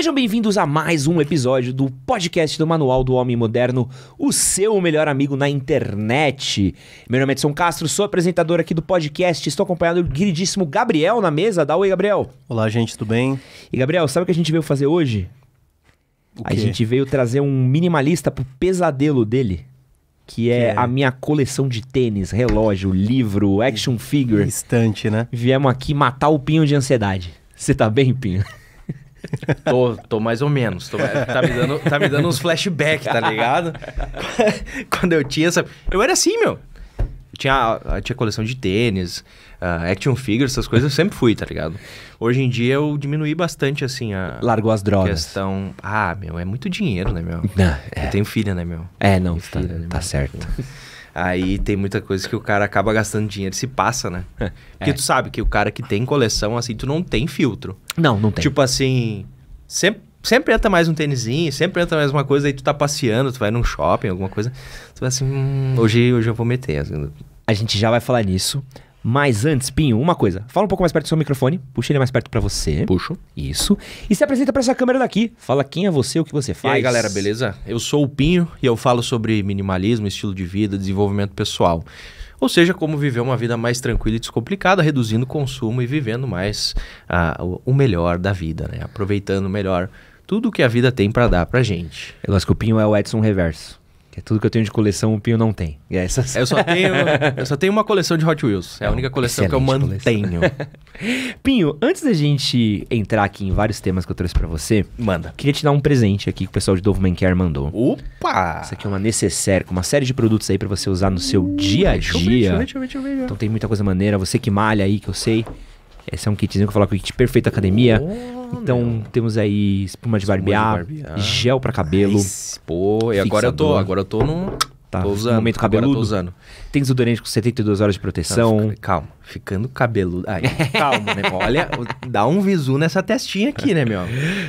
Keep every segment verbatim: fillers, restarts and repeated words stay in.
Sejam bem-vindos a mais um episódio do podcast do Manual do Homem Moderno, o seu melhor amigo na internet. Meu nome é Edson Castro, sou apresentador aqui do podcast, estou acompanhado do queridíssimo Gabriel na mesa. Dá oi, Gabriel. Olá, gente, tudo bem? E, Gabriel, sabe o que a gente veio fazer hoje? A gente veio trazer um minimalista pro pesadelo dele, que é, que é a minha coleção de tênis, relógio, livro, action figure. Instante, né? Viemos aqui matar o Pinho de ansiedade. Você tá bem, Pinho? Tô, tô mais ou menos. Tô, tá, me dando, tá me dando uns flashbacks, tá ligado? Quando eu tinha essa... Eu era assim, meu. Eu tinha, eu tinha coleção de tênis, uh, action figures, essas coisas, eu sempre fui, tá ligado? Hoje em dia eu diminuí bastante, assim, a... Largou as drogas. Questão... Ah, meu, é muito dinheiro, né, meu? Não, é. Eu tenho filha, né, meu? É, não, filha, tá, né, tá certo. Aí tem muita coisa que o cara acaba gastando dinheiro e se passa, né? Porque é. tu sabe que o cara que tem coleção, assim, tu não tem filtro. Não, não tem. Tipo assim, sempre, sempre entra mais um tênisinho, sempre entra mais uma coisa, aí tu tá passeando, tu vai num shopping, alguma coisa. Tu vai assim, hum, hoje, hoje eu vou meter. Assim. A gente já vai falar nisso. Mas antes, Pinho, uma coisa. Fala um pouco mais perto do seu microfone. Puxa ele mais perto pra você. Puxo. Isso. E se apresenta pra essa câmera daqui. Fala quem é você, o que você faz. E aí, galera, beleza? Eu sou o Pinho e eu falo sobre minimalismo, estilo de vida, desenvolvimento pessoal. Ou seja, como viver uma vida mais tranquila e descomplicada, reduzindo o consumo e vivendo mais uh, o melhor da vida, né? Aproveitando melhor tudo que a vida tem pra dar pra gente. Eu acho que o Pinho é o Edson Reverso. É tudo que eu tenho de coleção, o Pinho não tem. E essas... eu, só tenho, eu só tenho uma coleção de Hot Wheels. É a única coleção que eu mantenho. Pinho, antes da gente entrar aqui em vários temas que eu trouxe pra você... Manda. Queria te dar um presente aqui que o pessoal de Doveman Care mandou. Opa! Isso aqui é uma necessaire, com uma série de produtos aí pra você usar no seu uh, dia a dia. Deixa eu ver, deixa eu ver, deixa eu ver, deixa eu ver. Então tem muita coisa maneira. Você que malha aí, que eu sei... Esse é um kitzinho que eu falo com o kit Perfeito Academia. Oh, então, meu. Temos aí espuma de barbear, gel pra cabelo. Nice. Pô, e agora eu tô, agora eu tô no... Tá, tô usando, momento cabeludo. Tô usando. Tem desodorante com setenta e duas horas de proteção. Calma, ficando cabeludo. Aí, calma, né? Olha, dá um visu nessa testinha aqui, né, meu?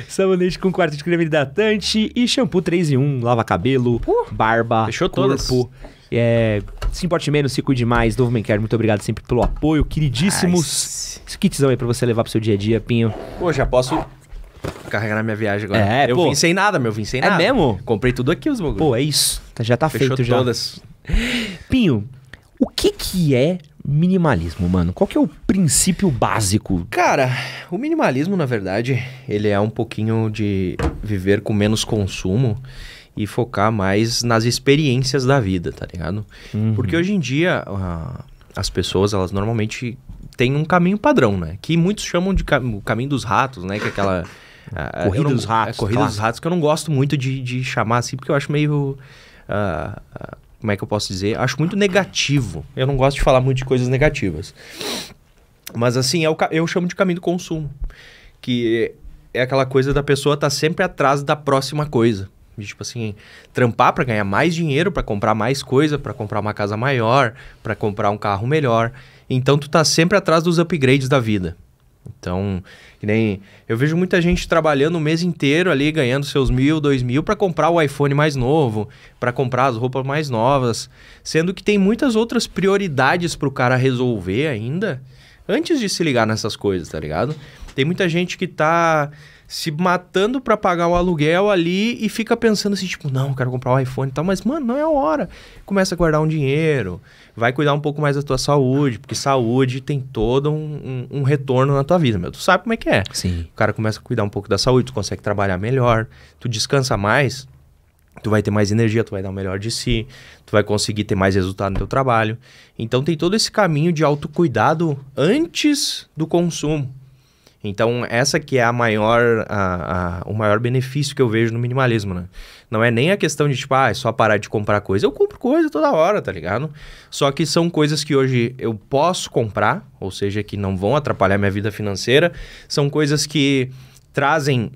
Sabonete com quarto de creme hidratante e shampoo três em um, lava cabelo, uh, barba, fechou corpo. Todas. É, se importe menos, se cuide mais. Doveman Care, muito obrigado sempre pelo apoio, queridíssimos. Nice. Esse kitzão aí pra você levar pro seu dia a dia, Pinho. Pô, já posso carregar na minha viagem agora. É, eu pô, vim sem nada, meu, vim sem é nada. É mesmo? Comprei tudo aqui, os bagulhos. Pô, é isso. Já tá fechou feito já. Todas. Pinho, o que que é minimalismo, mano? Qual que é o princípio básico? Cara, o minimalismo, na verdade, ele é um pouquinho de viver com menos consumo e focar mais nas experiências da vida, tá ligado? Uhum. Porque hoje em dia, a, as pessoas, elas normalmente têm um caminho padrão, né? Que muitos chamam de cam- o caminho dos ratos, né? Que é aquela... a, corrida não, dos ratos. Corrida claro. dos ratos, que eu não gosto muito de, de chamar assim, porque eu acho meio... Uh, uh, como é que eu posso dizer? Acho muito negativo. Eu não gosto de falar muito de coisas negativas. Mas assim, é o, eu chamo de caminho do consumo. Que é aquela coisa da pessoa estar tá sempre atrás da próxima coisa. Tipo assim, trampar pra ganhar mais dinheiro, pra comprar mais coisa, pra comprar uma casa maior, pra comprar um carro melhor. Então, tu tá sempre atrás dos upgrades da vida. Então, que nem... Eu vejo muita gente trabalhando o mês inteiro ali, ganhando seus mil, dois mil, pra comprar o iPhone mais novo, pra comprar as roupas mais novas. Sendo que tem muitas outras prioridades pro cara resolver ainda, antes de se ligar nessas coisas, tá ligado? Tem muita gente que tá... se matando pra pagar o aluguel ali e fica pensando assim, tipo, não, quero comprar um iPhone e tal, mas, mano, não é a hora. Começa a guardar um dinheiro, vai cuidar um pouco mais da tua saúde, porque saúde tem todo um, um, um retorno na tua vida, meu. Tu sabe como é que é. Sim. O cara começa a cuidar um pouco da saúde, tu consegue trabalhar melhor, tu descansa mais, tu vai ter mais energia, tu vai dar o melhor de si, tu vai conseguir ter mais resultado no teu trabalho. Então, tem todo esse caminho de autocuidado antes do consumo. Então, essa que é a maior, a, a, o maior benefício que eu vejo no minimalismo, né? Não é nem a questão de, tipo, ah, é só parar de comprar coisa. Eu compro coisa toda hora, tá ligado? Só que são coisas que hoje eu posso comprar, ou seja, que não vão atrapalhar minha vida financeira. São coisas que trazem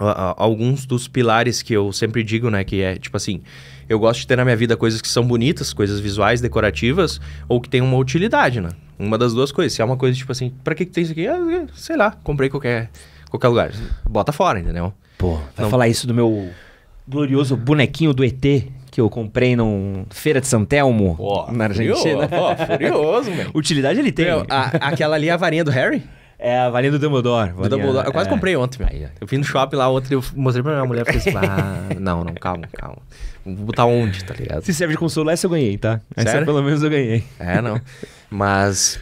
uh, uh, alguns dos pilares que eu sempre digo, né? Que é, tipo assim, eu gosto de ter na minha vida coisas que são bonitas, coisas visuais, decorativas, ou que têm uma utilidade, né? Uma das duas coisas. Se é uma coisa tipo assim, pra que que tem isso aqui? Ah, sei lá, comprei qualquer, qualquer lugar. Bota fora, entendeu? Pô, vai não... falar isso do meu glorioso bonequinho do E T que eu comprei num Feira de São Telmo, oh, na Argentina. Furioso, oh, furioso, meu. Utilidade ele tem. Meu, a, aquela ali é a varinha do Harry? É a varinha do Dumbledore. Varinha, do Dumbledore. Eu quase é... comprei ontem, meu. Eu vim no shopping lá, ontem eu mostrei pra minha mulher e falei assim, ah, não, não, calma, calma. Vou botar onde, tá ligado? Se serve de consolo, essa eu ganhei, tá? Essa Sério? pelo menos eu ganhei. É, não. Mas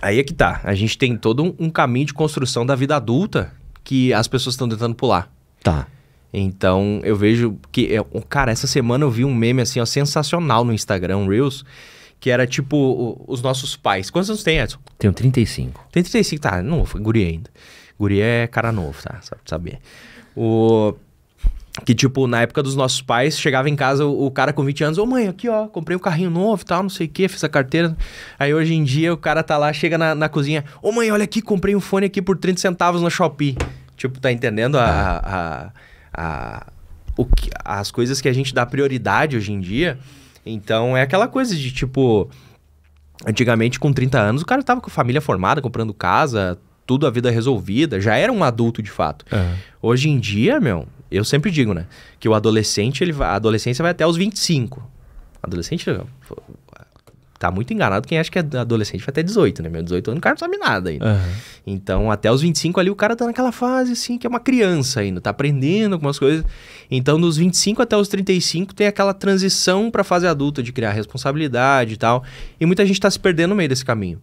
aí é que tá. A gente tem todo um, um caminho de construção da vida adulta que as pessoas estão tentando pular. Tá. Então, eu vejo que... Eu, cara, essa semana eu vi um meme assim, ó, sensacional no Instagram, Reels, que era tipo o, os nossos pais. Quantos anos tem, Edson? Tenho trinta e cinco. Tem trinta e cinco, tá. Não, foi guri ainda. Guri é cara novo, tá? Sabe saber. O... Que tipo, na época dos nossos pais, chegava em casa o, o cara com vinte anos, ô mãe, aqui ó, comprei um carrinho novo e tal, não sei o que, fiz a carteira. Aí hoje em dia o cara tá lá, chega na, na cozinha, ô mãe, olha aqui, comprei um fone aqui por trinta centavos na Shopee. Tipo, tá entendendo a... a, a... A, o que, as coisas que a gente dá prioridade hoje em dia. Então, é aquela coisa de, tipo... Antigamente, com trinta anos, o cara tava com família formada, comprando casa, tudo a vida resolvida. Já era um adulto, de fato. Uhum. Hoje em dia, meu... Eu sempre digo, né? Que o adolescente, ele, a adolescência vai até os vinte e cinco. Adolescente... Tá muito enganado quem acha que é adolescente vai até dezoito, né? Meu, dezoito anos, o cara não sabe nada ainda. Uhum. Então, até os vinte e cinco ali, o cara tá naquela fase, assim, que é uma criança ainda. Tá aprendendo algumas coisas. Então, dos vinte e cinco até os trinta e cinco, tem aquela transição pra fase adulta, de criar responsabilidade e tal. E muita gente tá se perdendo no meio desse caminho.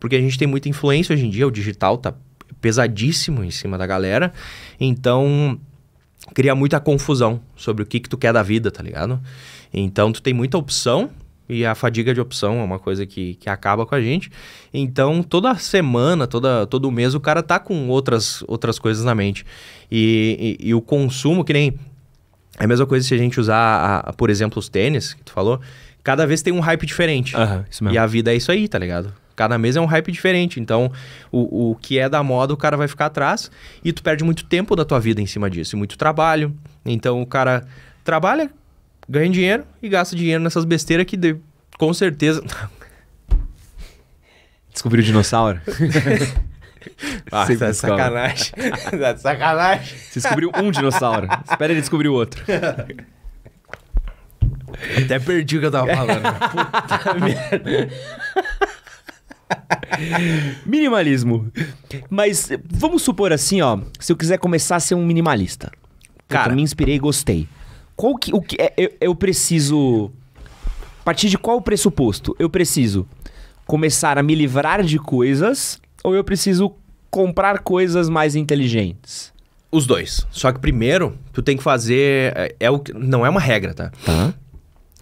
Porque a gente tem muita influência hoje em dia. O digital tá pesadíssimo em cima da galera. Então, cria muita confusão sobre o que que tu quer da vida, tá ligado? Então, tu tem muita opção... E a fadiga de opção é uma coisa que, que acaba com a gente. Então, toda semana, toda, todo mês, o cara tá com outras, outras coisas na mente. E, e, e o consumo, que nem... É a mesma coisa se a gente usar, a, a, por exemplo, os tênis, que tu falou. Cada vez tem um hype diferente. Uhum, isso mesmo. E a vida é isso aí, tá ligado? Cada mês é um hype diferente. Então, o, o que é da moda, o cara vai ficar atrás. E tu perde muito tempo da tua vida em cima disso. E muito trabalho. Então, o cara trabalha... Ganha dinheiro e gasta dinheiro nessas besteiras que de... com certeza... Descobriu o dinossauro? Ah, tá de sacanagem. Tá de sacanagem. Você descobriu um dinossauro. Espera ele descobrir o outro. Até perdi o que eu tava falando. Puta merda. Minimalismo. Mas vamos supor assim, ó. Se eu quiser começar a ser um minimalista. Cara, eu me inspirei e gostei. Qual que, o que é, eu, eu preciso... A partir de qual pressuposto? Eu preciso começar a me livrar de coisas ou eu preciso comprar coisas mais inteligentes? Os dois. Só que primeiro, tu tem que fazer... É, é o, não é uma regra, tá? Tá.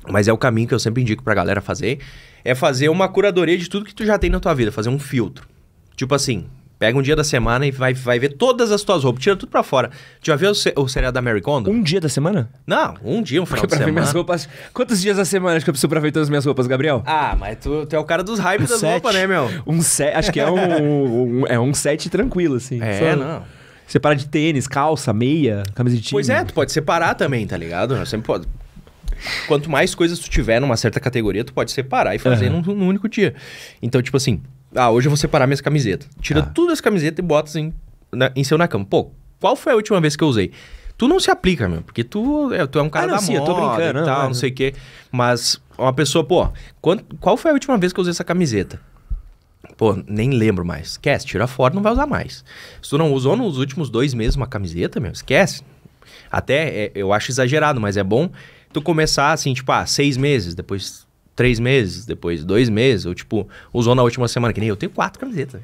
Mas é o caminho que eu sempre indico pra galera fazer. É fazer uma curadoria de tudo que tu já tem na tua vida. Fazer um filtro. Tipo assim... Pega um dia da semana e vai, vai ver todas as tuas roupas. Tira tudo pra fora. Já viu o, ce o seriado da Mary Kondo? Um dia da semana? Não, um dia, um final de semana. Minhas roupas... Quantos dias da semana acho que eu preciso pra ver todas as minhas roupas, Gabriel? Ah, mas tu, tu é o cara dos hypes um das sete. Roupas, né, meu? Um set, acho que é um, um, é um set tranquilo, assim. É, só... não. Separa de tênis, calça, meia, camisa de time. Pois é, tu pode separar também, tá ligado? Eu sempre posso... Quanto mais coisas tu tiver numa certa categoria, tu pode separar e fazer uhum. num, num único dia. Então, tipo assim... Ah, hoje eu vou separar minhas camisetas. Tira ah. tudo as camisetas e bota em, na, em seu na cama. Pô, qual foi a última vez que eu usei? Tu não se aplica, meu. Porque tu é, tu é um cara ah, não, da sim, moda eu tô brincando, e não, tal, não, não sei o quê. Mas uma pessoa, pô... Quando, qual foi a última vez que eu usei essa camiseta? Pô, nem lembro mais. Esquece, tira fora, não vai usar mais. Se tu não usou nos últimos dois meses uma camiseta, meu, esquece. Até, é, eu acho exagerado, mas é bom tu começar assim, tipo, ah, seis meses, depois... Três meses, depois dois meses, ou tipo, usou na última semana, que nem eu. Tenho quatro camisetas.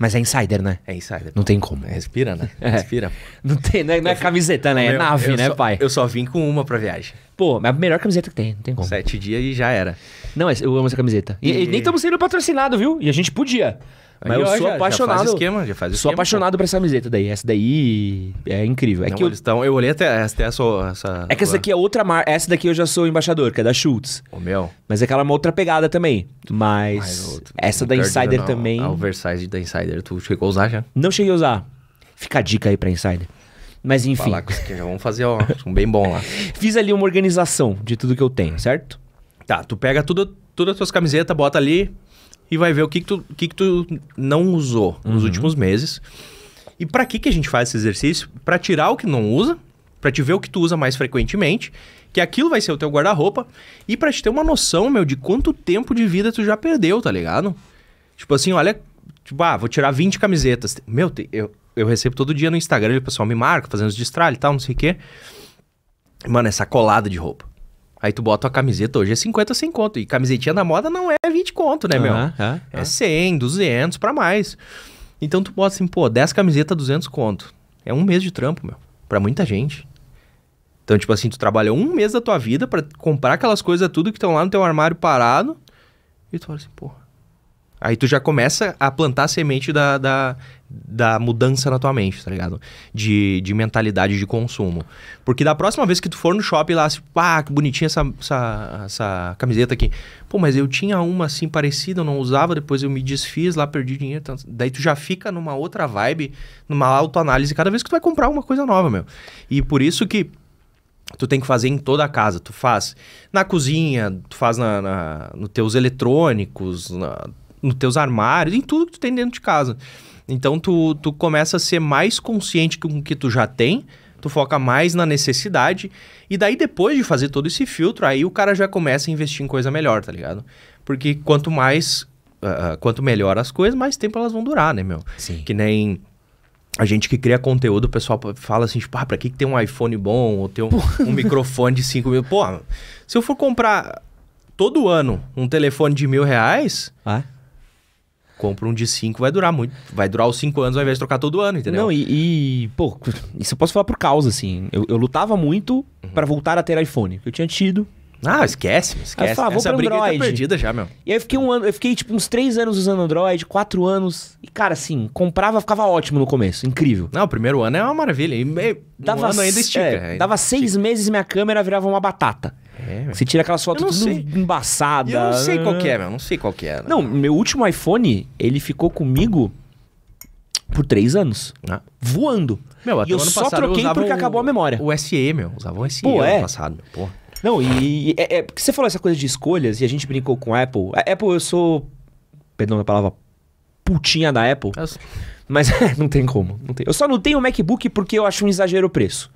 Mas é Insider, né? É Insider. Não tem como. Respira, né? Respira. Não tem, não é, não é camiseta, né? É nave, né, só, pai? Eu só vim com uma pra viagem. Pô, mas a melhor camiseta que tem, não tem como. Sete dias e já era. Não, eu amo essa camiseta. E, e... e nem estamos sendo patrocinados, viu? E a gente podia. Mas eu, eu sou já, apaixonado. Já faz esquema, já faz esquema. Sou apaixonado por essa camiseta daí. Essa daí é incrível. É não, que eu... Estão, eu olhei até, até essa, essa... É que essa aqui é outra marca. Essa daqui eu já sou embaixador, que é da Schultz. O meu. Mas é aquela uma outra pegada também. Mas ah, essa da Insider não, também... A oversize da Insider. Tu chegou a usar já? Não cheguei a usar. Fica a dica aí pra Insider. Mas enfim. Falar com isso aqui, já vamos fazer ó, um bem bom lá. Fiz ali uma organização de tudo que eu tenho, certo? Tá, tu pega tudo, todas as tuas camisetas, bota ali... E vai ver o que, que, tu, que, que tu não usou uhum. nos últimos meses. E pra que, que a gente faz esse exercício? Pra tirar o que não usa, pra te ver o que tu usa mais frequentemente, que aquilo vai ser o teu guarda-roupa, e pra te ter uma noção, meu, de quanto tempo de vida tu já perdeu, tá ligado? Tipo assim, olha, Tipo, ah, vou tirar vinte camisetas. Meu, eu, eu recebo todo dia no Instagram, o pessoal me marca, fazendo os destralhos e tal, não sei o quê. Mano, essa colada de roupa. Aí tu bota a camiseta, hoje é cinquenta sem conto. E camisetinha da moda não é vinte conto, né, meu? Uhum, uhum. É cem, duzentos pra mais. Então tu bota assim, pô, dez camisetas, duzentos conto. É um mês de trampo, meu. Pra muita gente. Então, tipo assim, tu trabalhou um mês da tua vida pra comprar aquelas coisas tudo que estão lá no teu armário parado. E tu fala assim, porra. Aí tu já começa a plantar a semente da, da, da mudança na tua mente, tá ligado? De, de mentalidade de consumo. Porque da próxima vez que tu for no shopping lá, assim, pá, que bonitinha essa, essa, essa camiseta aqui. Pô, mas eu tinha uma assim parecida, eu não usava, depois eu me desfiz lá, perdi dinheiro. Então, daí tu já fica numa outra vibe, numa autoanálise cada vez que tu vai comprar uma coisa nova, meu. E por isso que tu tem que fazer em toda a casa. Tu faz na cozinha, tu faz na, na, nos teus eletrônicos, na... nos teus armários, em tudo que tu tem dentro de casa. Então, tu, tu começa a ser mais consciente com o que tu já tem, tu foca mais na necessidade, e daí depois de fazer todo esse filtro, aí o cara já começa a investir em coisa melhor, tá ligado? Porque quanto mais, uh, quanto melhor as coisas, mais tempo elas vão durar, né, meu? Sim. Que nem... A gente que cria conteúdo, o pessoal fala assim, tipo, ah, pra que tem um iPhone bom, ou tem um, um microfone de cinco mil? Pô, se eu for comprar todo ano um telefone de mil reais... Ah. Compra um de cinco, vai durar muito. Vai durar os cinco anos ao invés de trocar todo ano, entendeu? Não, e, e pô, isso eu posso falar por causa, assim. Eu, eu lutava muito uhum. pra voltar a ter iPhone. Eu tinha tido. Ah, esquece, esquece. Eu falava, vou pra Android. Tá perdida já, meu. E aí eu fiquei um ano, eu fiquei tipo uns três anos usando Android, quatro anos. E cara, assim, comprava, ficava ótimo no começo, incrível. Não, o primeiro ano é uma maravilha. E meio, dava um ano ainda estica. É, ainda dava estica. Seis meses minha câmera virava uma batata. É, você tira aquela foto tudo embaçada. Eu não sei qual que é, meu. Não sei qual que é. Né? Não, meu último iPhone, ele ficou comigo por três anos. Ah. Voando. Meu, até e eu ano só troquei eu porque o, acabou a memória. O S E, meu. Usava o S E pô, ano é. passado. Meu. Porra. Não, e... e é, é, porque você falou essa coisa de escolhas e a gente brincou com a Apple. A Apple, eu sou... Perdão a palavra... Putinha da Apple. Eu... Mas não tem como. Não tem. Eu só não tenho o MacBook porque eu acho um exagero o preço.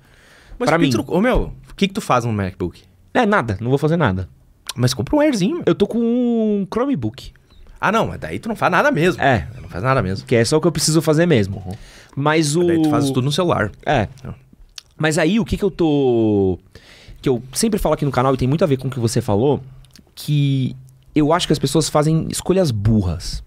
Mas pra mim... Ô, meu, o que que tu faz no MacBook? É, nada. Não vou fazer nada. Mas compra um Airzinho. Eu tô com um Chromebook. Ah, não. Mas daí tu não faz nada mesmo. É. Não faz nada mesmo. Que é só o que eu preciso fazer mesmo. Uhum. Mas o... Daí tu faz tudo no celular. É. Não. Mas aí, o que que eu tô... Que eu sempre falo aqui no canal e tem muito a ver com o que você falou, que eu acho que as pessoas fazem escolhas burras.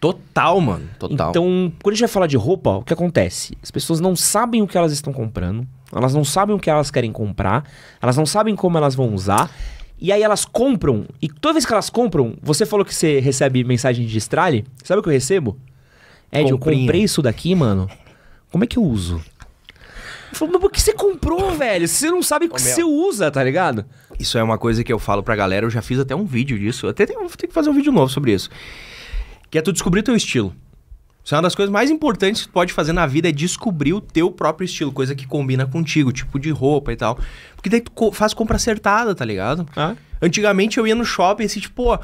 Total, mano. Total. Então, quando a gente vai falar de roupa, o que acontece? As pessoas não sabem o que elas estão comprando. Elas não sabem o que elas querem comprar, elas não sabem como elas vão usar, e aí elas compram, e toda vez que elas compram, você falou que você recebe mensagem de estralhe, sabe o que eu recebo? Ed, eu comprei isso daqui, mano, como é que eu uso? Eu falo, mas por que você comprou, velho? Você não sabe o que você usa, tá ligado? Isso é uma coisa que eu falo pra galera, eu já fiz até um vídeo disso, até tenho, tenho que fazer um vídeo novo sobre isso, que é tu descobrir teu estilo. Isso é uma das coisas mais importantes que tu pode fazer na vida, é descobrir o teu próprio estilo, coisa que combina contigo, tipo de roupa e tal. Porque daí tu co faz compra acertada, tá ligado? Ah. Antigamente eu ia no shopping assim, tipo, pô,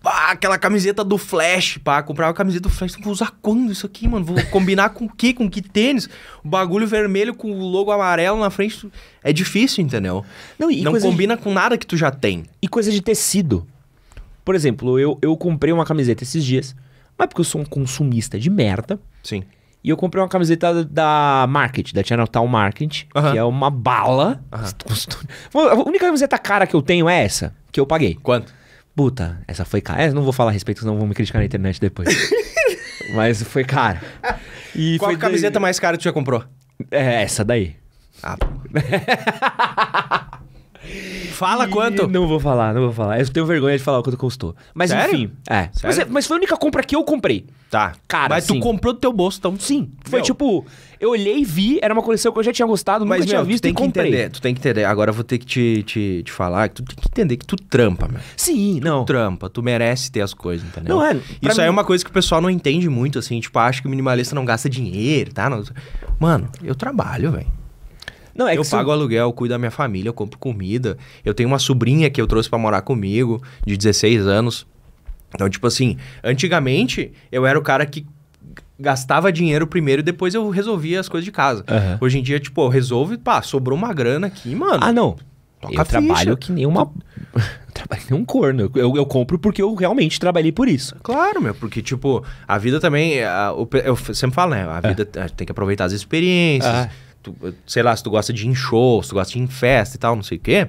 pá, aquela camiseta do Flash, pá, comprava a camiseta do Flash, vou usar quando isso aqui, mano? Vou combinar com o quê? Com que tênis? O bagulho vermelho com o logo amarelo na frente, é difícil, entendeu? Não, e não combina de... com nada que tu já tem. E coisa de tecido. Por exemplo, eu, eu comprei uma camiseta esses dias... Mas porque eu sou um consumista de merda. Sim. E eu comprei uma camiseta da Market, da Channel Town Market, uhum. que é uma bala. Uhum. A única camiseta cara que eu tenho é essa, que eu paguei. Quanto? Puta, essa foi cara. É, não vou falar a respeito, senão vão me criticar na internet depois. Mas foi cara. E qual foi a camiseta daí... mais cara que tu já comprou? É essa daí. Ah, Fala e quanto? Não vou falar, não vou falar. Eu tenho vergonha de falar o quanto custou. Mas sério? Enfim. É. Mas, mas foi a única compra que eu comprei. Tá. Cara, mas sim. Tu comprou do teu bolso, então. Sim. Foi meu. Tipo, eu olhei e vi, era uma coleção que eu já tinha gostado, mas, nunca meu, tinha visto e comprei. Entender, tu tem que entender, agora eu vou ter que te, te, te falar, que tu tem que entender que tu trampa, meu. Sim, tu não. Tu trampa, tu merece ter as coisas, entendeu? Não é. Isso mim... aí é uma coisa que o pessoal não entende muito, assim, tipo, acha que o minimalista não gasta dinheiro, tá? Não... Mano, eu trabalho, velho. Não, é eu pago eu... aluguel, eu cuido da minha família, eu compro comida. Eu tenho uma sobrinha que eu trouxe pra morar comigo, de dezesseis anos. Então, tipo assim, antigamente eu era o cara que gastava dinheiro primeiro e depois eu resolvia as coisas de casa. Uhum. Hoje em dia, tipo, eu resolvo e pá, sobrou uma grana aqui, mano. Ah, não. Toca eu ficha. Trabalho que nem uma... é um corno. Eu, eu compro porque eu realmente trabalhei por isso. Claro, meu. Porque, tipo, a vida também... A, o, eu sempre falo, né? A vida é. tem que aproveitar as experiências. Ah. Tu, sei lá, se tu gosta de ir em show, se tu gosta de ir em festa e tal, não sei o quê...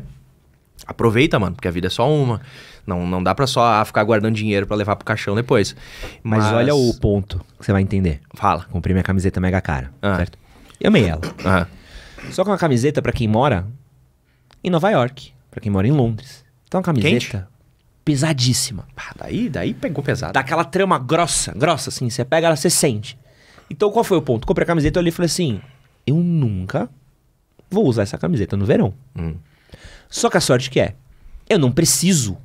Aproveita, mano, porque a vida é só uma. Não, não dá pra só ficar guardando dinheiro pra levar pro caixão depois. Mas, Mas olha o ponto que você vai entender. Fala. Comprei minha camiseta mega cara, ah. certo? E amei ela. Ah. Só que uma camiseta pra quem mora em Nova York, pra quem mora em Londres. Então uma camiseta Quente? pesadíssima. Pá, daí, daí pegou pesado. Dá aquela trama grossa, grossa assim. Você pega ela, você sente. Então qual foi o ponto? Comprei a camiseta, eu olhei e falei assim... Eu nunca vou usar essa camiseta no verão. Hum. Só que a sorte que é, eu não preciso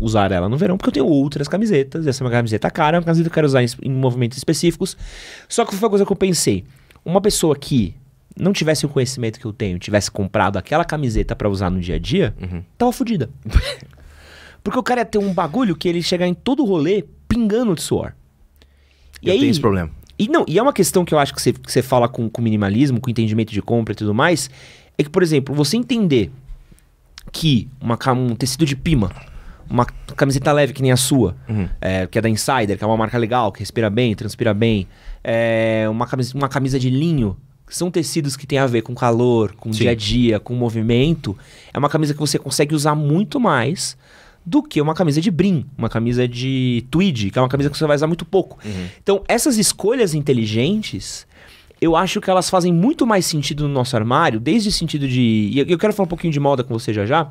usar ela no verão, porque eu tenho outras camisetas. Essa é uma camiseta cara, uma camiseta que eu quero usar em, em movimentos específicos. Só que foi uma coisa que eu pensei. Uma pessoa que não tivesse o conhecimento que eu tenho, tivesse comprado aquela camiseta pra usar no dia a dia, uhum. tava fodida. Porque o cara ia ter um bagulho que ele chegar em todo o rolê pingando de suor. E eu aí, tenho esse problema. E, não, e é uma questão que eu acho que você, que você fala com, com minimalismo, com entendimento de compra e tudo mais, é que, por exemplo, você entender... que uma, um tecido de pima, uma camiseta leve que nem a sua, uhum. é, que é da Insider, que é uma marca legal, que respira bem, transpira bem, é, uma, camisa, uma camisa de linho, que são tecidos que tem a ver com calor, com Sim. dia a dia, com movimento, é uma camisa que você consegue usar muito mais do que uma camisa de brim, uma camisa de tweed, que é uma camisa que você vai usar muito pouco. Uhum. Então, essas escolhas inteligentes... Eu acho que elas fazem muito mais sentido no nosso armário, desde o sentido de... E eu quero falar um pouquinho de moda com você já já,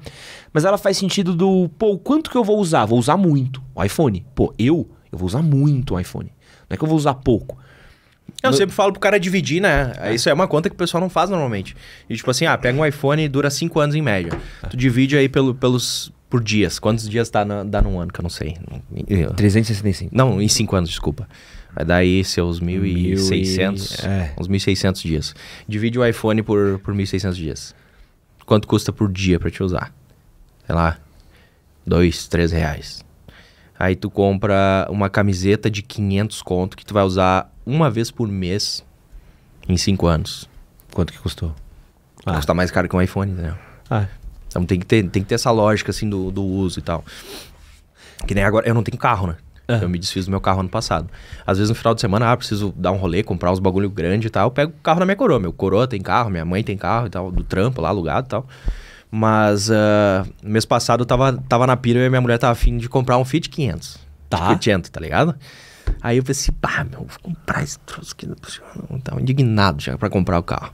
mas ela faz sentido do... Pô, quanto que eu vou usar? Vou usar muito o iPhone. Pô, eu? Eu vou usar muito o iPhone. Não é que eu vou usar pouco. Eu no... sempre falo pro cara dividir, né? É. Isso é uma conta que o pessoal não faz normalmente. E tipo assim, ah, pega um iPhone e dura cinco anos em média. É. Tu divide aí pelo, pelos... por dias. Quantos dias tá na, dá num ano que eu não sei? trezentos e sessenta e cinco. Não, em cinco anos, desculpa. Vai dar aí seus mil e seiscentos, é. uns mil e seiscentos dias. Divide o iPhone por, por mil e seiscentos dias. Quanto custa por dia pra te usar? Sei lá, dois, três reais. Aí tu compra uma camiseta de quinhentos conto que tu vai usar uma vez por mês em cinco anos. Quanto que custou? Ah. Custa mais caro que um iPhone, entendeu? Ah. Então tem que ter, tem que ter essa lógica assim do, do uso e tal. Que nem agora, eu não tenho carro, né? Eu me desfiz do meu carro ano passado. Às vezes no final de semana, ah, preciso dar um rolê, comprar uns bagulho grande e tal. Eu pego o carro da minha coroa. Meu coroa tem carro, minha mãe tem carro e tal, do trampo lá, alugado e tal. Mas uh, mês passado eu tava, tava na pira e minha mulher tava afim de comprar um Fit quinhentos. Tá. quinhentos, tá ligado? Aí eu pensei, pá, meu, vou comprar esse troço aqui. Não, tava indignado já pra comprar o carro.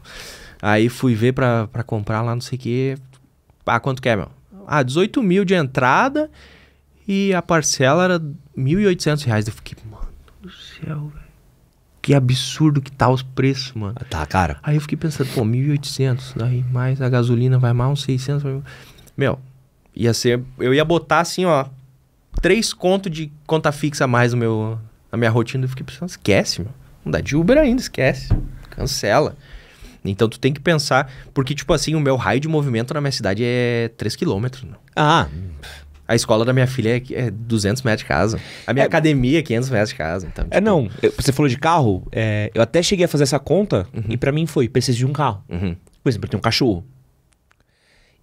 Aí fui ver pra, pra comprar lá, não sei o que. Ah, quanto que é, meu? Ah, dezoito mil de entrada e a parcela era... mil e oitocentos reais. Eu fiquei, mano do céu, velho. Que absurdo que tá os preços, mano. Tá, cara. Aí eu fiquei pensando, pô, mil e oitocentos. Daí mais a gasolina vai mais uns seiscentos. Vai... Meu, ia ser... Eu ia botar assim, ó, três conto de conta fixa a mais no meu, na minha rotina. Eu fiquei pensando, esquece, meu. Não dá de Uber ainda, esquece. Cancela. Então tu tem que pensar... Porque, tipo assim, o meu raio de movimento na minha cidade é três quilômetros. Né? Ah, a escola da minha filha é duzentos metros de casa. A minha é, academia é quinhentos metros de casa. Então, tipo... É, não. Eu, você falou de carro. É, eu até cheguei a fazer essa conta uhum. e pra mim foi, preciso de um carro. Uhum. Por exemplo, eu tenho um cachorro.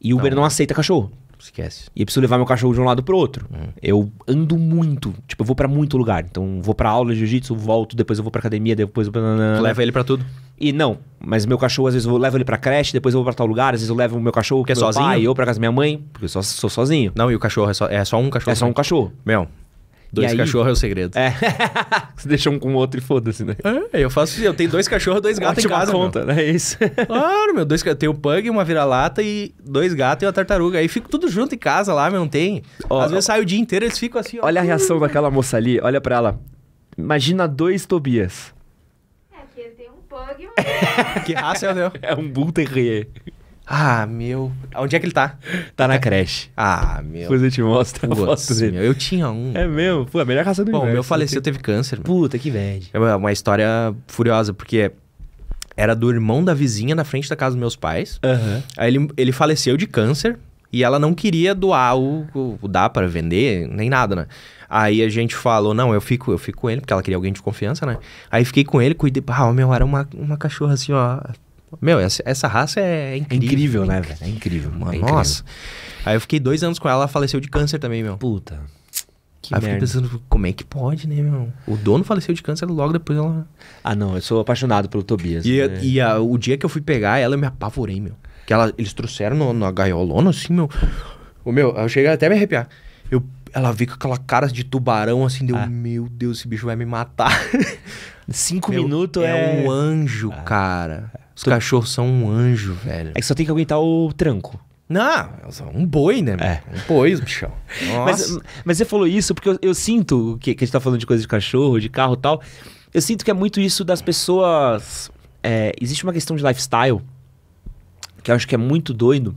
E Uber não, não aceita cachorro. Esquece. E eu preciso levar meu cachorro de um lado pro outro. Uhum. Eu ando muito. Tipo, eu vou pra muito lugar. Então, vou pra aula de jiu-jitsu, volto, depois eu vou pra academia, depois eu... Tu leva ele pra tudo? E não. Mas meu cachorro, às vezes eu levo ele pra creche, depois eu vou pra tal lugar, às vezes eu levo o meu cachorro que é sozinho, pai, ou pra casa da minha mãe, porque eu só, sou sozinho. Não, e o cachorro é só, é só um cachorro? É só um cachorro. Meu, dois aí... cachorros é o segredo. É. Você deixa um com o outro e foda-se, né? É, eu faço eu tenho dois cachorros, dois gatos em casa, conta, né? É isso. Claro, meu, dois eu tenho o pug, uma vira-lata e dois gatos e uma tartaruga. Aí fico tudo junto em casa lá, meu, não tem. Ó, às ó, vezes ó, sai o dia inteiro, eles ficam assim, ó. Olha a reação daquela moça ali, olha pra ela. Imagina dois Tobias. Que raça é o meu? É um Bull Terrier. Ah, meu. Onde é que ele tá? Tá na creche. Ah, meu. Depois eu te mostro a foto dele. Eu tinha um. É mesmo? Pô, a melhor raça do mundo. Bom, o meu faleceu, teve câncer. Puta, que bad. É uma história furiosa, porque era do irmão da vizinha na frente da casa dos meus pais. Uhum. Aí ele, ele faleceu de câncer e ela não queria doar o, o, o dar para vender, nem nada, né? Aí a gente falou, não, eu fico, eu fico com ele, porque ela queria alguém de confiança, né? Aí fiquei com ele, cuidei... Ah, meu, era uma, uma cachorra assim, ó... Meu, essa, essa raça é incrível. É incrível, né, velho? É incrível, mano. É incrível. Nossa. Aí eu fiquei dois anos com ela, ela faleceu de câncer também, meu. Puta. Que Aí merda. Eu fiquei pensando, como é que pode, né, meu? O dono faleceu de câncer logo depois ela... Ah, não, eu sou apaixonado pelo Tobias. E, né? e a, o dia que eu fui pegar ela, eu me apavorei, meu. Que ela, eles trouxeram no, na gaiolona, assim, meu... O meu, eu cheguei até a me arrepiar. Eu, ela veio com aquela cara de tubarão, assim, deu... Ah. Meu Deus, esse bicho vai me matar. Cinco meu, minutos é... É um anjo, ah. cara. Os Tô... cachorros são um anjo, velho. É que só tem que aguentar o tranco. Não, um boi, né? É. Um boi, bichão. Nossa. Mas, mas você falou isso porque eu, eu sinto que, que a gente tá falando de coisa de cachorro, de carro e tal. Eu sinto que é muito isso das pessoas... É, existe uma questão de lifestyle que eu acho que é muito doido.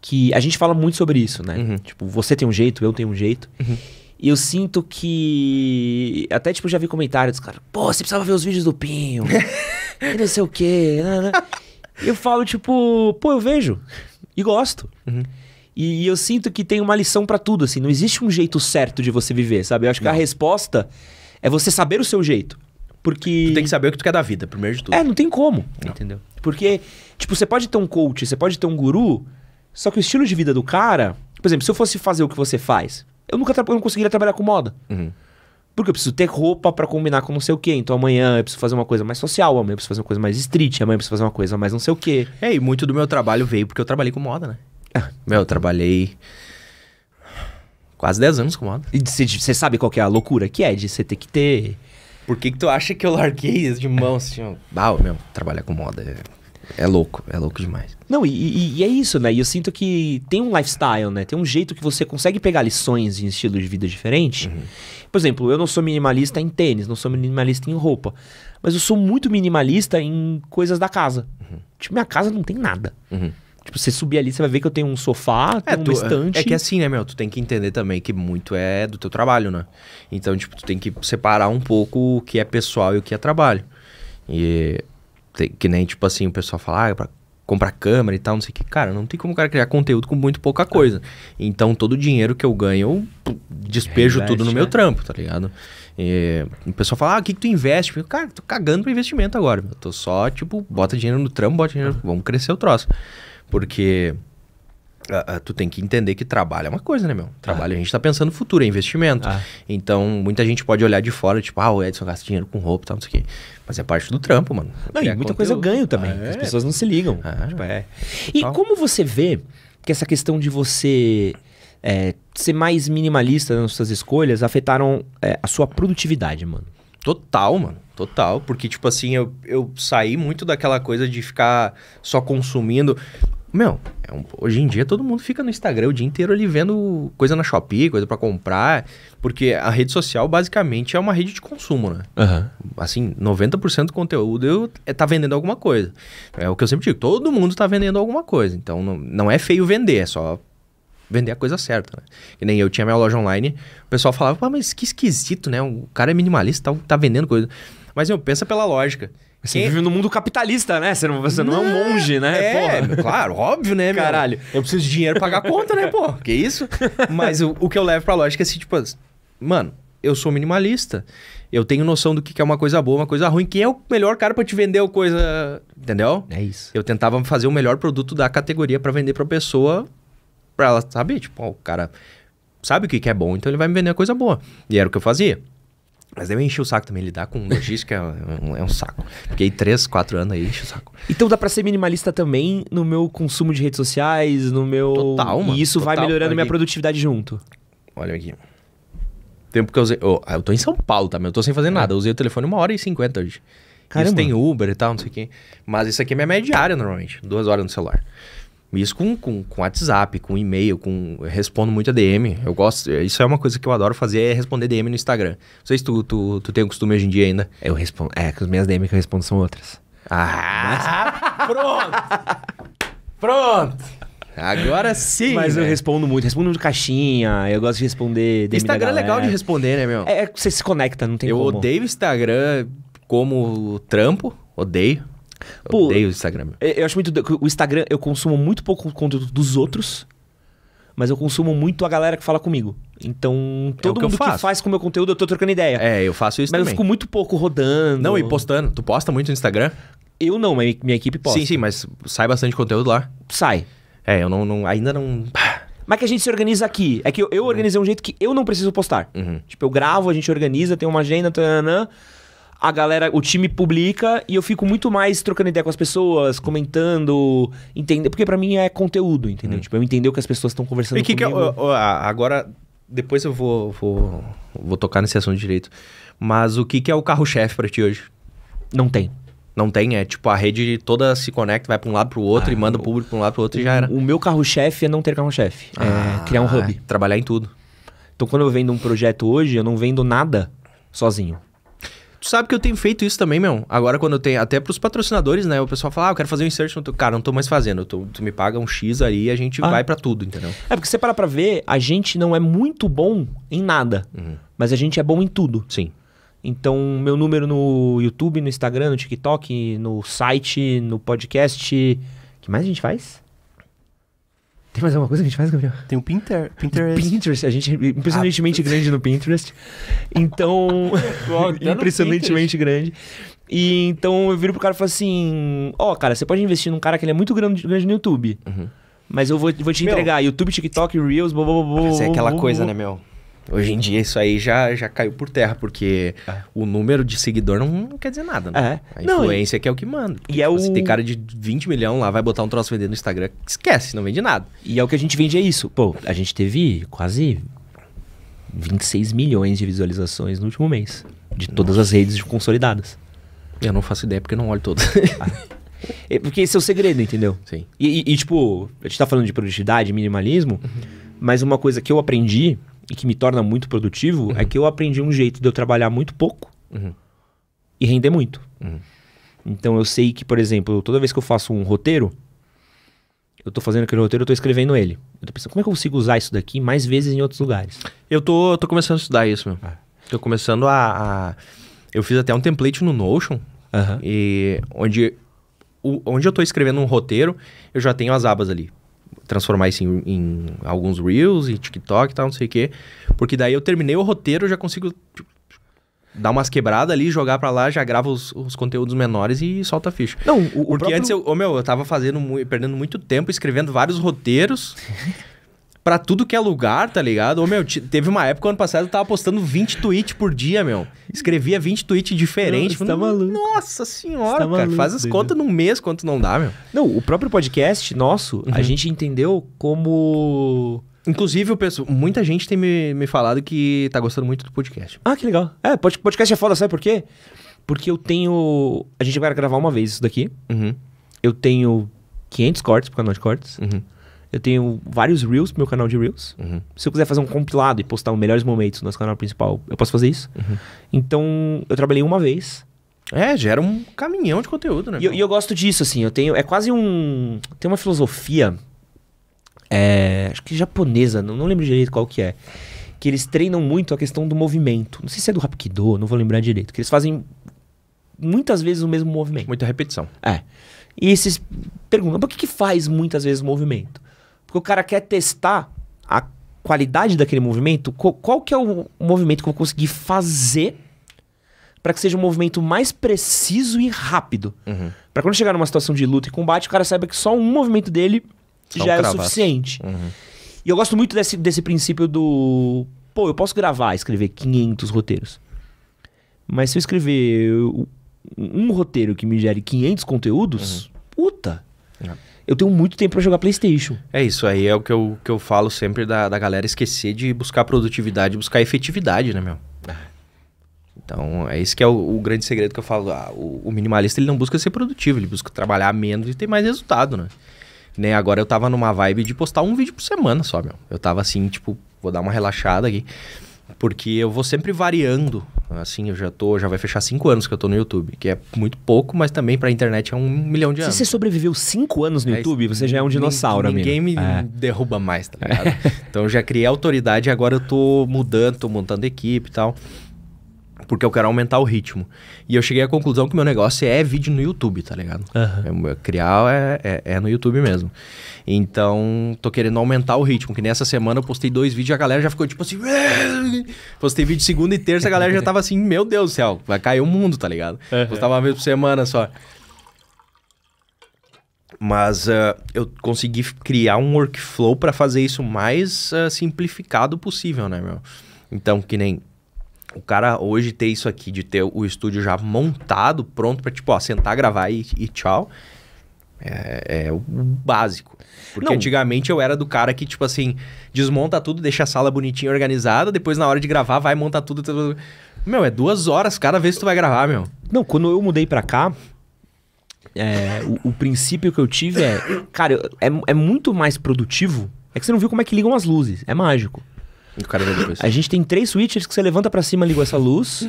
Que a gente fala muito sobre isso, né? Uhum. Tipo, você tem um jeito, eu tenho um jeito. Uhum. E eu sinto que... Até, tipo, já vi comentários, cara. Pô, você precisava ver os vídeos do Pinho. E não sei o quê. Eu falo, tipo... Pô, eu vejo. E gosto. Uhum. E, e eu sinto que tem uma lição pra tudo, assim. Não existe um jeito certo de você viver, sabe? Eu acho que não. A resposta é você saber o seu jeito. Porque... Tu tem que saber o que tu quer da vida, primeiro de tudo. É, não tem como. Não. Entendeu? Porque, tipo, você pode ter um coach, você pode ter um guru... Só que o estilo de vida do cara... Por exemplo, se eu fosse fazer o que você faz... Eu nunca tra eu não conseguiria trabalhar com moda. Uhum. Porque eu preciso ter roupa pra combinar com não sei o quê. Então amanhã eu preciso fazer uma coisa mais social, amanhã eu preciso fazer uma coisa mais street, amanhã eu preciso fazer uma coisa mais não sei o quê. É, e muito do meu trabalho veio porque eu trabalhei com moda, né? Ah. Meu, eu trabalhei... Quase dez anos com moda. E você sabe qual que é a loucura que é de você ter que ter... Por que que tu acha que eu larguei isso de mão? Assim, ah, meu, trabalhar com moda... É... É louco, é louco demais. Não, e, e, e é isso, né? E eu sinto que tem um lifestyle, né? Tem um jeito que você consegue pegar lições em estilo de vida diferente. Uhum. Por exemplo, eu não sou minimalista em tênis, não sou minimalista em roupa. Mas eu sou muito minimalista em coisas da casa. Uhum. Tipo, minha casa não tem nada. Uhum. Tipo, você subir ali, você vai ver que eu tenho um sofá, tenho é, tu, uma estante... É que assim, né, meu? Tu tem que entender também que muito é do teu trabalho, né? Então, tipo, tu tem que separar um pouco o que é pessoal e o que é trabalho. E... Que nem, tipo assim, o pessoal fala, ah, pra comprar câmera e tal, não sei o que. Cara, não tem como o cara criar conteúdo com muito pouca coisa. Então, todo o dinheiro que eu ganho, eu despejo Investe, tudo no meu né? trampo, tá ligado? E o pessoal fala, ah, o que que tu investe? Eu, cara, tô cagando pro investimento agora. Eu tô só, tipo, bota dinheiro no trampo, bota dinheiro... Uhum. Vamos crescer o troço. Porque... Uh, uh, tu tem que entender que trabalho é uma coisa, né, meu? Trabalho, ah. a gente tá pensando no futuro, é investimento. Ah. Então, muita gente pode olhar de fora, tipo, ah, o Edson gasta dinheiro com roupa e tal, não sei o quê. Mas é parte do trampo, mano. Não, e muita conteúdo. coisa eu ganho também. Ah, é. As pessoas não se ligam. Ah, tipo, é. E tal. Como você vê que essa questão de você é, ser mais minimalista nas suas escolhas afetaram é, a sua produtividade, mano? Total, mano. Total. Porque, tipo assim, eu, eu saí muito daquela coisa de ficar só consumindo... Meu, é um, hoje em dia todo mundo fica no Instagram o dia inteiro ali vendo coisa na Shopee, coisa pra comprar. Porque a rede social basicamente é uma rede de consumo, né? Uhum. Assim, noventa por cento do conteúdo eu, é, tá vendendo alguma coisa. É o que eu sempre digo, todo mundo tá vendendo alguma coisa. Então não, não é feio vender, é só vender a coisa certa, né? Que nem eu tinha minha loja online, o pessoal falava, pô, mas que esquisito, né? O cara é minimalista, tá, tá vendendo coisa. Mas, meu, pensa pela lógica. Você Quem... vive no mundo capitalista, né? Você não, você não, não é um monge, né? É, porra. Claro, óbvio, né, meu? Caralho. Eu preciso de dinheiro pra pagar a conta, né, pô? Que isso? Mas o, o que eu levo pra lógica é assim, tipo... Mano, eu sou minimalista. Eu tenho noção do que é uma coisa boa, uma coisa ruim. Quem é o melhor cara pra te vender a coisa... Entendeu? É isso. Eu tentava fazer o melhor produto da categoria pra vender pra pessoa... Pra ela saber, tipo, ó, o cara sabe o que é bom, então ele vai me vender a coisa boa. E era o que eu fazia. Mas daí eu enchi o saco também, lidar com logística é, um, é um saco. Fiquei três, quatro anos aí, enchi o saco. Então dá pra ser minimalista também no meu consumo de redes sociais, no meu... Total, mano. E isso Total. vai melhorando minha produtividade junto. Olha aqui. Tempo que eu usei... Oh, eu tô em São Paulo, tá? Eu tô sem fazer é. nada. Eu usei o telefone uma hora e cinquenta hoje. Caramba. Isso tem Uber e tal, não sei o quê. Mas isso aqui é minha média diária, normalmente. Duas horas no celular. Isso com, com, com WhatsApp, com e-mail, com... Eu respondo muito a D M. Eu gosto... Isso é uma coisa que eu adoro fazer, é responder D M no Instagram. Não sei se tu, tu, tu tem o costume hoje em dia ainda. Eu respondo... É, que as minhas D M que eu respondo são outras. Ah! Mas... Pronto! Pronto! Agora sim! Mas né? eu respondo muito. Respondo muito caixinha, eu gosto de responder D M. Instagram é legal de responder, né, meu? É, você se conecta, não tem eu como. Eu odeio o Instagram como trampo. Odeio. Eu Pô, odeio o Instagram. Eu, eu acho muito... O Instagram, eu consumo muito pouco conteúdo dos outros. mas eu consumo muito a galera que fala comigo. Então, todo é mundo que, que faz com o meu conteúdo, eu tô trocando ideia. É, eu faço isso mas também. Mas eu fico muito pouco rodando. Não, e postando. Tu posta muito no Instagram? Eu não, mas minha equipe posta. Sim, sim, mas sai bastante conteúdo lá. Sai. É, eu não, não ainda não... Mas que a gente se organiza aqui. É que eu, eu organizei um jeito que eu não preciso postar. Uhum. Tipo, eu gravo, a gente organiza, tem uma agenda, tanana... A galera, o time publica e eu fico muito mais trocando ideia com as pessoas, comentando, entendendo. Porque pra mim é conteúdo, entendeu? Hum. Tipo, eu entender o que as pessoas estão conversando e que comigo. Que eu, eu, agora, depois eu vou, vou, vou tocar nesse assunto direito. Mas o que, que é o carro-chefe pra ti hoje? Não tem. Não tem? É tipo, a rede toda se conecta, vai pra um lado pro outro ah, e manda o público pra um lado pro outro o, e já era. O meu carro-chefe é não ter carro-chefe. Ah, é criar um hub. É, trabalhar em tudo. Então quando eu vendo um projeto hoje, eu não vendo nada sozinho. Tu sabe que eu tenho feito isso também, meu. Agora quando eu tenho... Até pros patrocinadores, né? O pessoal fala, ah, eu quero fazer um insert. Tô... Cara, não tô mais fazendo. Tô... Tu me paga um X aí e a gente ah. vai pra tudo, entendeu? É, porque você para pra ver, a gente não é muito bom em nada. Uhum. Mas a gente é bom em tudo. Sim. Então, meu número no YouTube, no Instagram, no TikTok, no site, no podcast... O que mais a gente faz? Tem mais alguma coisa que a gente faz, Gabriel? Tem o Pinter, Pinterest. Pinterest. A gente é impressionantemente ah, grande no Pinterest. Então... impressionantemente Pinterest. grande. E então eu viro pro cara e falo assim... Ó, oh, cara, você pode investir num cara que ele é muito grande, grande no YouTube. Uhum. Mas eu vou, vou te meu, entregar YouTube, TikTok, Reels, blá, blá, blá, blá, mas é aquela blá, coisa, blá, né, meu? Hoje em dia isso aí já, já caiu por terra, porque é. o número de seguidor não, não quer dizer nada, né? É. A influência não, e... que é o que manda. E é você o... tem cara de vinte milhões lá, vai botar um troço vendendo no Instagram, esquece, não vende nada. E é o que a gente vende, é isso. Pô, a gente teve quase vinte e seis milhões de visualizações no último mês, de todas Nossa. as redes consolidadas. Eu não faço ideia porque eu não olho todas. É porque esse é o segredo, entendeu? Sim. E, e, e tipo, a gente tá falando de produtividade, minimalismo, uhum. mas uma coisa que eu aprendi... E que me torna muito produtivo, uhum. é que eu aprendi um jeito de eu trabalhar muito pouco uhum. e render muito. Uhum. Então eu sei que, por exemplo, toda vez que eu faço um roteiro, eu tô fazendo aquele roteiro, eu tô escrevendo ele. Eu tô pensando, como é que eu consigo usar isso daqui mais vezes em outros lugares? Eu tô, tô começando a estudar isso, meu. Ah. Tô começando a, a... Eu fiz até um template no Notion, uhum. e onde, o, onde eu tô escrevendo um roteiro, eu já tenho as abas ali. Transformar isso em, em alguns Reels e TikTok e tal, não sei o quê. Porque daí eu terminei o roteiro, eu já consigo dar umas quebradas ali, jogar pra lá, já gravo os, os conteúdos menores e solta a ficha. Não, o, Porque o próprio... antes eu, oh, meu, eu tava fazendo, perdendo muito tempo escrevendo vários roteiros... Pra tudo que é lugar, tá ligado? Ô, meu, teve uma época, ano passado, eu tava postando vinte tweets por dia, meu. Escrevia vinte tweets diferentes. Nossa, tá maluco. Nossa senhora, tá maluco, cara. Faz as contas num mês, quanto não dá, meu. Não, o próprio podcast nosso, uhum. a gente entendeu como... Inclusive, eu penso, muita gente tem me, me falado que tá gostando muito do podcast. Ah, que legal. É, podcast é foda, sabe por quê? Porque eu tenho... A gente vai gravar uma vez isso daqui. Uhum. Eu tenho quinhentos cortes pro canal de cortes. Uhum. Eu tenho vários Reels pro meu canal de Reels. Uhum. Se eu quiser fazer um compilado e postar os melhores momentos no nosso canal principal, eu posso fazer isso. Uhum. Então, eu trabalhei uma vez. É, gera um caminhão de conteúdo, né? E eu, e eu gosto disso, assim. Eu tenho... É quase um... Tem uma filosofia... É, acho que japonesa. Não, não lembro direito qual que é. Que eles treinam muito a questão do movimento. Não sei se é do Hapkido, não vou lembrar direito. Que eles fazem muitas vezes o mesmo movimento. Muita repetição. É. E vocês perguntam, por que que faz muitas vezes o movimento? Porque o cara quer testar a qualidade daquele movimento. Qual, qual que é o movimento que eu vou conseguir fazer para que seja um movimento mais preciso e rápido? Uhum. Para quando chegar numa situação de luta e combate, o cara saiba que só um movimento dele só já é o suficiente. Uhum. E eu gosto muito desse, desse princípio do... Pô, eu posso gravar, escrever quinhentos roteiros. Mas se eu escrever eu, um roteiro que me gere quinhentos conteúdos... Uhum. Puta! Uhum. Eu tenho muito tempo pra jogar Playstation. É isso aí, é o que eu, que eu falo sempre da, da galera esquecer de buscar produtividade, buscar efetividade, né, meu? Então, é isso que é o, o grande segredo que eu falo. Ah, o, o minimalista, ele não busca ser produtivo, ele busca trabalhar menos e ter mais resultado, né? né? Agora eu tava numa vibe de postar um vídeo por semana só, meu. Eu tava assim, tipo, vou dar uma relaxada aqui, porque eu vou sempre variando. Assim, eu já tô, já vai fechar cinco anos que eu tô no YouTube, que é muito pouco, mas também pra internet é um milhão de anos. Se você sobreviveu cinco anos no é, YouTube, você já é um dinossauro, amigo. Ninguém me é. derruba mais, tá ligado? É. Então eu já criei autoridade, agora eu tô mudando, tô montando equipe e tal. Porque eu quero aumentar o ritmo. E eu cheguei à conclusão que meu negócio é vídeo no YouTube, tá ligado? Uhum. É, criar é, é, é no YouTube mesmo. Então, tô querendo aumentar o ritmo. Que nessa semana eu postei dois vídeos e a galera já ficou tipo assim... Postei vídeo segunda e terça, a galera já tava assim... Meu Deus do céu, vai cair o mundo, tá ligado? Uhum. Postava uma vez por semana só. Mas uh, eu consegui criar um workflow pra fazer isso mais uh, simplificado possível, né, meu? Então, que nem... O cara hoje ter isso aqui, de ter o estúdio já montado, pronto pra, tipo, ó, sentar, gravar e, e tchau, é, é o básico. Porque não. Antigamente eu era do cara que, tipo assim, desmonta tudo, deixa a sala bonitinha, organizada, depois na hora de gravar vai montar tudo. tudo. Meu, é duas horas cada vez que tu vai gravar, meu. Não, quando eu mudei pra cá, é, o, o princípio que eu tive é... Cara, é, é muito mais produtivo. É que você não viu como é que ligam as luzes, é mágico. O cara vai depois. A gente tem três switches que você levanta pra cima, ligou essa luz.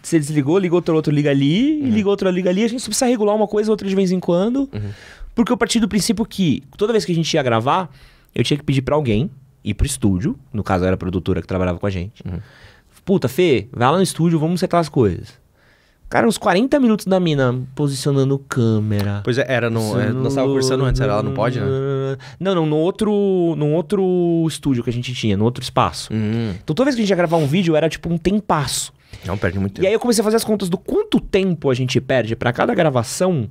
Você desligou, ligou outro, outro liga ali, uhum. Ligou outro, liga ali. A gente só precisa regular uma coisa, outra de vez em quando. Uhum. Porque eu parti do princípio que toda vez que a gente ia gravar, eu tinha que pedir pra alguém ir pro estúdio. No caso, era a produtora que trabalhava com a gente. Uhum. Puta, Fê, vai lá no estúdio, vamos setar as coisas. Cara, uns quarenta minutos da mina posicionando câmera. Pois é, era no... É, nós estávamos conversando antes, era lá no pod, né? Não, não, no outro, no outro estúdio que a gente tinha, no outro espaço. Hum. Então toda vez que a gente ia gravar um vídeo, era tipo um tempasso. Não, perde muito tempo. E aí eu comecei a fazer as contas do quanto tempo a gente perde pra cada gravação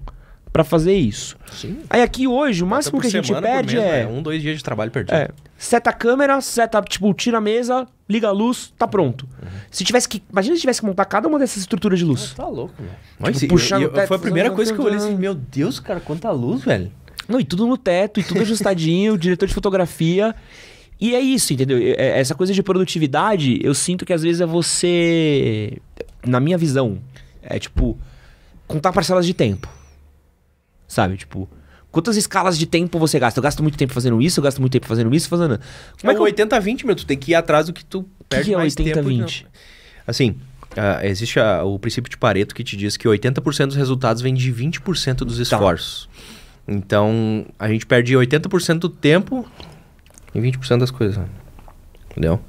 pra fazer isso. Sim. Aí aqui hoje, o máximo que a gente perde é... é... Um, dois dias de trabalho perdido. É. Seta a câmera, seta, tipo, tira a mesa, liga a luz, tá pronto. Uhum. Se tivesse que... Imagina se tivesse que montar cada uma dessas estruturas de luz. Ah, tá louco, velho. Mas tipo, se, eu, eu, teto, foi a primeira coisa que eu olhei assim, meu Deus, cara, quanta luz, velho. Não, e tudo no teto, e tudo ajustadinho, o diretor de fotografia. E é isso, entendeu? Essa coisa de produtividade, eu sinto que às vezes é você... Na minha visão, é tipo, contar parcelas de tempo. Sabe, tipo, quantas escalas de tempo você gasta? Eu gasto muito tempo fazendo isso, eu gasto muito tempo fazendo isso, fazendo... Como é que oitenta vinte, meu, tu tem que ir atrás do que tu perde mais tempo. O que é oitenta vinte? Assim, uh, existe a, o princípio de Pareto que te diz que oitenta por cento dos resultados vem de vinte por cento dos esforços. Tá. Então, a gente perde oitenta por cento do tempo e vinte por cento das coisas. Entendeu?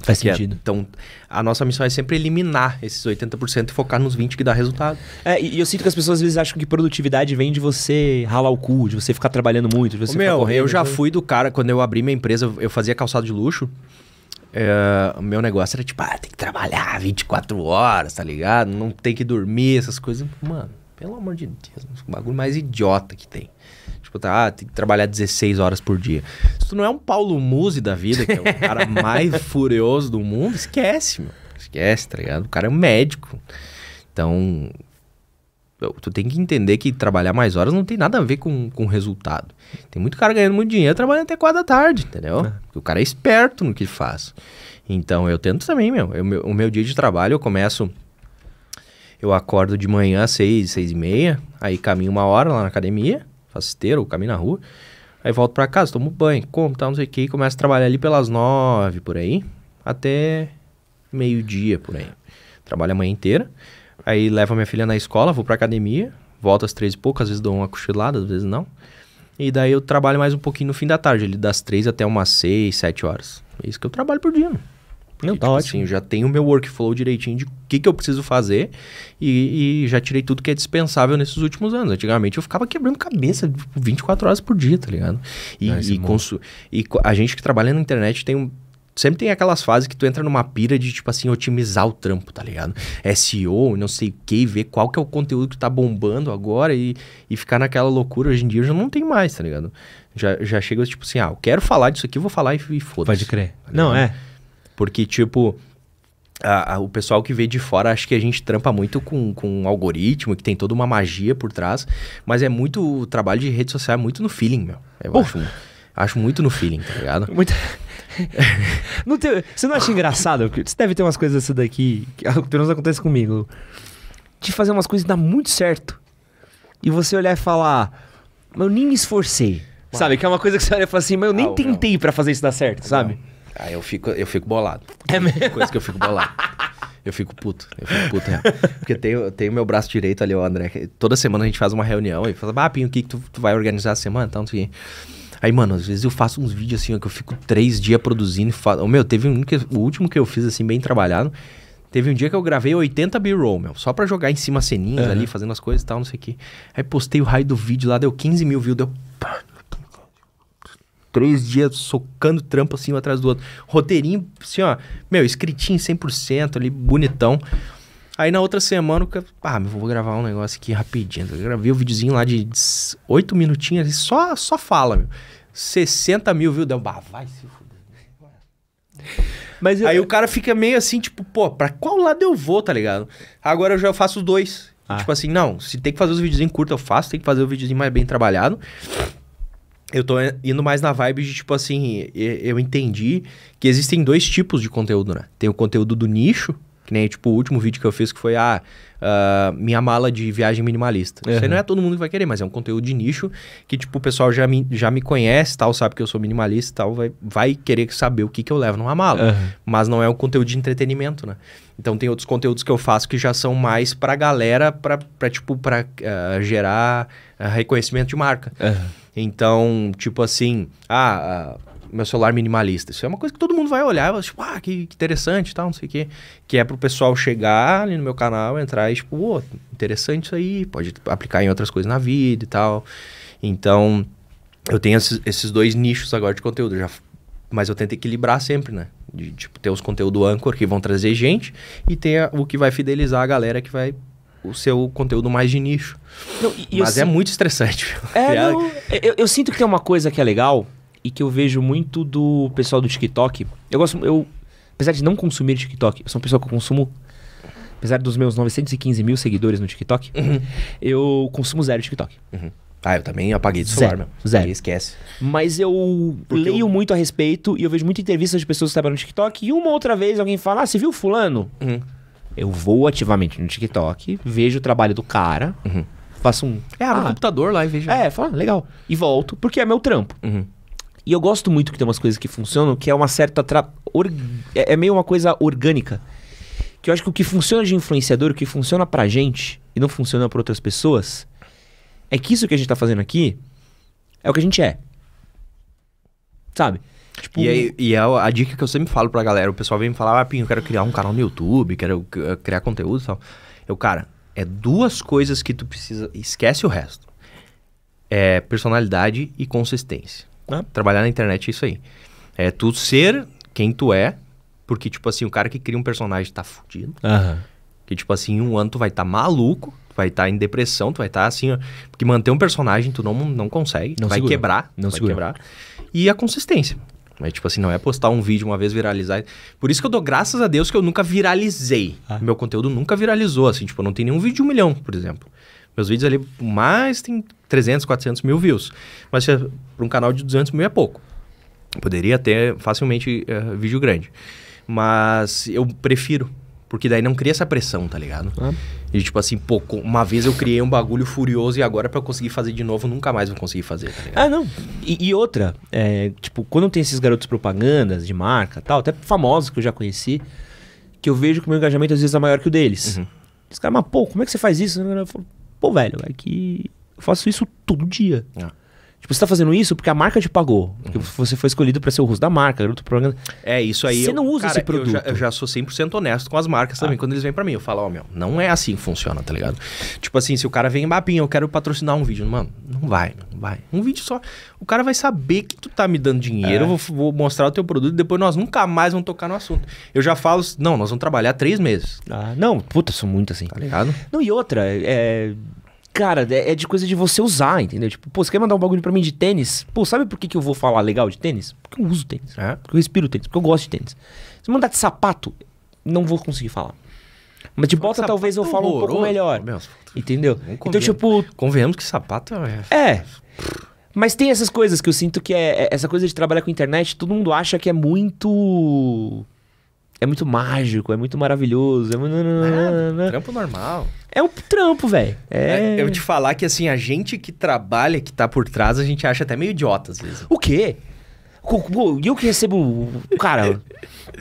Faz sentido. É, então, a nossa missão é sempre eliminar esses oitenta por cento e focar nos vinte por cento que dá resultado. É, e eu sinto que as pessoas às vezes acham que produtividade vem de você ralar o cu, de você ficar trabalhando muito, de você Ô, ficar Meu, correndo, eu já foi... fui do cara, quando eu abri minha empresa, eu fazia calçado de luxo. É, o meu negócio era tipo, ah, tem que trabalhar vinte e quatro horas, tá ligado? Não tem que dormir, essas coisas. Mano, pelo amor de Deus, o bagulho mais idiota que tem. Tipo, tá, ah, tem que trabalhar dezesseis horas por dia. Se tu não é um Paulo Muzi da vida, que é o cara mais furioso do mundo, esquece, meu. Esquece, tá ligado? O cara é um médico. Então, tu tem que entender que trabalhar mais horas não tem nada a ver com, com resultado. Tem muito cara ganhando muito dinheiro trabalhando até quatro da tarde, entendeu? É. Porque o cara é esperto no que faz. Então, eu tento também, meu. Eu, meu o meu dia de trabalho, eu começo... Eu acordo de manhã às seis, seis e meia. Aí caminho uma hora lá na academia. Faço esteira ou caminho na rua. Aí volto pra casa, tomo banho, como, tal, não sei o que. E começo a trabalhar ali pelas nove, por aí. Até meio-dia, por aí. Trabalho a manhã inteira. Aí levo a minha filha na escola, vou pra academia. Volto às três e pouco, às vezes dou uma cochilada, às vezes não. E daí eu trabalho mais um pouquinho no fim da tarde. Ali das três até umas seis, sete horas. É isso que eu trabalho por dia, né? Porque, não, tá tipo ótimo. Assim, eu já tenho o meu workflow direitinho de o que, que eu preciso fazer e, e já tirei tudo que é dispensável nesses últimos anos. Antigamente eu ficava quebrando cabeça vinte e quatro horas por dia, tá ligado? E, não, e, consu... e a gente que trabalha na internet tem um... sempre tem aquelas fases que tu entra numa pira de, tipo assim, otimizar o trampo, tá ligado? S E O, não sei o que, ver qual que é o conteúdo que tá bombando agora e, e ficar naquela loucura. Hoje em dia eu já não tem mais, tá ligado? Já, já chega tipo assim, ah, eu quero falar disso aqui, vou falar e, e foda-se. Pode crer. Tá não, é... Porque, tipo, a, a, o pessoal que vê de fora acha que a gente trampa muito com, com um algoritmo, que tem toda uma magia por trás. Mas é muito... O trabalho de rede social é muito no feeling, meu. Eu acho, acho muito no feeling, tá ligado? Muito... não tem, você não acha engraçado? Você deve ter umas coisas assim daqui, que pelo menos acontece comigo. De fazer umas coisas e dar muito certo. E você olhar e falar... Mas eu nem me esforcei. Mano. Sabe? Que é uma coisa que você olha e fala assim... Mas eu nem ah, tentei não. pra fazer isso dar certo, não. sabe? Aí ah, eu fico, eu fico bolado. É mesmo? Coisa que eu fico bolado. Eu fico puto. Eu fico puto, real. Porque eu tenho o meu braço direito ali, ó, André. Toda semana a gente faz uma reunião e fala, ah, Pinho, o que, que tu, tu vai organizar a semana? Então, assim. Aí, mano, às vezes eu faço uns vídeos assim, ó, que eu fico três dias produzindo. E falo... Meu, teve um que, o último que eu fiz, assim, bem trabalhado. Teve um dia que eu gravei oitenta B-roll, meu. Só pra jogar em cima ceninhas uhum. ali, fazendo as coisas e tal, não sei o quê. Aí postei o raio do vídeo lá, deu quinze mil views, deu... Três dias socando trampo assim, um atrás do outro. Roteirinho, assim, ó... Meu, escritinho cem por cento ali, bonitão. Aí na outra semana, eu... Ah, meu, vou gravar um negócio aqui rapidinho. Eu gravei o um videozinho lá de oito minutinhos, só, só fala, meu. sessenta mil views, deu... Bah, vai se fuder. Mas eu... Aí o cara fica meio assim, tipo, pô, pra qual lado eu vou, tá ligado? Agora eu já faço os dois. Ah. Tipo assim, não, se tem que fazer os videozinhos curtos, eu faço. Tem que fazer o videozinho mais bem trabalhado. Eu tô indo mais na vibe de, tipo assim, eu entendi que existem dois tipos de conteúdo, né? Tem o conteúdo do nicho, que nem, tipo, o último vídeo que eu fiz que foi a ah, uh, minha mala de viagem minimalista. Uhum. Isso aí não é todo mundo que vai querer, mas é um conteúdo de nicho que, tipo, o pessoal já me, já me conhece, tal, sabe que eu sou minimalista e tal, vai, vai querer saber o que que eu levo numa mala. Uhum. Mas não é um conteúdo de entretenimento, né? Então tem outros conteúdos que eu faço que já são mais pra galera, pra, pra tipo, pra uh, gerar uh, reconhecimento de marca. Uhum. Então, tipo assim, ah, meu celular minimalista. Isso é uma coisa que todo mundo vai olhar, vai, tipo, ah, que, que interessante e tal, não sei o quê. Que é pro pessoal chegar ali no meu canal, entrar e tipo, ô, interessante isso aí, pode aplicar em outras coisas na vida e tal. Então, eu tenho esses, esses dois nichos agora de conteúdo, já, mas eu tento equilibrar sempre, né? De, tipo, ter os conteúdos âncora que vão trazer gente e ter o que vai fidelizar a galera que vai... o seu conteúdo mais de nicho. Não, e, mas é sinto... muito estressante. É, não, eu, eu sinto que tem uma coisa que é legal e que eu vejo muito do pessoal do TikTok. Eu gosto... Eu, apesar de não consumir TikTok, eu sou um pessoal que eu consumo... Apesar dos meus novecentos e quinze mil seguidores no TikTok, uhum. eu consumo zero TikTok. Uhum. Ah, eu também apaguei do celular, meu. Zero. Ninguém esquece. Mas eu Porque leio eu... muito a respeito e eu vejo muitas entrevistas de pessoas que trabalham no TikTok e uma outra vez alguém fala, ah, você viu fulano? Uhum. Eu vou ativamente no TikTok, vejo o trabalho do cara, uhum. faço um... É, abro ah, o computador lá e vejo. É, fala, legal. E volto, porque é meu trampo. Uhum. E eu gosto muito que tem umas coisas que funcionam, que é uma certa... Tra... Or... É meio uma coisa orgânica. Que eu acho que o que funciona de influenciador, o que funciona pra gente, e não funciona pra outras pessoas, é que isso que a gente tá fazendo aqui é o que a gente é. Sabe? Tipo, e, aí, e é a dica que eu sempre falo pra galera. O pessoal vem me falar, ah, Pinho, eu quero criar um canal no YouTube, quero criar conteúdo e tal. Eu, cara, é duas coisas que tu precisa... Esquece o resto. É personalidade e consistência. Ah. Trabalhar na internet é isso aí. É tu ser quem tu é, porque, tipo assim, o cara que cria um personagem tá fudido. Aham. Que, tipo assim, em um ano tu vai tá maluco, tu vai tá em depressão, tu vai tá assim... Ó, porque manter um personagem tu não, não consegue. Não vai segura. Quebrar. Não vai segura. Quebrar. E a consistência. Mas, tipo assim, não é postar um vídeo uma vez, viralizar. Por isso que eu dou graças a Deus que eu nunca viralizei. Ah. Meu conteúdo nunca viralizou, assim. Tipo, eu não tenho nenhum vídeo de um milhão, por exemplo. Meus vídeos ali, mais tem trezentos, quatrocentos mil views. Mas para um canal de duzentos mil é pouco. Poderia ter facilmente uh, vídeo grande. Mas eu prefiro. Porque daí não cria essa pressão, tá ligado? Ah. E tipo assim, pô, uma vez eu criei um bagulho furioso e agora pra eu conseguir fazer de novo, nunca mais vou conseguir fazer, tá ligado? Ah, não. E, e outra, é, tipo, quando tem esses garotos propagandas de marca e tal, até famosos que eu já conheci, que eu vejo que o meu engajamento às vezes é maior que o deles. Uhum. Os caras, mas pô, como é que você faz isso? Eu falo, pô, velho, é que eu faço isso todo dia. Ah. Tipo, você tá fazendo isso porque a marca te pagou. Porque uhum. você foi escolhido pra ser o rosto da marca. Garoto propaganda. É, isso aí. Você eu, não usa cara, esse produto. Eu já, eu já sou cem por cento honesto com as marcas ah. também. Quando eles vêm pra mim, eu falo, ó, oh, meu, não é assim que funciona, tá ligado? Tipo assim, se o cara vem em Bapinha, eu quero patrocinar um vídeo. Mano, não vai, não vai. Um vídeo só. O cara vai saber que tu tá me dando dinheiro, é. eu vou, vou mostrar o teu produto e depois nós nunca mais vamos tocar no assunto. Eu já falo, não, nós vamos trabalhar três meses. Ah, não, puta, sou muito assim. Tá ligado? Não, e outra, é... Cara, é de coisa de você usar, entendeu? Tipo, pô, você quer mandar um bagulho pra mim de tênis? Pô, sabe por que que eu vou falar legal de tênis? Porque eu uso tênis. É? Porque eu respiro tênis. Porque eu gosto de tênis. Se mandar de sapato, não vou conseguir falar. Mas de bota talvez eu falo um pouco melhor. Meu, entendeu? Então, tipo... Convenhamos que sapato é... É. Mas tem essas coisas que eu sinto que é... é essa coisa de trabalhar com internet, todo mundo acha que é muito... É muito mágico, é muito maravilhoso. É muito... Nada, trampo normal. É um trampo, velho. É... É, eu te falar que assim, a gente que trabalha, que tá por trás, a gente acha até meio idiota às vezes. O quê? E eu que recebo... Cara, vou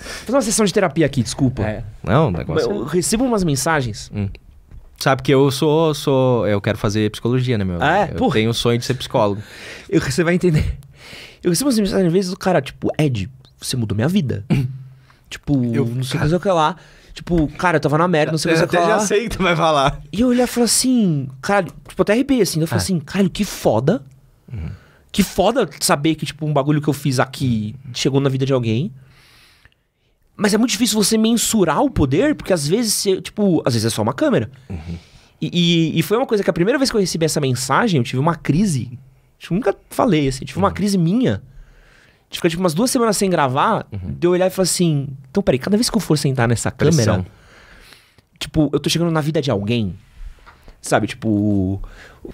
fazer uma sessão de terapia aqui, desculpa. É. Não, o negócio... Eu recebo umas mensagens... Hum. Sabe que eu sou, sou... Eu quero fazer psicologia, né, meu? Ah, é? Eu Porra. tenho o sonho de ser psicólogo. Eu, você vai entender. Eu recebo umas mensagens às vezes do cara, tipo... Ed, você mudou minha vida. Tipo, eu, não sei o que lá. Tipo, cara, eu tava na merda, não sei mais o que falar. Eu já sei o que tu vai falar. E eu olhei e falei assim, caralho, tipo, até arrepiei assim. Eu falei ah. assim, caralho, que foda. Uhum. Que foda saber que, tipo, um bagulho que eu fiz aqui chegou na vida de alguém. Mas é muito difícil você mensurar o poder, porque às vezes, você, tipo, às vezes é só uma câmera. Uhum. E, e, e foi uma coisa que a primeira vez que eu recebi essa mensagem, eu tive uma crise. Eu nunca falei assim, tive uhum. uma crise minha. De ficar, tipo, umas duas semanas sem gravar, uhum. de eu olhar e falar assim... Então, peraí, cada vez que eu for sentar nessa Pressão. câmera... Tipo, eu tô chegando na vida de alguém. Sabe, tipo...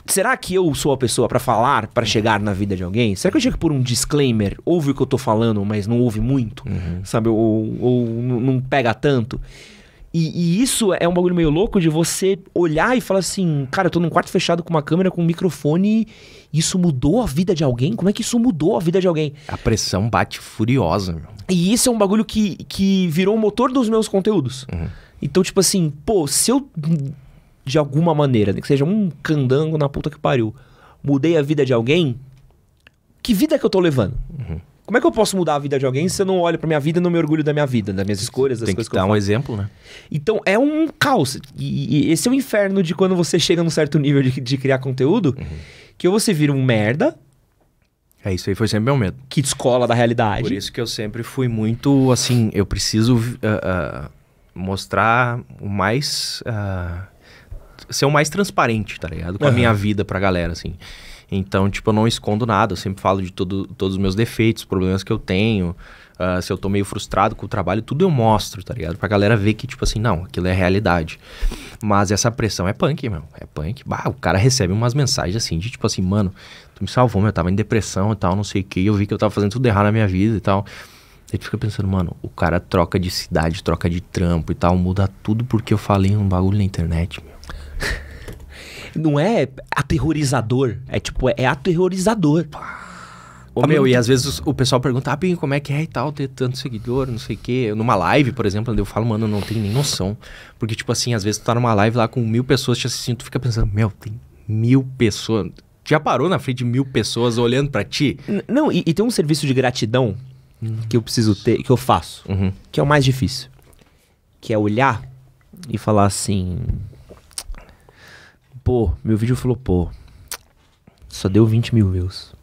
Será que eu sou a pessoa pra falar, pra uhum. chegar na vida de alguém? Será que eu chego por um disclaimer? Ouve o que eu tô falando, mas não ouve muito? Uhum. Sabe, ou, ou não pega tanto? E, e isso é um bagulho meio louco de você olhar e falar assim... Cara, eu tô num quarto fechado com uma câmera, com um microfone... Isso mudou a vida de alguém? Como é que isso mudou a vida de alguém? A pressão bate furiosa, meu. E isso é um bagulho que, que virou o motor dos meus conteúdos. Uhum. Então, tipo assim, pô, se eu, de alguma maneira, que seja um candango na puta que pariu, mudei a vida de alguém, que vida que eu tô levando? Uhum. Como é que eu posso mudar a vida de alguém se eu não olho pra minha vida e não me orgulho da minha vida, das minhas escolhas, das Tem coisas que eu Tem que dar um exemplo, né? Então, é um caos. E, e esse é o inferno de quando você chega num certo nível de, de criar conteúdo... Uhum. Que ou você vira um merda... É, isso aí foi sempre meu medo. Que descola da realidade. Por isso que eu sempre fui muito, assim... Eu preciso uh, uh, mostrar o mais... Uh, ser o mais transparente, tá ligado? Com uhum. a minha vida pra galera, assim. Então, tipo, eu não escondo nada. Eu sempre falo de todo, todos os meus defeitos, problemas que eu tenho. Uh, se eu tô meio frustrado com o trabalho, tudo eu mostro, tá ligado? Pra galera ver que, tipo assim, não, aquilo é realidade. Mas essa pressão é punk, meu. É punk. Bah, o cara recebe umas mensagens assim, de tipo assim, mano, tu me salvou, meu, eu tava em depressão e tal, não sei o que, eu vi que eu tava fazendo tudo errado na minha vida e tal. Aí tu fica pensando, mano, o cara troca de cidade, troca de trampo e tal, muda tudo porque eu falei um bagulho na internet, meu. Não é aterrorizador, é tipo, é aterrorizador. Pá. Ô, tá meu, muito... e às vezes o, o pessoal pergunta, ah, Pinho, como é que é e tal, ter tanto seguidor, não sei o quê. Eu, numa live, por exemplo, eu falo, mano, eu não tenho nem noção. Porque, tipo assim, às vezes tu tá numa live lá com mil pessoas te assistindo, tu fica pensando, meu, tem mil pessoas. Já parou na frente de mil pessoas olhando pra ti? N não, e, e tem um serviço de gratidão hum. que eu preciso ter, que eu faço, uhum. que é o mais difícil. Que é olhar e falar assim, pô, meu vídeo falou, pô, só deu vinte mil views.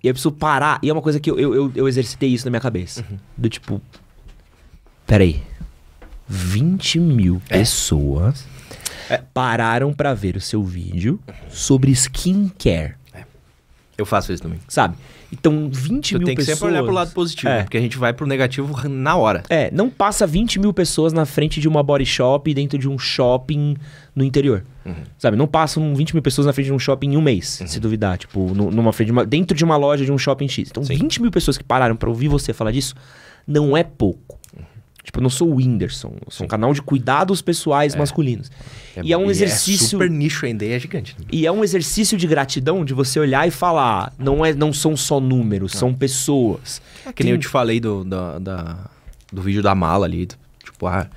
E eu preciso parar. E é uma coisa que eu, eu, eu exercitei isso na minha cabeça. Uhum. Do tipo... Peraí. vinte mil é. pessoas é. pararam pra ver o seu vídeo sobre skincare. É. Eu faço isso também. Sabe? Então, vinte mil pessoas... Tem que sempre olhar pro lado positivo. É. Porque a gente vai pro negativo na hora. É. Não passa vinte mil pessoas na frente de uma body shop dentro de um shopping no interior. Uhum. Sabe? Não passam vinte mil pessoas na frente de um shopping em um mês, uhum. se duvidar. Tipo, numa frente de uma, dentro de uma loja de um shopping X. Então, sim. vinte mil pessoas que pararam pra ouvir você falar disso não é pouco. Uhum. Tipo, eu não sou o Whindersson. Eu sou um canal de cuidados pessoais é. masculinos. É, e é um exercício... É super nicho ainda e é gigante. Né? E é um exercício de gratidão de você olhar e falar. Não, é, não são só números, não. são pessoas. É que Tem... nem eu te falei do, do, da, do vídeo da mala ali. Tipo, ah,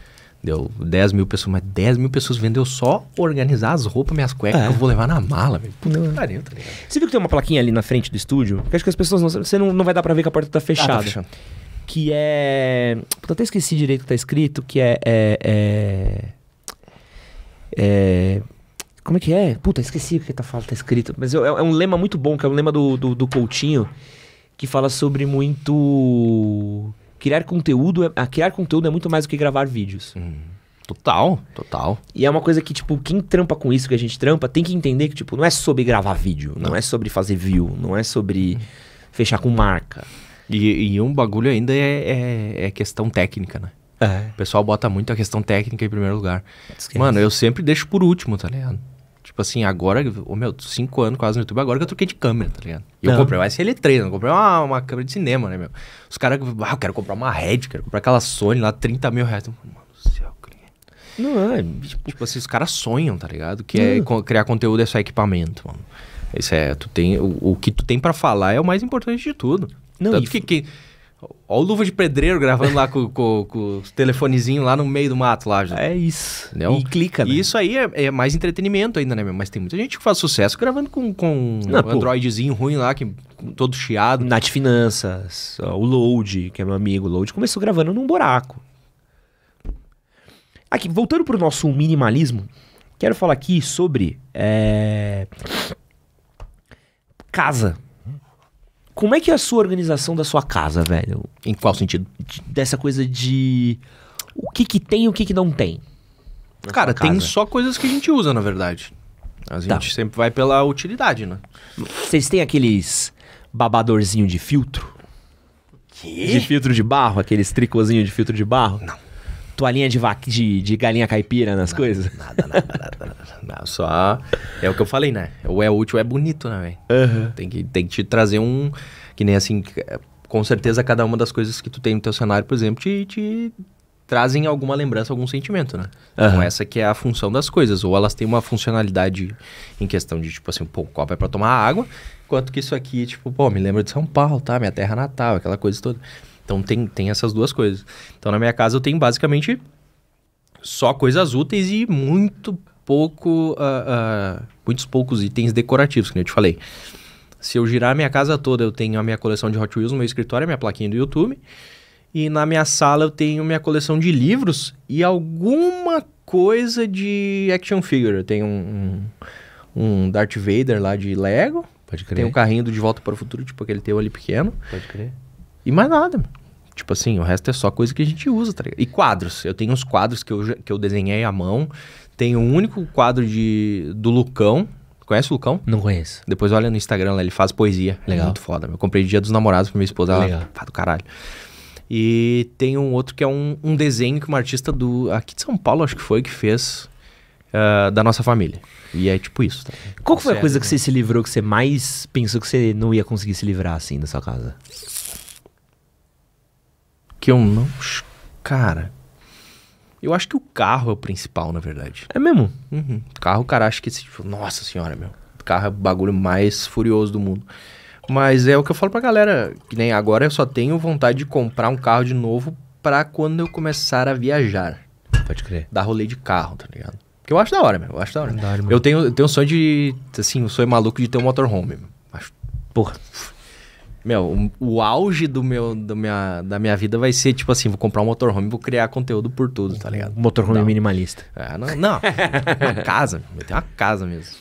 deu dez mil pessoas. Mas dez mil pessoas vendo eu só organizar as roupas, minhas cuecas. É. Que eu vou levar na mala. Meu. Puta que pariu, tá ligado? Você viu que tem uma plaquinha ali na frente do estúdio? Porque acho que as pessoas... Não, você não, não vai dar pra ver que a porta tá fechada. Ah, tá fechando. Que é... Eu até esqueci direito o que tá escrito, que é, é, é... É... Como é que é? Puta, esqueci o que tá, tá escrito. Mas é, é um lema muito bom, que é um lema do, do, do Coutinho, que fala sobre muito... Criar conteúdo é, criar conteúdo é muito mais do que gravar vídeos. Hum, total, total. E é uma coisa que, tipo, quem trampa com isso que a gente trampa, tem que entender que, tipo, não é sobre gravar vídeo, não, não é sobre fazer view, não é sobre fechar com marca. E, e um bagulho ainda é, é, é questão técnica, né? É. O pessoal bota muito a questão técnica em primeiro lugar. Esquece. Mano, eu sempre deixo por último, tá ligado? Tipo assim, agora... Oh, meu, cinco anos quase no YouTube, agora que eu troquei de câmera, tá ligado? E eu comprei uma S L três, não comprei uma, uma câmera de cinema, né, meu? Os caras... Ah, eu quero comprar uma Red, quero comprar aquela Sony lá, trinta mil reais. Então, mano do céu, cara. Não, é... Tipo, tipo assim, os caras sonham, tá ligado? Que é, hum. criar conteúdo é só equipamento, mano. Isso é... Tu tem, o, o que tu tem pra falar é o mais importante de tudo. Não, Tanto e... que, que... Olha o Luva de Pedreiro gravando lá com, com, com os telefonezinhos lá no meio do mato lá. Já. É isso. Entendeu? E clica, né? E isso aí é, é mais entretenimento ainda, né, meu? Mas tem muita gente que faz sucesso gravando com, com Não, um Androidzinho ruim lá, que, todo chiado. Nath Finanças, o Load, que é meu amigo. O Load começou gravando num buraco. Aqui, voltando para o nosso minimalismo, quero falar aqui sobre é... casa. Como é que é a sua organização da sua casa, velho? Em qual sentido? Dessa coisa de o que que tem e o que que não tem. Cara, tem só coisas que a gente usa, na verdade. A gente tá. sempre vai pela utilidade, né? Vocês têm aqueles babadorzinho de filtro? Que? De filtro de barro, aqueles tricôzinho de filtro de barro? Não. Toalhinha de, va... de, de galinha caipira nas nada, coisas? Nada, nada, nada, nada, nada. Só é o que eu falei, né? Ou é útil ou é bonito, né, velho? Uhum. Tem, que, tem que te trazer um... Que nem assim... Com certeza, cada uma das coisas que tu tem no teu cenário, por exemplo, te, te trazem alguma lembrança, algum sentimento, né? Uhum. Então, essa que é a função das coisas. Ou elas têm uma funcionalidade em questão de, tipo assim, pô, o copo é pra tomar água, enquanto que isso aqui, tipo, pô, me lembra de São Paulo, tá? Minha terra natal, aquela coisa toda. Então, tem, tem essas duas coisas. Então, na minha casa, eu tenho basicamente só coisas úteis e muito pouco... Uh, uh, muitos poucos itens decorativos, que eu te falei. Se eu girar a minha casa toda, eu tenho a minha coleção de Hot Wheels no meu escritório, a minha plaquinha do YouTube. E na minha sala, eu tenho minha coleção de livros e alguma coisa de action figure. Eu tenho um, um, um Darth Vader lá de Lego. Pode crer. Tem um carrinho do De Volta para o Futuro, tipo aquele teu ali pequeno. Pode crer. E mais nada, mano. Tipo assim, o resto é só coisa que a gente usa, tá ligado? E quadros. Eu tenho uns quadros que eu, que eu desenhei à mão. Tenho um único quadro de, do Lucão. Conhece o Lucão? Não conheço. Depois olha no Instagram, lá, ele faz poesia. Legal. Muito foda, meu. Eu comprei Dia dos Namorados pra minha esposa. Legal. Ela, pá do caralho. E tem um outro que é um, um desenho que uma artista do aqui de São Paulo, acho que foi, que fez uh, da nossa família. E é tipo isso. Tá? Qual foi a coisa que você se livrou, que você mais pensou que você não ia conseguir se livrar assim da sua casa? Que eu não... Cara... Eu acho que o carro é o principal, na verdade. É mesmo? Uhum. Carro, cara, acho que... Tipo, nossa senhora, meu. Carro é o bagulho mais furioso do mundo. Mas é o que eu falo pra galera. Que nem agora eu só tenho vontade de comprar um carro de novo pra quando eu começar a viajar. Pode crer. Dar rolê de carro, tá ligado? Porque eu acho da hora, meu. Eu acho da hora. Da hora, eu tenho, eu tenho um sonho de... Assim, um sonho maluco de ter um motorhome, meu. Acho... Porra... Meu, o, o auge do meu, do minha, da minha vida vai ser, tipo assim, vou comprar um motorhome, vou criar conteúdo por tudo, tá ligado? Motorhome não. Minimalista. É, não, não. Uma casa, eu tenho uma casa mesmo.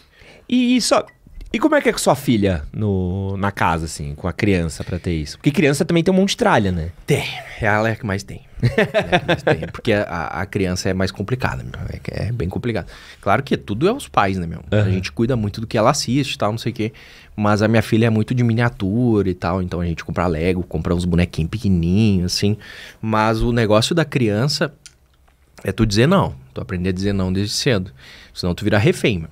E, e, só, e como é que é com sua filha no, na casa, assim, com a criança pra ter isso? Porque criança também tem um monte de tralha, né? Tem, ela é a que mais tem. É a que mais tem, porque a, a criança é mais complicada, meu, é, é bem complicado. Claro que tudo é os pais, né, meu? Uhum. A gente cuida muito do que ela assiste e tal, não sei o quê. Mas a minha filha é muito de miniatura e tal, então a gente compra Lego, compra uns bonequinhos pequenininhos, assim. Mas o negócio da criança é tu dizer não, tu aprender a dizer não desde cedo. Senão tu vira refém, meu.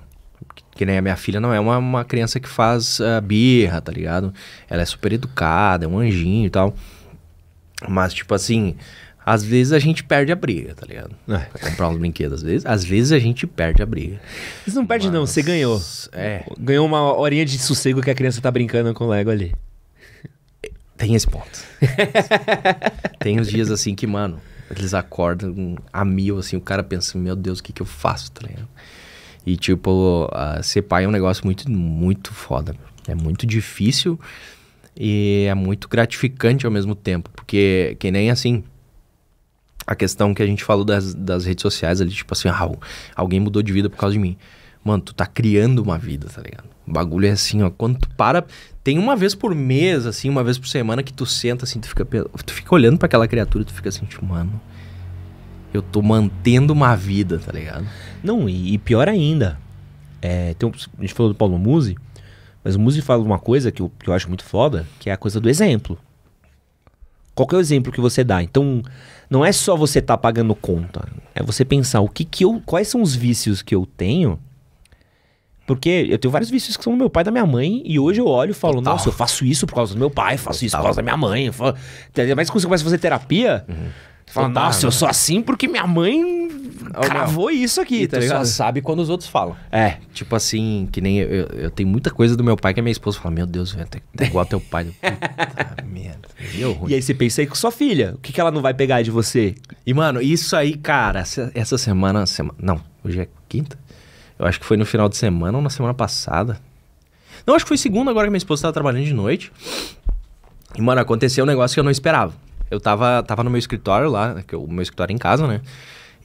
Que nem a minha filha não é uma, uma criança que faz uh, birra, tá ligado? Ela é super educada, é um anjinho e tal. Mas, tipo assim, às vezes a gente perde a briga, tá ligado? É. Pra comprar uns brinquedos, às vezes. Às vezes a gente perde a briga. Você não perde, mas... não, você ganhou. É. Ganhou uma horinha de sossego que a criança tá brincando com o Lego ali. Tem esse ponto. Tem os dias assim que, mano, eles acordam a mil, assim, o cara pensa, meu Deus, o que que eu faço, tá ligado? E, tipo, uh, ser pai é um negócio muito, muito foda. É muito difícil e é muito gratificante ao mesmo tempo. Porque, que nem assim... A questão que a gente falou das, das redes sociais ali, tipo assim, ah, alguém mudou de vida por causa de mim. Mano, tu tá criando uma vida, tá ligado? O bagulho é assim, ó, quando tu para... Tem uma vez por mês, assim, uma vez por semana que tu senta assim, tu fica, tu fica olhando pra aquela criatura, tu fica assim, tipo, mano... Eu tô mantendo uma vida, tá ligado? Não, e, e pior ainda, é, tem um, a gente falou do Paulo Muzi, mas o Muzi fala uma coisa que eu, que eu acho muito foda, que é a coisa do exemplo. Qual que é o exemplo que você dá? Então... Não é só você tá pagando conta, é você pensar o que que eu, quais são os vícios que eu tenho, porque eu tenho vários vícios que são do meu pai e da minha mãe, e hoje eu olho e falo, total. Nossa, eu faço isso por causa do meu pai, faço total. Isso por causa da minha mãe, falo... mas quando você começa a fazer terapia, uhum. Você fala, total, nossa, né? Eu sou assim porque minha mãe cravou isso aqui, e tá tu ligado? Só sabe quando os outros falam. É, tipo assim, que nem eu, eu, eu tenho muita coisa do meu pai que a minha esposa fala, meu Deus, velho, é igual teu pai, puta merda. E aí você pensa aí com sua filha, o que, que ela não vai pegar de você? E, mano, isso aí, cara, essa, essa semana, semana... Não, hoje é quinta? Eu acho que foi no final de semana ou na semana passada. Não, acho que foi segunda agora que minha esposa tava trabalhando de noite. E, mano, aconteceu um negócio que eu não esperava. Eu tava, tava no meu escritório lá, que eu, o meu escritório é em casa, né?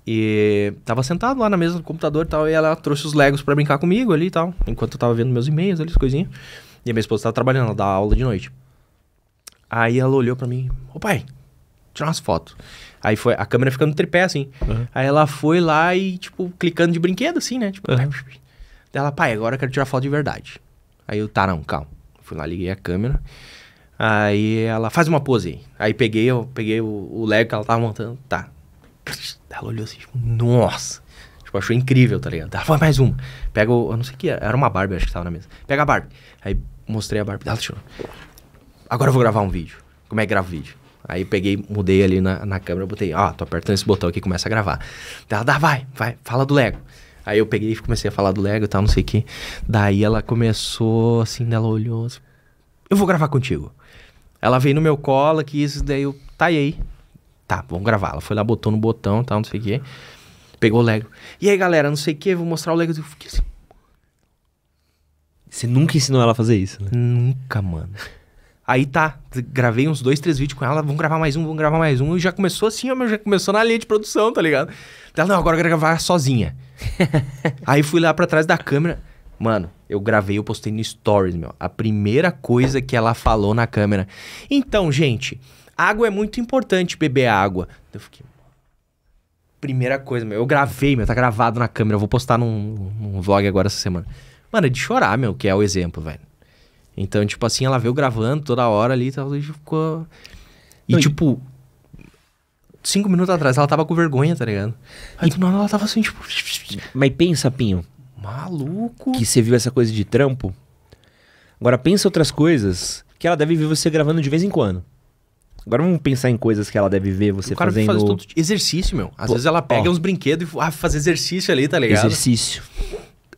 E tava sentado lá na mesa do computador e tal, e ela trouxe os Legos pra brincar comigo ali e tal, enquanto eu tava vendo meus e-mails ali, as coisinhas. E a minha esposa tava trabalhando, ela dá aula de noite. Aí ela olhou pra mim, ô pai, tira umas fotos. Aí foi, a câmera ficando tripé assim. Uhum. Aí ela foi lá e, tipo, clicando de brinquedo assim, né? Tipo, uhum. Daí ela, pai, agora eu quero tirar foto de verdade. Aí eu, tá, não, calma. Fui lá, liguei a câmera. Aí ela, faz uma pose aí. Aí peguei, eu peguei o, o Lego que ela tava montando, tá. Ela olhou assim, tipo, nossa. Tipo, achou incrível, tá ligado? Ela, vai mais uma. Pega o, eu não sei o que era, era uma Barbie, acho que tava na mesa. Pega a Barbie. Aí mostrei a Barbie, ela tirou. Agora eu vou gravar um vídeo. Como é que grava o vídeo? Aí peguei, mudei ali na, na câmera, botei, ó, ah, tô apertando esse botão aqui e começa a gravar. Daí ela, dá, vai, vai, fala do Lego. Aí eu peguei e comecei a falar do Lego e tal, não sei o que. Daí ela começou, assim, ela olhou assim, eu vou gravar contigo. Ela veio no meu colo aqui, isso daí eu, tá, e aí? Tá, vamos gravar. Ela foi lá, botou no botão e tal, não sei o que. Pegou o Lego. E aí, galera, não sei o que, vou mostrar o Lego. Eu fiquei assim... Você nunca ensinou ela a fazer isso, né? Nunca, mano. Aí tá, gravei uns dois, três vídeos com ela, vamos gravar mais um, vamos gravar mais um. E já começou assim, ó, meu, já começou na linha de produção, tá ligado? Ela, não, agora eu quero gravar sozinha. Aí fui lá pra trás da câmera. Mano, eu gravei, eu postei no Stories, meu. A primeira coisa que ela falou na câmera. Então, gente, água é muito importante, beber água. Eu fiquei... Primeira coisa, meu, eu gravei, meu, tá gravado na câmera. Eu vou postar num, num vlog agora essa semana. Mano, é de chorar, meu, que é o exemplo, velho. Então, tipo assim, ela veio gravando toda hora ali, tal, e ficou... E, não, tipo, e... cinco minutos atrás ela tava com vergonha, tá ligado? Aí, do nada, ela tava assim, tipo... Mas pensa, Pinho. Maluco. Que você viu essa coisa de trampo. Agora, pensa outras coisas que ela deve ver você gravando de vez em quando. Agora vamos pensar em coisas que ela deve ver você fazendo... O cara faz todo exercício, meu. Às Pô, vezes ela pega ó. uns brinquedos e ah, faz exercício ali, tá ligado? Exercício.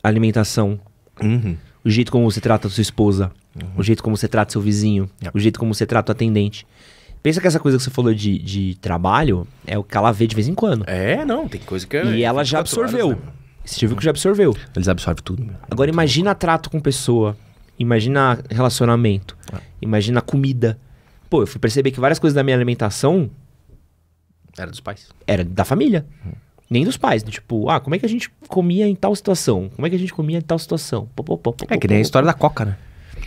Alimentação. Uhum. O jeito como você trata a sua esposa. Uhum. O jeito como você trata seu vizinho. Uhum. O jeito como você trata o atendente. Pensa que essa coisa que você falou de, de trabalho é o que ela vê de vez em quando. É, não. Tem coisa que... E ela já absorveu. Horas, né? Você viu que já absorveu. Eles absorvem tudo. Meu. Agora imagina trato com pessoa. Imagina relacionamento. Ah. Imagina comida. Pô, eu fui perceber que várias coisas da minha alimentação... Era dos pais. Era da família. Hum. Nem dos pais. Né? Tipo, ah, como é que a gente comia em tal situação? Como é que a gente comia em tal situação? Pô, pô, pô, pô, é que nem a história da Coca, né?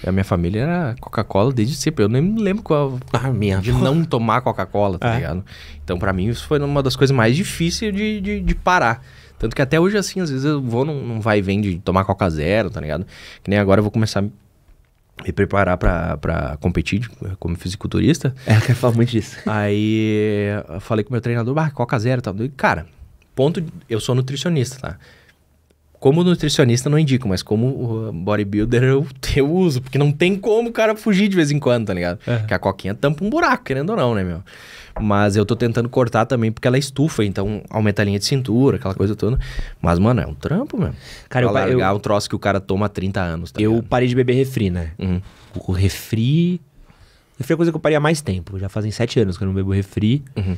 A minha família era Coca-Cola desde sempre. Eu nem me lembro qual... Ah, minha... De não tomar Coca-Cola, tá é. ligado? Então, pra mim, isso foi uma das coisas mais difíceis de, de, de parar. Tanto que até hoje, assim, às vezes eu vou num, num vai e vem de tomar Coca Zero, tá ligado? Que nem agora eu vou começar... me preparar pra, pra competir como fisiculturista. É, eu quero falar muito disso. Aí eu falei com o meu treinador, ah, Coca Zero e tal. Cara, ponto... De, eu sou nutricionista, tá? Como nutricionista não indico, mas como bodybuilder eu, eu uso. Porque não tem como o cara fugir de vez em quando, tá ligado? Uhum. Porque a coquinha tampa um buraco, querendo ou não, né, meu? Mas eu tô tentando cortar também porque ela estufa. Então aumenta a linha de cintura, aquela coisa toda. Mas, mano, é um trampo, mesmo. Cara, pra eu... largar eu, um troço que o cara toma há trinta anos, tá eu ligado? Parei de beber refri, né? Uhum. O refri... Refri é a coisa que eu parei há mais tempo. Já fazem sete anos que eu não bebo refri. Uhum.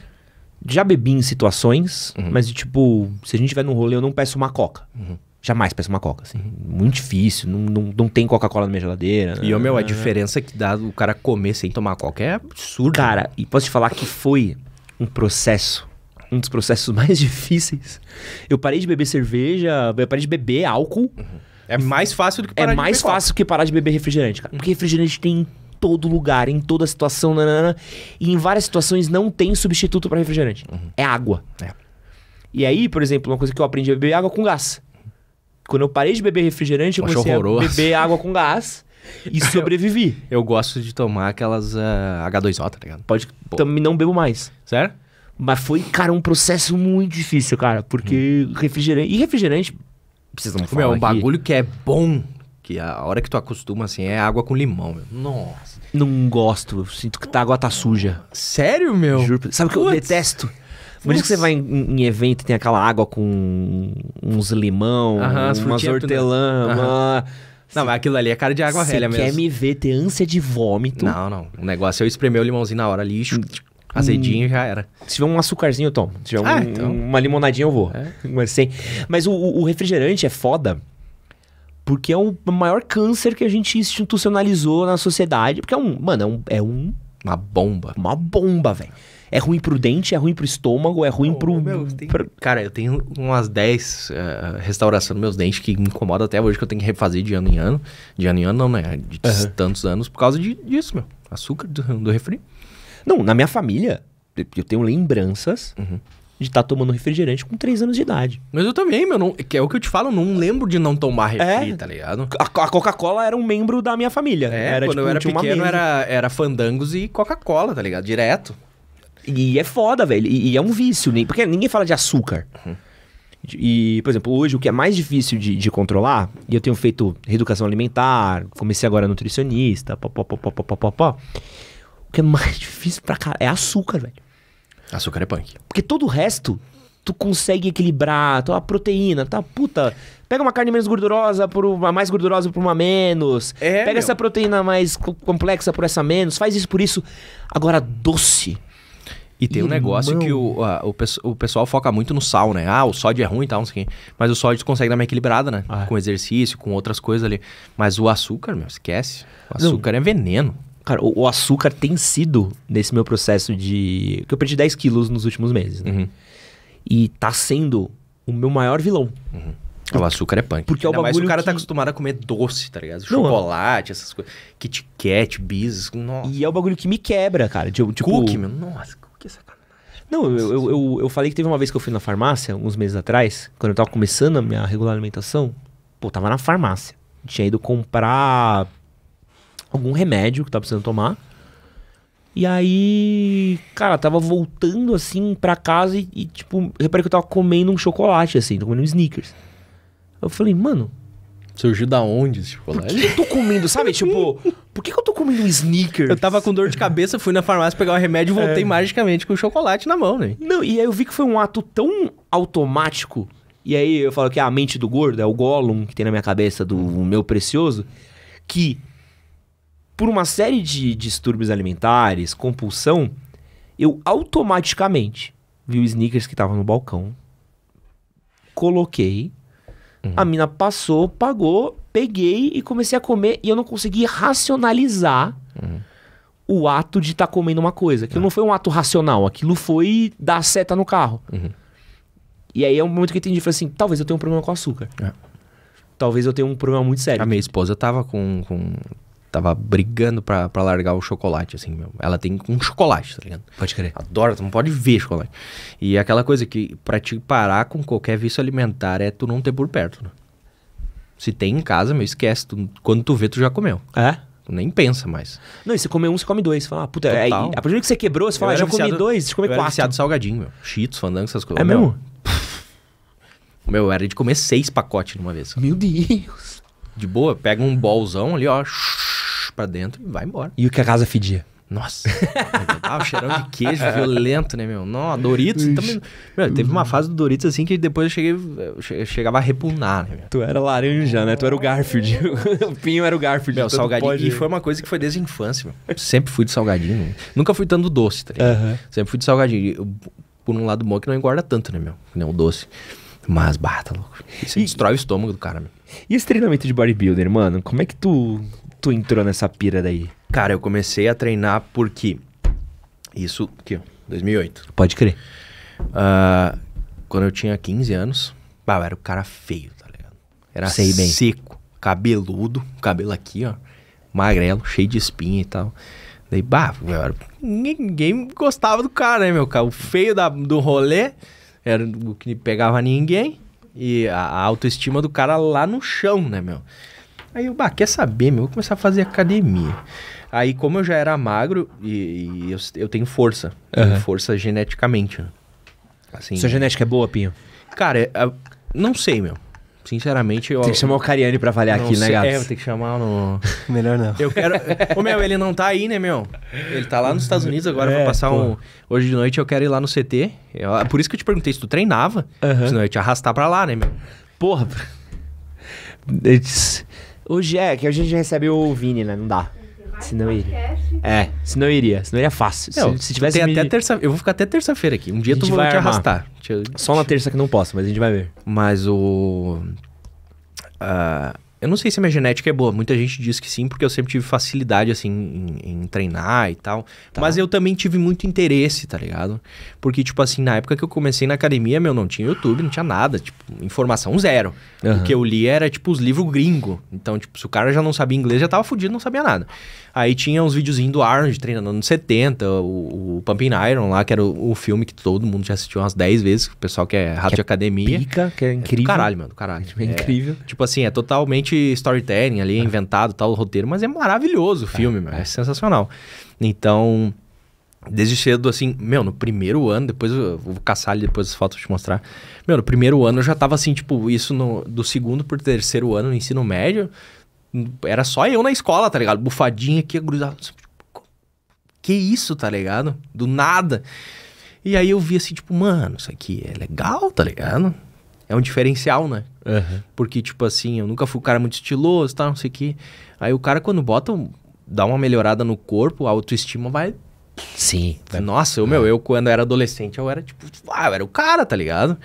Já bebi em situações, uhum. mas, tipo... Se a gente vai num rolê, eu não peço uma coca. Uhum. Jamais peço uma coca, assim. Muito difícil, não, não, não tem Coca-Cola na minha geladeira. E, ah, meu, a diferença que dá o cara comer sem tomar coca é absurdo. Cara, e posso te falar que foi um processo, um dos processos mais difíceis. Eu parei de beber cerveja, eu parei de beber álcool. Uhum. É mais fácil do que parar de beber É mais fácil do que parar de beber refrigerante, cara. Porque refrigerante tem em todo lugar, em toda situação, nanana. E em várias situações não tem substituto pra refrigerante. Uhum. É água. É. E aí, por exemplo, uma coisa que eu aprendi a beber é água com gás. Quando eu parei de beber refrigerante, eu Acho comecei horroroso. a beber água com gás e sobrevivi. eu, eu gosto de tomar aquelas uh, agá dois ó, tá ligado? Pode, também não bebo mais. Sério? Mas foi, cara, um processo muito difícil, cara. Porque hum. refrigerante... E refrigerante... Precisamos falar aqui. É um bagulho que é bom, que a hora que tu acostuma, assim, é água com limão. Meu. Nossa. Não gosto. Eu sinto que tá, a água tá suja. Sério, meu? Juro. Sabe o que eu detesto? Por isso que você vai em, em evento e tem aquela água com uns limão, uhum, umas hortelã. Né? Uhum. Uma... Não, mas aquilo ali é cara de água velha mesmo. Você quer me ver ter ânsia de vômito? Não, não. O negócio é eu espremer o limãozinho na hora ali, azedinho, hum. já era. Se tiver um açucarzinho, eu tomo. Se tiver ah, um, então. uma limonadinha, eu vou. É. Mas, sim. mas o, o refrigerante é foda porque é o maior câncer que a gente institucionalizou na sociedade. Porque é um... Mano, é um... É um uma bomba. Uma bomba, velho. É ruim pro dente, é ruim pro estômago, é ruim oh, pro... Meu, tem... pro... Cara, eu tenho umas dez uh, restaurações nos meus dentes que me incomoda até hoje, que eu tenho que refazer de ano em ano. De ano em ano não, né? De uhum. tantos anos por causa de, disso, meu. Açúcar do, do refri. Não, na minha família, eu tenho lembranças... Uhum. de estar tá tomando refrigerante com três anos de idade. Mas eu também, meu, não, que é o que eu te falo, não lembro de não tomar refri, é, tá ligado? A, a Coca-Cola era um membro da minha família. É, era, quando tipo, eu era pequeno era, era fandangos e Coca-Cola, tá ligado? Direto. E é foda, velho, e, e é um vício, porque ninguém fala de açúcar. Uhum. E, por exemplo, hoje o que é mais difícil de, de controlar, e eu tenho feito reeducação alimentar, comecei agora nutricionista, pó, pó, pó, pó, pó, pó, pó. O que é mais difícil pra caralho é açúcar, velho. Açúcar é punk. Porque todo o resto, tu consegue equilibrar, tu, a proteína, tá? Puta, pega uma carne menos gordurosa por uma mais gordurosa por uma menos. É, pega meu. Essa proteína mais complexa por essa menos. Faz isso por isso. Agora, doce. E tem Irmão. um negócio que o, a, o, o pessoal foca muito no sal, né? Ah, o sódio é ruim e tal, não sei o quê. Mas o sódio consegue dar uma equilibrada, né? Ah. Com exercício, com outras coisas ali. Mas o açúcar, meu, esquece. O açúcar não. é veneno. Cara, o açúcar tem sido, nesse meu processo de... que eu perdi dez quilos nos últimos meses, né? Uhum. E tá sendo o meu maior vilão. Uhum. O açúcar é punk. Porque é o bagulho mas o cara que... tá acostumado a comer doce, tá ligado? Chocolate, não, essas coisas. Kit Kat, Bis, nossa. E é o bagulho que me quebra, cara. Tipo... Cookie, meu. Nossa, cookie é sacanagem. Não, eu, eu, eu, eu falei que teve uma vez que eu fui na farmácia, uns meses atrás, quando eu tava começando a minha regular alimentação. Pô, tava na farmácia. Tinha ido comprar... algum remédio que tá precisando tomar. E aí, cara, tava voltando assim pra casa e, e tipo, reparei que eu tava comendo um chocolate assim, tô comendo um Snickers. Eu falei, mano... Surgiu da onde esse chocolate? Por que eu tô comendo, sabe? Tipo, por que eu tô comendo um Snickers? Eu tava com dor de cabeça, fui na farmácia pegar o remédio e voltei é. magicamente com o chocolate na mão, né? Não, e aí eu vi que foi um ato tão automático. E aí eu falo que é a mente do gordo, é o Gollum que tem na minha cabeça do meu precioso, que... por uma série de distúrbios alimentares, compulsão, eu automaticamente vi o Snickers que tava no balcão, coloquei, uhum. a mina passou, pagou, peguei e comecei a comer e eu não consegui racionalizar uhum. o ato de estar tá comendo uma coisa. Aquilo uhum. não foi um ato racional, aquilo foi dar seta no carro. Uhum. E aí é um momento que eu entendi, falei assim, talvez eu tenha um problema com açúcar. Uhum. Talvez eu tenha um problema muito sério. A minha esposa tava com... com... tava brigando pra, pra largar o chocolate, assim, meu. Ela tem um chocolate, tá ligado? Pode crer. Adora, tu não pode ver chocolate. E aquela coisa que pra te parar com qualquer vício alimentar é tu não ter por perto, né? Se tem em casa, meu, esquece. Tu, quando tu vê, tu já comeu. É? Tu nem pensa mais. Não, e você come um, você come dois. Você fala, ah, puta, aí, a partir do que você quebrou, você fala, já viciado, comi dois, você come quatro. Eu era viciado salgadinho, meu. Cheetos, fandango, essas coisas. É meu, mesmo? Meu, era de comer seis pacotes numa vez. Meu Deus. De boa, pega um bolzão ali, ó, pra dentro e vai embora. E o que a casa fedia? Nossa. Ah, o cheirão de queijo violento, né, meu? Não, Doritos também... Meu, teve uma fase do Doritos assim que depois eu, cheguei, eu, che eu chegava a repugnar, né, meu? Tu era laranja, né? Tu era o Garfield. O Pinho era o Garfield. Meu, salgadinho. Pode... E foi uma coisa que foi desde a infância, meu. Eu sempre fui de salgadinho. Meu. Nunca fui tanto doce, tá ligado? Uhum. Sempre fui de salgadinho. Eu, por um lado bom que não engorda tanto, né, meu? Não, o doce. Mas, bah, tá louco. Isso e... destrói o estômago do cara, meu. E esse treinamento de bodybuilder, mano? Como é que tu... tu entrou nessa pira daí? Cara, eu comecei a treinar porque... Isso, aqui, ó, dois mil e oito. Pode crer. Uh, quando eu tinha quinze anos, bah, eu era o cara feio, tá ligado? Era Sei bem. seco, cabeludo, cabelo aqui, ó, magrelo, cheio de espinha e tal. Daí, bah, eu era... ninguém gostava do cara, né, meu? O feio da, do rolê, era o que pegava ninguém, e a, a autoestima do cara lá no chão, né, meu? Aí eu, bah, quer saber, meu, eu vou começar a fazer academia. Aí, como eu já era magro, e, e eu, eu tenho força. Uhum. Tenho força geneticamente, né? Assim, sua genética é boa, Pinho? Cara, eu, não sei, meu. Sinceramente, eu... Tem que chamar o Cariani pra avaliar aqui, sei, né, Gabs? É, eu tenho que chamar no... Melhor não. Eu quero... Ô, meu, ele não tá aí, né, meu? Ele tá lá nos Estados Unidos agora, é, vou passar pô. um... Hoje de noite eu quero ir lá no C T. Eu... Por isso que eu te perguntei se tu treinava. Uhum. Senão eu ia te arrastar pra lá, né, meu? Porra. It's... Hoje é, que a gente recebe o Vini, né? Não dá. Se não iria. É, se não iria. Se não iria fácil. Não, se, se tivesse tem me... até terça, eu vou ficar até terça-feira aqui. Um dia tu vai te arrastar. Só na terça que não posso, mas a gente vai ver. Mas o... Uh, Eu não sei se a minha genética é boa. Muita gente diz que sim, porque eu sempre tive facilidade, assim, em, em treinar e tal. Tá. Mas eu também tive muito interesse, tá ligado? Porque, tipo assim, na época que eu comecei na academia, meu, não tinha YouTube, não tinha nada. Tipo, informação zero. Uhum. O que eu li era, tipo, os livros gringos. Então, tipo, se o cara já não sabia inglês, já tava fudido, não sabia nada. Aí tinha uns videozinhos do Arnold treinando nos setenta, o, o Pumping Iron lá, que era o, o filme que todo mundo já assistiu umas dez vezes, o pessoal que é rato que de academia. Pica, que é incrível. É do caralho, mano, do caralho. É incrível. É, tipo assim, é totalmente storytelling ali, é. inventado, tal, o roteiro, mas é maravilhoso o filme, é, meu, é sensacional. Então, desde cedo, assim, meu, no primeiro ano, depois eu vou caçar ali depois as fotos pra te mostrar. Meu, no primeiro ano eu já tava assim, tipo, isso no, do segundo pro terceiro ano no ensino médio, era só eu na escola, tá ligado? Bufadinha aqui, grudado. Que isso, tá ligado? Do nada. E aí eu vi assim, tipo, mano, isso aqui é legal, tá ligado? É um diferencial, né? Uhum. Porque, tipo assim, eu nunca fui um cara muito estiloso, tá, não sei o quê. Aí o cara, quando bota, dá uma melhorada no corpo, a autoestima vai... Sim. Vai... Nossa, eu, meu, eu quando era adolescente, eu era tipo... Ah, eu era o cara, tá ligado?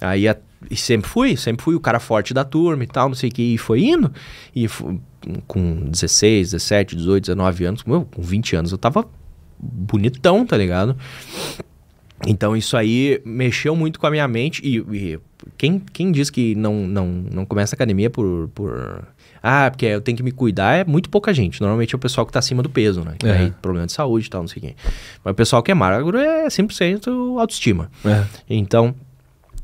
Aí a... e sempre fui, sempre fui o cara forte da turma e tal, não sei o quê. E foi indo. E foi... com dezesseis, dezessete, dezoito, dezenove anos, meu, com vinte anos, eu tava bonitão, tá ligado? Então isso aí mexeu muito com a minha mente e... e... Quem, quem diz que não, não, não começa a academia por, por... Ah, porque eu tenho que me cuidar, é muito pouca gente. Normalmente é o pessoal que tá acima do peso, né? Que uhum. tem problema de saúde e tal, não sei o quê. Mas o pessoal que é magro é cem por cento autoestima. Uhum. Então,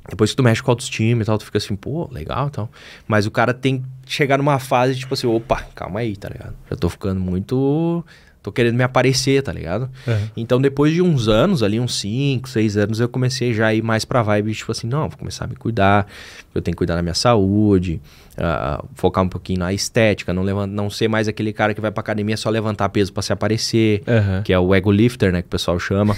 depois que tu mexe com autoestima e tal, tu fica assim, pô, legal e tal. Mas o cara tem que chegar numa fase tipo assim, opa, calma aí, tá ligado? Já tô ficando muito... Tô querendo me aparecer, tá ligado? Uhum. Então, depois de uns anos ali, uns cinco, seis anos, eu comecei já a ir mais pra vibe, tipo assim, não, vou começar a me cuidar, eu tenho que cuidar da minha saúde, uh, focar um pouquinho na estética, não, levant... não ser mais aquele cara que vai pra academia só levantar peso pra se aparecer, uhum. que é o ego lifter, né, que o pessoal chama.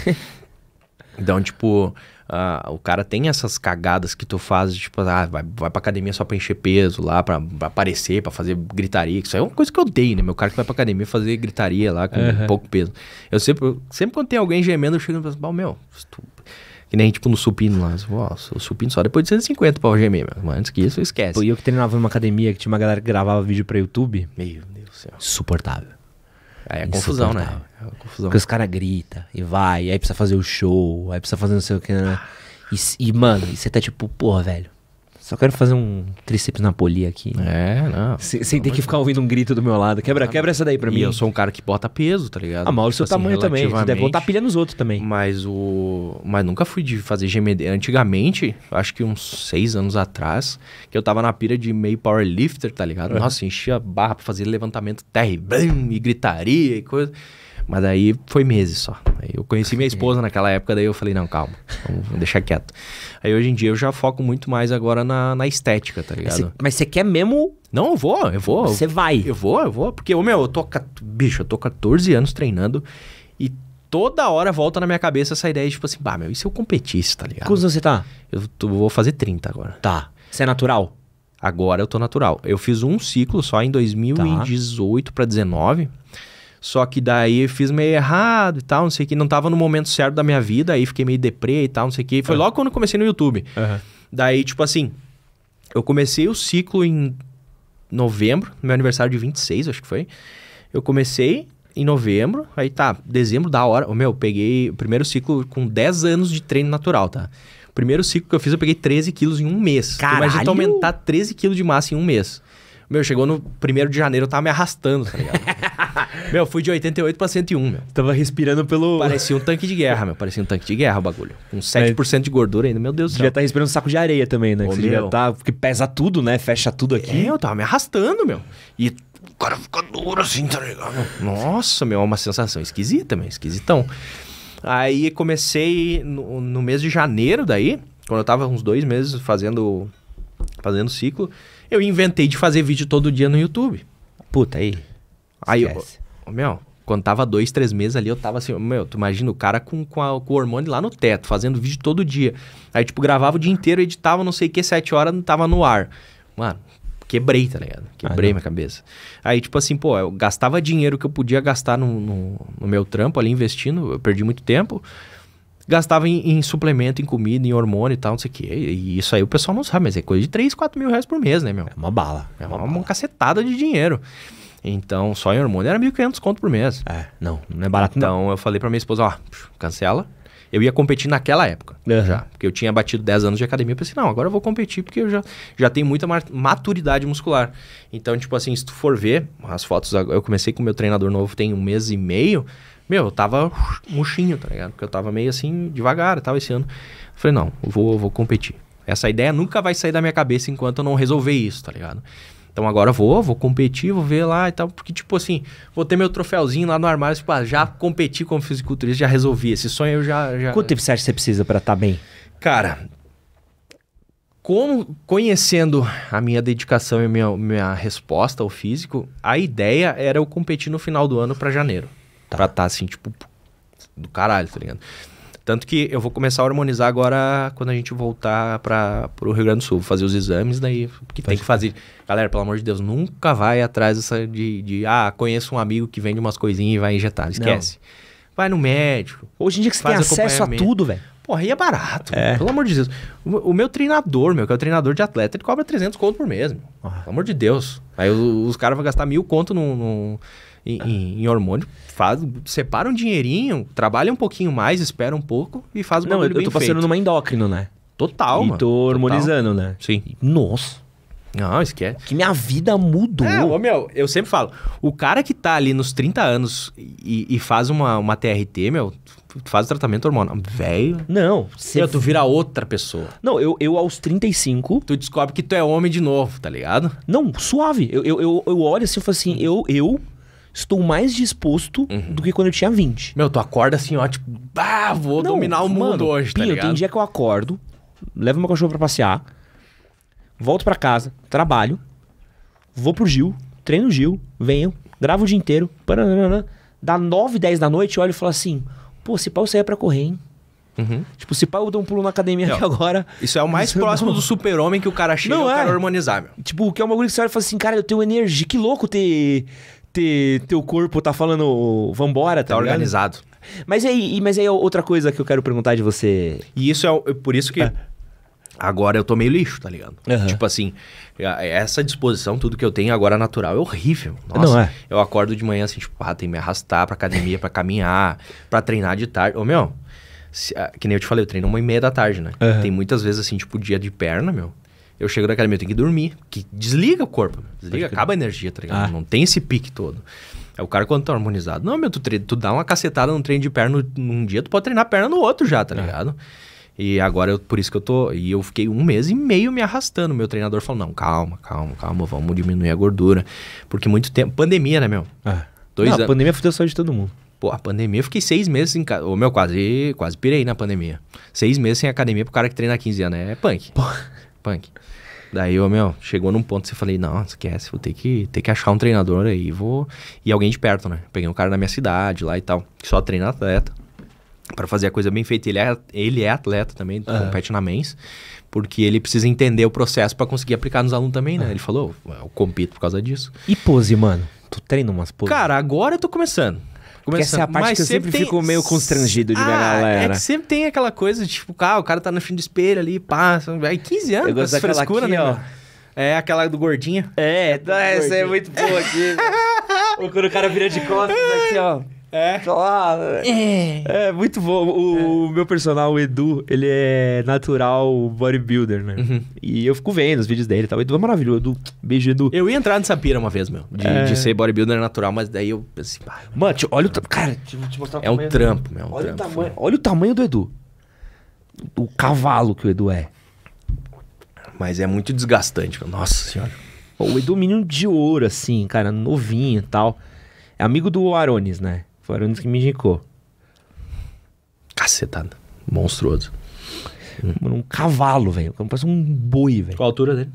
Então, tipo... Uh, o cara tem essas cagadas que tu faz, tipo, ah, vai, vai pra academia só pra encher peso lá, pra, pra aparecer, pra fazer gritaria. Que isso aí é uma coisa que eu odeio, né? Meu cara que vai pra academia fazer gritaria lá com uhum. pouco peso. Eu sempre, eu, sempre quando tem alguém gemendo, eu chego e falo assim, meu, tu... que nem tipo no supino lá. Ó, o supino só depois de cento e cinquenta pra gemer, meu. Mas antes que isso, esquece. E eu que treinava numa academia que tinha uma galera que gravava vídeo pra YouTube. Meu Deus do céu. Insuportável. Aí é confusão, né? É confusão. Porque os caras gritam e vai, aí precisa fazer o show, aí precisa fazer não sei o que, né? E, e mano, e você tá tipo, porra, velho, só quero fazer um tríceps na polia aqui. Né? É, não. Sem ter que, que ficar ouvindo um grito do meu lado. Quebra, ah, quebra essa daí pra e mim. E eu sou um cara que bota peso, tá ligado? Ah, mal o seu assim, tamanho também. Você deve botar pilha nos outros também. Mas o... Mas nunca fui de fazer gemedeira. Antigamente, acho que uns seis anos atrás, que eu tava na pira de meio powerlifter, tá ligado? É. Nossa, enchia a barra pra fazer levantamento terra e, blam, e gritaria e coisa... Mas daí foi meses só. Aí eu conheci minha esposa naquela época, daí eu falei, não, calma, vamos deixar quieto. Aí hoje em dia eu já foco muito mais agora na, na estética, tá ligado? Mas você quer mesmo... Não, eu vou, eu vou. Você vai. Eu vou, eu vou. Porque, meu, eu tô... Bicho, eu tô quatorze anos treinando e toda hora volta na minha cabeça essa ideia de tipo assim, bah, meu, e se eu competisse, tá ligado? Quantos você tá? Eu tô, vou fazer trinta agora. Tá. Você é natural? Agora eu tô natural. Eu fiz um ciclo só em dois mil e dezoito tá. pra dezenove. Só que daí eu fiz meio errado e tal, não sei o que. Não tava no momento certo da minha vida, aí fiquei meio deprê e tal, não sei o que. Foi uhum. logo quando eu comecei no YouTube. Uhum. Daí, tipo assim, eu comecei o ciclo em novembro, meu aniversário de vinte e seis, acho que foi. Eu comecei em novembro, aí tá, dezembro, da hora. Oh, meu, eu peguei o primeiro ciclo com dez anos de treino natural, tá? O primeiro ciclo que eu fiz, eu peguei treze quilos em um mês. Caralho! Imagina tu aumentar treze quilos de massa em um mês. Meu, chegou no primeiro de janeiro, eu tava me arrastando, tá ligado? Meu, fui de oitenta e oito pra cento e um, meu. Tava respirando pelo... Parecia um tanque de guerra, meu. Parecia um tanque de guerra o bagulho. Com sete por cento é. de gordura ainda, meu Deus do céu. Já tá respirando um saco de areia também, né? Ô, você já tá... Porque pesa tudo, né? Fecha tudo aqui. É, eu tava me arrastando, meu. E o cara fica duro assim, tá ligado? Nossa, meu, é uma sensação esquisita, meu. Esquisitão. Aí comecei no, no mês de janeiro daí, quando eu tava uns dois meses fazendo... Fazendo ciclo... Eu inventei de fazer vídeo todo dia no YouTube. Puta, aí... Aí, eu, meu, quando tava dois, três meses ali, eu tava assim... Meu, tu imagina o cara com, com, a, com o hormônio lá no teto, fazendo vídeo todo dia. Aí, tipo, gravava o dia inteiro, editava, não sei o que, sete horas, não tava no ar. Mano, quebrei, tá ligado? Quebrei ah, minha cabeça. Aí, tipo assim, pô, eu gastava dinheiro que eu podia gastar no, no, no meu trampo ali, investindo. Eu perdi muito tempo. gastava em, em suplemento, em comida, em hormônio e tal, não sei o quê. E isso aí o pessoal não sabe, mas é coisa de três, quatro mil reais por mês, né, meu? É uma bala. É uma, uma, bala. uma cacetada de dinheiro. Então, só em hormônio era mil e quinhentos conto por mês. É, não, não é barato então, não. Eu falei pra minha esposa, ó, cancela. Eu ia competir naquela época, uhum. já. Porque eu tinha batido dez anos de academia. Eu pensei, não, agora eu vou competir porque eu já, já tenho muita maturidade muscular. Então, tipo assim, se tu for ver as fotos... Eu comecei com o meu treinador novo tem um mês e meio. Meu, eu tava murchinho, tá ligado? Porque eu tava meio assim, devagar, eu tava esse ano. Eu falei, não, eu vou, eu vou competir. Essa ideia nunca vai sair da minha cabeça enquanto eu não resolver isso, tá ligado? Então agora eu vou, vou competir, vou ver lá e tal. Porque tipo assim, vou ter meu troféuzinho lá no armário. Tipo, ah, já competi como fisiculturista, já resolvi. Esse sonho eu já... já... Quanto tempo você acha que você precisa pra estar bem? Cara, como, conhecendo a minha dedicação e minha, minha resposta ao físico, a ideia era eu competir no final do ano pra janeiro. Tá. Pra estar assim, tipo, do caralho, tá ligado? Tanto que eu vou começar a harmonizar agora quando a gente voltar para o Rio Grande do Sul. Vou fazer os exames, daí que tem que fazer. Galera, pelo amor de Deus, nunca vai atrás dessa de, de... Ah, conheço um amigo que vende umas coisinhas e vai injetar. Esquece. Não. Vai no médico. Hoje em dia que você tem acesso a tudo, velho. Porra, aí é barato. É. Pelo amor de Deus. O, o meu treinador, meu, que é o treinador de atleta, ele cobra trezentos conto por mês. Ah. Pelo amor de Deus. Aí os, os caras vão gastar mil conto num... num... Em, em, em hormônio, faz, separa um dinheirinho, trabalha um pouquinho mais, espera um pouco e faz o bagulho bem feito. Não, eu tô passando numa endócrino, né? Total, mano. E tô hormonizando, né? Sim. Nossa. Não, esquece. Que minha vida mudou. É, ô, meu, eu sempre falo, o cara que tá ali nos trinta anos e, e faz uma, uma T R T, meu, faz o tratamento hormonal. Velho. Não. Meu, tu vira outra pessoa. Não, eu, eu aos trinta e cinco... Tu descobre que tu é homem de novo, tá ligado? Não, suave. Eu, eu, eu, eu olho assim e falo assim, eu... eu estou mais disposto uhum. do que quando eu tinha vinte. Meu, tu acorda assim, ó, tipo... Ah, vou não, dominar o mundo mano, hoje, Pinho, tá ligado? Tem dia que eu acordo, levo meu cachorro pra passear, volto pra casa, trabalho, vou pro Gil, treino o Gil, venho, gravo o dia inteiro, paranana, dá nove, dez da noite, eu olho e falo assim... Pô, se pau eu saia pra correr, hein? Uhum. Tipo, se pau eu dou um pulo na academia não, aqui agora... Isso é o mais próximo não. do super-homem que o cara chega e o cara harmonizar, meu. Tipo, o que é uma coisa que você olha e fala assim... Cara, eu tenho energia, que louco ter... Te, teu corpo tá falando, vambora, tá, tá organizado. Mas aí, mas aí é outra coisa que eu quero perguntar de você. E isso é por isso que agora eu tô meio lixo, tá ligado? Uhum. Tipo assim, essa disposição, tudo que eu tenho agora natural é horrível. Nossa, não é. Eu acordo de manhã assim, tipo, ah, tem que me arrastar pra academia, pra caminhar, pra treinar de tarde. Ô, meu, se, que nem eu te falei, eu treino uma e meia da tarde, né? Uhum. Tem muitas vezes assim, tipo, dia de perna, meu. Eu chego na academia, eu tenho que dormir. Que desliga o corpo. Desliga, acaba a energia, tá ligado? Ah. Não tem esse pique todo. É o cara quando tá harmonizado. Não, meu, tu, treina, tu dá uma cacetada num treino de perna num dia, tu pode treinar a perna no outro já, tá ligado? É. E agora, eu, por isso que eu tô... E eu fiquei um mês e meio me arrastando. Meu treinador falou, não, calma, calma, calma. Vamos diminuir a gordura. Porque muito tempo... Pandemia, né, meu? É. Dois não, anos. A pandemia fudeu a saúde de todo mundo. Pô, a pandemia, eu fiquei seis meses em casa. Ô, meu, quase, quase pirei na pandemia. Seis meses sem academia pro cara que treina há quinze anos. É punk. Pô. Punk. Daí, ô, meu, chegou num ponto que eu falei, não, esquece, vou ter que, ter que achar um treinador aí, vou... E alguém de perto, né? Peguei um cara da minha cidade lá e tal, que só treina atleta, pra fazer a coisa bem feita. Ele é, ele é atleta também, uhum. compete na mens, porque ele precisa entender o processo pra conseguir aplicar nos alunos também, né? Uhum. Ele falou, oh, eu compito por causa disso. E pose, mano? Tu treina umas poses? Cara, agora eu tô começando. Porque essa é a parte mas que eu sempre, sempre fico tem... meio constrangido de ah, ver a galera. É que sempre tem aquela coisa de tipo, ah, o cara tá no fim do espelho ali, passa. Aí quinze anos, eu gosto daquela frescura, aqui, né? Ó. É aquela do gordinho. É, do essa gordinho. É muito boa aqui. Ou quando o cara vira de costas aqui, ó. É. Ah, é. É, muito bom. O, é. o meu personal, o Edu, ele é natural bodybuilder, né? Uhum. E eu fico vendo os vídeos dele e tal. O Edu é maravilhoso. Edu, beijo, Edu. Eu ia entrar nessa pira uma vez, meu. De, é. de ser bodybuilder natural, mas daí eu pensei... Ah, mano, te, olha o... Cara, deixa eu te mostrar o tamanho. É um trampo, meu. Olha, trampo, o tamanho, olha o tamanho do Edu. O cavalo que o Edu é. Mas é muito desgastante, meu. Nossa senhora. O Edu é menino de ouro, assim, cara. Novinho e tal. É amigo do Aronis, né? Foi o Aronis que me indicou. Cacetada. Monstruoso. Mano, um cavalo, velho. Parece um boi, velho. Qual a altura dele?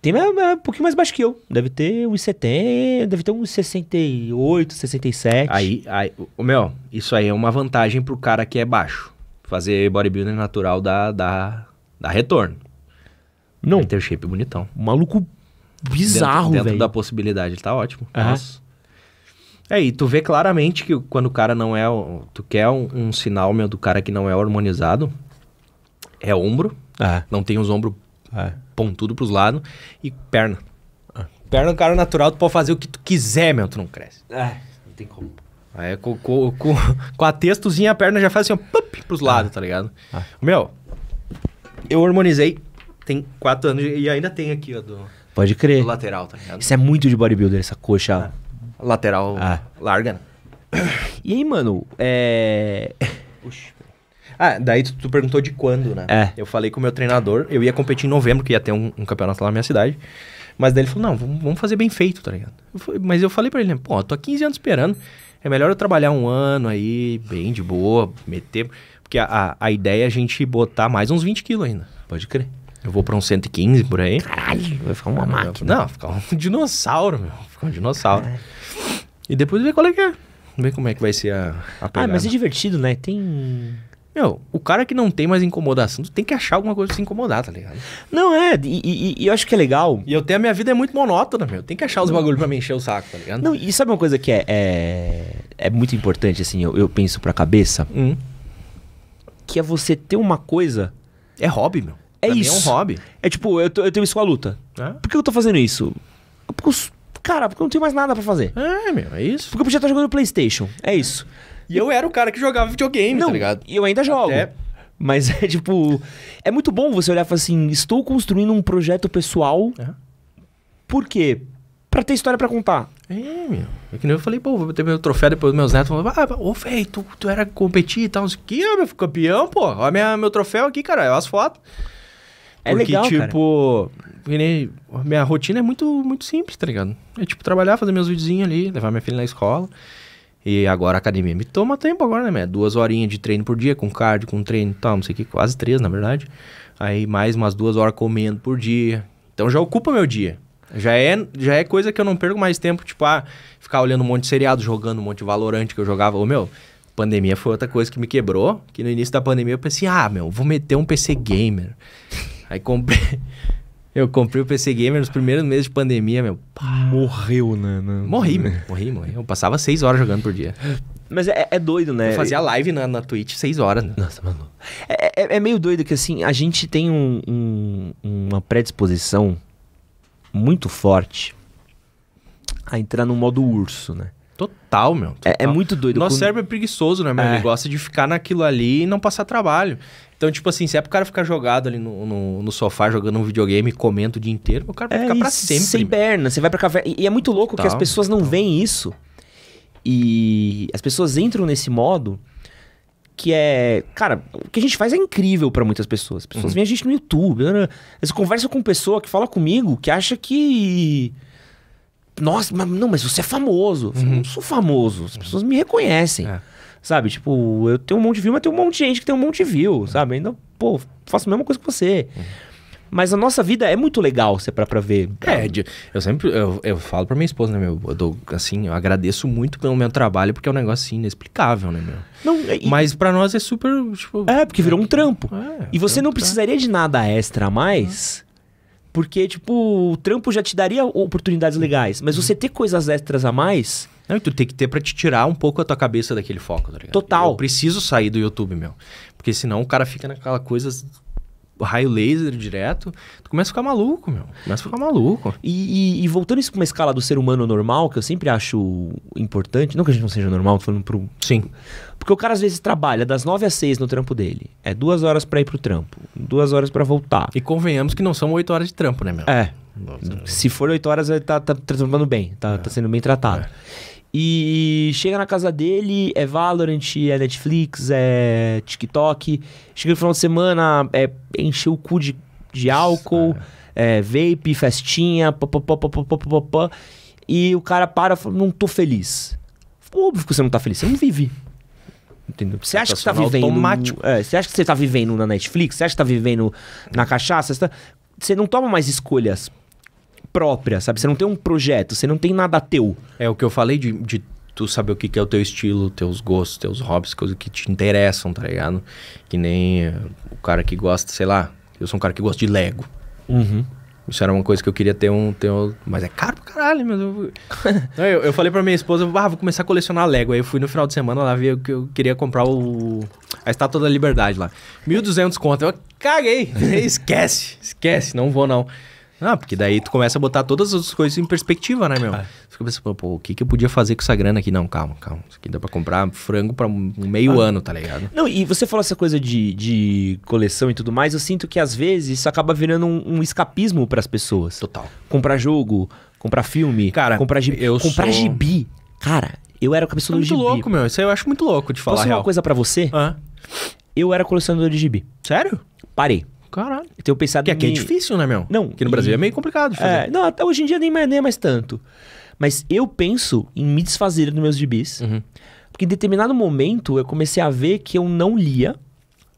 Tem é, um pouquinho mais baixo que eu. Deve ter uns setenta, deve ter uns sessenta e oito, sessenta e sete. Aí, aí, meu, isso aí é uma vantagem pro cara que é baixo. Fazer bodybuilding natural dá, dá, dá retorno. Não. Tem o shape bonitão. Maluco bizarro, velho. Dentro, dentro da possibilidade, ele tá ótimo. Uhum. Nossa. É, e tu vê claramente que quando o cara não é... Tu quer um, um sinal, meu, do cara que não é harmonizado, é ombro, é. não tem os ombros é. pontudo pros lados, e perna. É. Perna, o cara natural, tu pode fazer o que tu quiser, meu, tu não cresce. É, não tem como. Aí, com, com, com, com a textozinha, a perna já faz assim, ó, pros lados, é. tá ligado? É. Meu, eu harmonizei, tem quatro anos, e ainda tem aqui, ó, do... Pode crer. Do lateral, tá ligado? Isso é muito de bodybuilder, essa coxa... É. Lateral ah. larga, né? E aí, mano, é... Puxa. Ah, daí tu, tu perguntou de quando, né? É. Eu falei com o meu treinador, eu ia competir em novembro, que ia ter um, um campeonato lá na minha cidade. Mas daí ele falou, não, vamos fazer bem feito, tá ligado? Eu falei, mas eu falei pra ele, pô, eu tô há quinze anos esperando, é melhor eu trabalhar um ano aí, bem de boa, meter... Porque a, a, a ideia é a gente botar mais uns vinte quilos ainda. Pode crer. Eu vou pra uns cento e quinze por aí. Caralho, vai ficar uma ah, máquina. Não, vai ficar um dinossauro, meu. Vai ficar um dinossauro. Caralho. E depois ver qual é que é. Ver como é que vai ser a, a pegada. Ah, mas é divertido, né? Tem... Meu, o cara que não tem mais incomodação, tu tem que achar alguma coisa pra se incomodar, tá ligado? Não, é. E, e, e eu acho que é legal. E eu tenho... A minha vida é muito monótona, meu. Tem que achar os bagulhos pra me encher o saco, tá ligado? Não, e sabe uma coisa que é... É, é muito importante, assim, eu, eu penso pra cabeça? Hum. Que é você ter uma coisa... É hobby, meu. É pra isso. É um hobby. É tipo, eu, tô, eu tenho isso com a luta. É? Por que eu tô fazendo isso? Porque os... Cara, porque eu não tenho mais nada pra fazer. É, meu, é isso. Porque eu podia estar jogando Playstation. É isso. E, e eu era o cara que jogava videogame, não, tá ligado? E eu ainda jogo. Até... Mas é tipo... É muito bom você olhar e falar assim... Estou construindo um projeto pessoal. É. Por quê? Pra ter história pra contar. É, meu. É que nem eu falei, pô, vou ter meu troféu depois dos meus netos. Ah, ô, véi, tu, tu era competir e tal. Não sei o que, meu campeão, pô. Olha minha, meu troféu aqui, cara. Eu as fotos. É porque, legal, tipo, cara. Minha rotina é muito, muito simples, tá ligado? É tipo trabalhar, fazer meus videozinhos ali, levar minha filha na escola. E agora a academia me toma tempo agora, né, minha? Duas horinhas de treino por dia, com cardio, com treino e tal, não sei o que, quase três, na verdade. Aí mais umas duas horas comendo por dia. Então já ocupa meu dia. Já é, já é coisa que eu não perco mais tempo, tipo, ah, ficar olhando um monte de seriado, jogando um monte de Valorant que eu jogava. Ô, meu, pandemia foi outra coisa que me quebrou, que no início da pandemia eu pensei, ah, meu, vou meter um P C gamer. Aí comprei... Eu comprei o P C Gamer nos primeiros meses de pandemia, meu. Pá. Morreu, né? Não, morri, né? Morri, morri. Eu passava seis horas jogando por dia. Mas é, é doido, né? Eu fazia live na, na Twitch seis horas. Né? Nossa, mano. É, é, é meio doido que, assim, a gente tem um, um, uma predisposição muito forte a entrar no modo urso, né? Total, meu. Total. É, é muito doido. Nosso Quando... cérebro é preguiçoso, né, meu? É. Ele gosta de ficar naquilo ali e não passar trabalho. Então, tipo assim, se é pro cara ficar jogado ali no, no, no sofá, jogando um videogame, comendo o dia inteiro, o cara vai é ficar pra sempre. Sem perna, você vai pra caverna. E, e é muito louco total, que as pessoas total. não veem isso. E as pessoas entram nesse modo que é... Cara, o que a gente faz é incrível pra muitas pessoas. As pessoas uhum. veem a gente no YouTube. Eles conversam com pessoa que fala comigo, que acha que... Nossa, mas, não, mas você é famoso. Eu uhum. não sou famoso. As pessoas me reconhecem. É. Sabe, tipo, eu tenho um monte de view, mas tem um monte de gente que tem um monte de view, uhum. sabe? Ainda, pô, faço a mesma coisa que você. Uhum. Mas a nossa vida é muito legal, você para pra ver. É, eu sempre, eu, eu falo pra minha esposa, né, meu? Eu dou, assim, eu agradeço muito pelo meu trabalho, porque é um negócio assim, inexplicável, né, meu? Não, e... Mas pra nós é super, tipo... É, porque virou um trampo. É, e você não precisaria de nada extra a mais... Uhum. Porque, tipo, o trampo já te daria oportunidades legais. Mas você ter coisas extras a mais... Não, e tu tem que ter pra te tirar um pouco a tua cabeça daquele foco, tá ligado? Total. Eu preciso sair do YouTube, meu. Porque senão o cara fica naquela coisa... Raio laser direto. Tu começa a ficar maluco, meu. Começa a ficar maluco. E, e, e voltando isso pra uma escala do ser humano normal, que eu sempre acho importante... Não que a gente não seja normal, tô falando pro... Sim. Porque o cara às vezes trabalha das nove às seis no trampo dele. É duas horas pra ir pro trampo. Duas horas pra voltar. E convenhamos que não são oito horas de trampo, né, meu? É. Nossa. Se for oito horas, ele tá, tá trampando bem. Tá, é. tá sendo bem tratado. É. E chega na casa dele, é Valorant, é Netflix, é TikTok. Chega no final de semana, é encher o cu de, de álcool, Nossa, é vape, festinha, papapá, papapá, papapá. E o cara para e fala, não tô feliz. Óbvio que você não tá feliz, você não vive. Entendeu? Você acha que tá vivendo... Automático. É, você acha que você tá vivendo na Netflix? Você acha que tá vivendo na cachaça? Você, tá... você não toma mais escolhas própria, sabe? Você não tem um projeto, você não tem nada teu. É o que eu falei de, de tu saber o que, que é o teu estilo, teus gostos, teus hobbies, coisas que te interessam, tá ligado? Que nem uh, o cara que gosta, sei lá, eu sou um cara que gosta de Lego. Uhum. Isso era uma coisa que eu queria ter um... Ter um mas é caro pra caralho, mas eu... eu, eu falei pra minha esposa, ah, vou começar a colecionar Lego. Aí eu fui no final de semana lá ver que eu queria comprar o... A Estátua da Liberdade lá. mil e duzentos conto. Eu caguei. Esquece. Esquece. Não vou, não. Ah, porque daí tu começa a botar todas as coisas em perspectiva, né, meu? Ah. Você começa a falar, pô, o que, que eu podia fazer com essa grana aqui? Não, calma, calma. Isso aqui dá pra comprar frango pra um meio ah. ano, tá ligado? Não, e você falou essa coisa de, de coleção e tudo mais, eu sinto que às vezes isso acaba virando um, um escapismo pras pessoas. Total. Comprar jogo, comprar filme, cara, comprar gibi. Eu comprar sou... gibi. Cara, eu era o cabeçudo de gibi. Muito louco, meu. Isso aí eu acho muito louco de falar. Posso falar uma coisa pra você? Ah. Eu era colecionador de gibi. Sério? Parei. Caralho. Eu tenho pensado que aqui em... é difícil, né, meu? Não. Porque no e... Brasil é meio complicado de fazer. É, não, hoje em dia nem mais, nem mais tanto. Mas eu penso em me desfazer dos meus gibis. Uhum. Porque em determinado momento eu comecei a ver que eu não lia.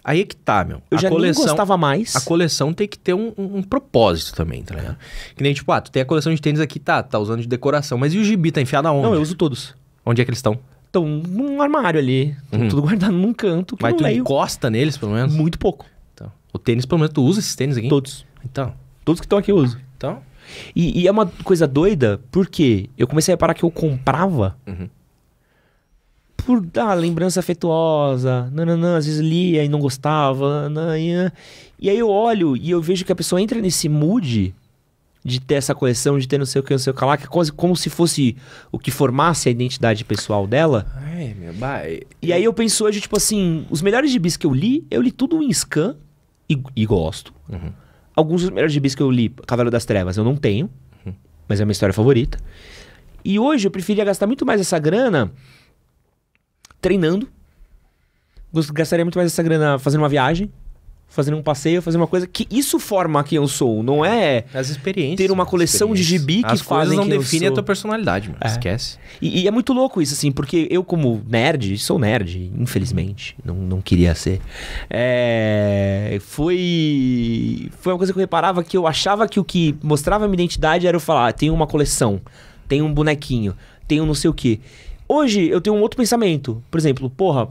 Aí é que tá, meu. Eu a já coleção, nem gostava mais. A coleção tem que ter um, um, um propósito também, tá ligado? Que nem tipo, ah, tu tem a coleção de tênis aqui, tá, tá usando de decoração. Mas e o gibi? Tá enfiado aonde? Não, eu uso todos. Onde é que eles estão? Estão num armário ali. Uhum. Tudo guardado num canto que Mas não tu leio. Encosta neles, pelo menos? Muito pouco. O tênis, pelo menos, tu usa esses tênis aqui? Todos. Então? Todos que estão aqui eu uso. Então? E, e é uma coisa doida, porque eu comecei a reparar que eu comprava uhum. por ah, lembrança afetuosa, nananã, às vezes lia e não gostava, nananã. E aí eu olho e eu vejo que a pessoa entra nesse mood de ter essa coleção, de ter não sei o que, não sei o que lá, que é quase como se fosse o que formasse a identidade pessoal dela. Ai, meu pai. E aí eu penso hoje, tipo assim, os melhores gibis que eu li, eu li tudo em scan. E, e gosto. Uhum. Alguns dos melhores gibis que eu li, Cavaleiro das Trevas, eu não tenho. Uhum. Mas é a minha história favorita. E hoje eu preferia gastar muito mais essa grana treinando. Gastaria muito mais essa grana fazendo uma viagem. Fazendo um passeio, fazendo uma coisa. Que isso forma quem eu sou. Não é as experiências, ter uma coleção de gibi que as fazem não definem a tua personalidade, mano. É. Esquece. E, e é muito louco isso, assim. Porque eu como nerd, sou nerd, infelizmente. Não, não queria ser. É, foi, foi uma coisa que eu reparava que eu achava que o que mostrava a minha identidade era eu falar, ah, tenho uma coleção, tenho um bonequinho, tenho não sei o quê. Hoje eu tenho um outro pensamento. Por exemplo, porra...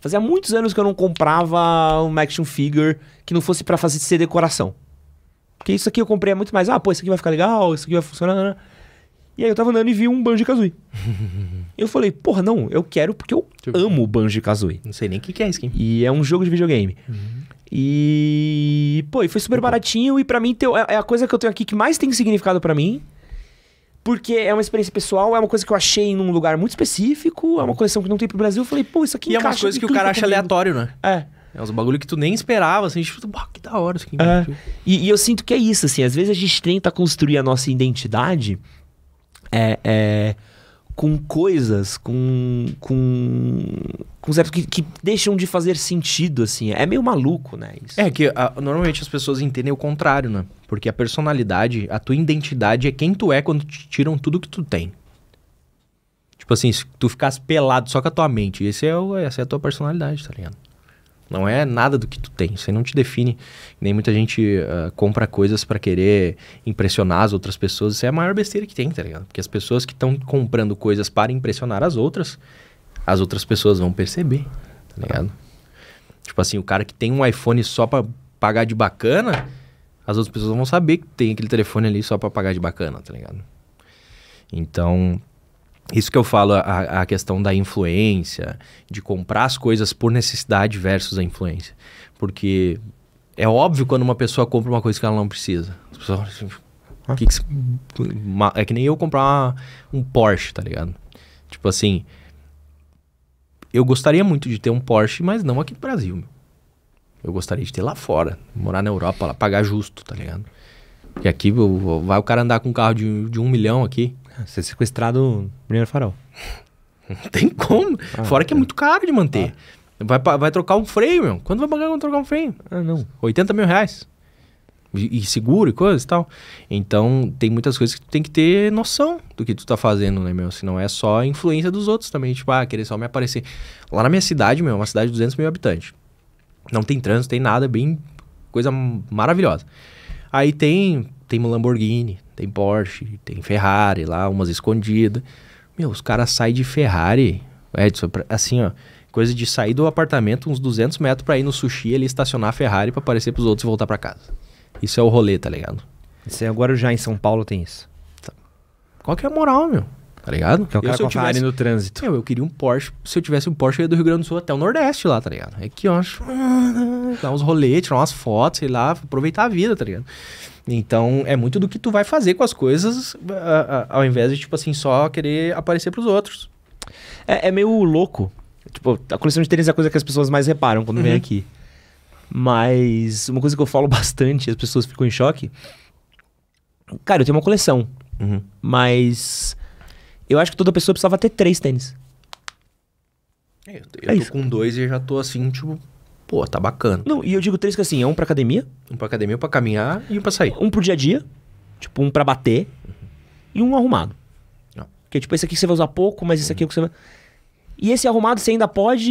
Fazia muitos anos que eu não comprava uma action figure que não fosse pra fazer ser decoração. Porque isso aqui eu comprei é muito mais... Ah, pô, isso aqui vai ficar legal, isso aqui vai funcionar... E aí eu tava andando e vi um Banjo de Kazooie. Eu falei, porra, não, eu quero porque eu tipo, amo o Banjo de Kazooie. Não sei nem o que, que é isso. E é um jogo de videogame. Uhum. E... Pô, e foi super uhum. baratinho e pra mim teu, é a coisa que eu tenho aqui que mais tem significado pra mim. Porque é uma experiência pessoal, é uma coisa que eu achei num lugar muito específico, é uma coleção que não tem pro Brasil. Eu falei, pô, isso aqui encaixa. E é uma coisa que o cara acha aleatório, né? É. É uns bagulho que tu nem esperava, assim, tipo, que da hora isso aqui. É. E, e eu sinto que é isso, assim, às vezes a gente tenta construir a nossa identidade é, é, com coisas, com... com, com certo, que, que deixam de fazer sentido, assim. É meio maluco, né? Isso. É que a, normalmente as pessoas entendem o contrário, né? Porque a personalidade, a tua identidade é quem tu é quando te tiram tudo que tu tem. Tipo assim, se tu ficasse pelado só com a tua mente, esse é o, essa é a tua personalidade, tá ligado? Não é nada do que tu tem, isso aí não te define. Nem muita gente uh, compra coisas pra querer impressionar as outras pessoas. Isso é a maior besteira que tem, tá ligado? Porque as pessoas que estão comprando coisas para impressionar as outras, as outras pessoas vão perceber, tá ligado? Tipo assim, o cara que tem um iPhone só pra pagar de bacana... As outras pessoas vão saber que tem aquele telefone ali só pra pagar de bacana, tá ligado? Então, isso que eu falo, a, a questão da influência, de comprar as coisas por necessidade versus a influência. Porque é óbvio quando uma pessoa compra uma coisa que ela não precisa. As pessoas falam assim, ah. que que se... É que nem eu comprar uma, um Porsche, tá ligado? Tipo assim, eu gostaria muito de ter um Porsche, mas não aqui no Brasil, meu. Eu gostaria de ter lá fora, morar na Europa, lá, pagar justo, tá ligado? Porque aqui vai o cara andar com um carro de, de um milhão aqui. Ser sequestrado no primeiro farol. Não tem como. Ah, fora que é muito caro de manter. Ah. Vai, vai trocar um freio, meu. Quanto vai pagar quando trocar um freio? Ah, não. oitenta mil reais. E, e seguro e coisa e tal. Então, tem muitas coisas que tu tem que ter noção do que tu tá fazendo, né, meu? Senão é só a influência dos outros também. Tipo, ah, querer só me aparecer. Lá na minha cidade, meu, uma cidade de duzentos mil habitantes. Não tem trânsito, tem nada, bem... Coisa maravilhosa. Aí tem... Tem Lamborghini, tem Porsche, tem Ferrari lá, umas escondidas. Meu, os caras saem de Ferrari, Edson, assim, ó... Coisa de sair do apartamento uns duzentos metros pra ir no sushi ali, estacionar a Ferrari pra aparecer pros outros e voltar pra casa. Isso é o rolê, tá ligado? Isso agora já em São Paulo tem isso. Qual que é a moral, meu? Tá ligado? Que é o cara eu, com a Ferrari no trânsito. Meu, eu queria um Porsche. Se eu tivesse um Porsche, eu ia do Rio Grande do Sul até o Nordeste lá, tá ligado? É que eu acho... dar uns rolês, tirar umas fotos, sei lá, aproveitar a vida, tá ligado? Então, é muito do que tu vai fazer com as coisas, a, a, ao invés de, tipo assim, só querer aparecer pros outros. É, é meio louco. Tipo, a coleção de tênis é a coisa que as pessoas mais reparam quando uhum. vem aqui. Mas uma coisa que eu falo bastante, as pessoas ficam em choque. Cara, eu tenho uma coleção. Uhum. Mas... eu acho que toda pessoa precisava ter três tênis. Eu, eu é tô isso. com dois e já tô assim, tipo... pô, tá bacana. Não, e eu digo três que assim, é um pra academia. Um pra academia, um pra caminhar e um pra sair. Um pro dia a dia. Tipo, um pra bater. Uhum. E um arrumado. Não. Que é tipo, esse aqui você vai usar pouco, mas esse uhum. aqui é o que você vai... E esse arrumado você ainda pode...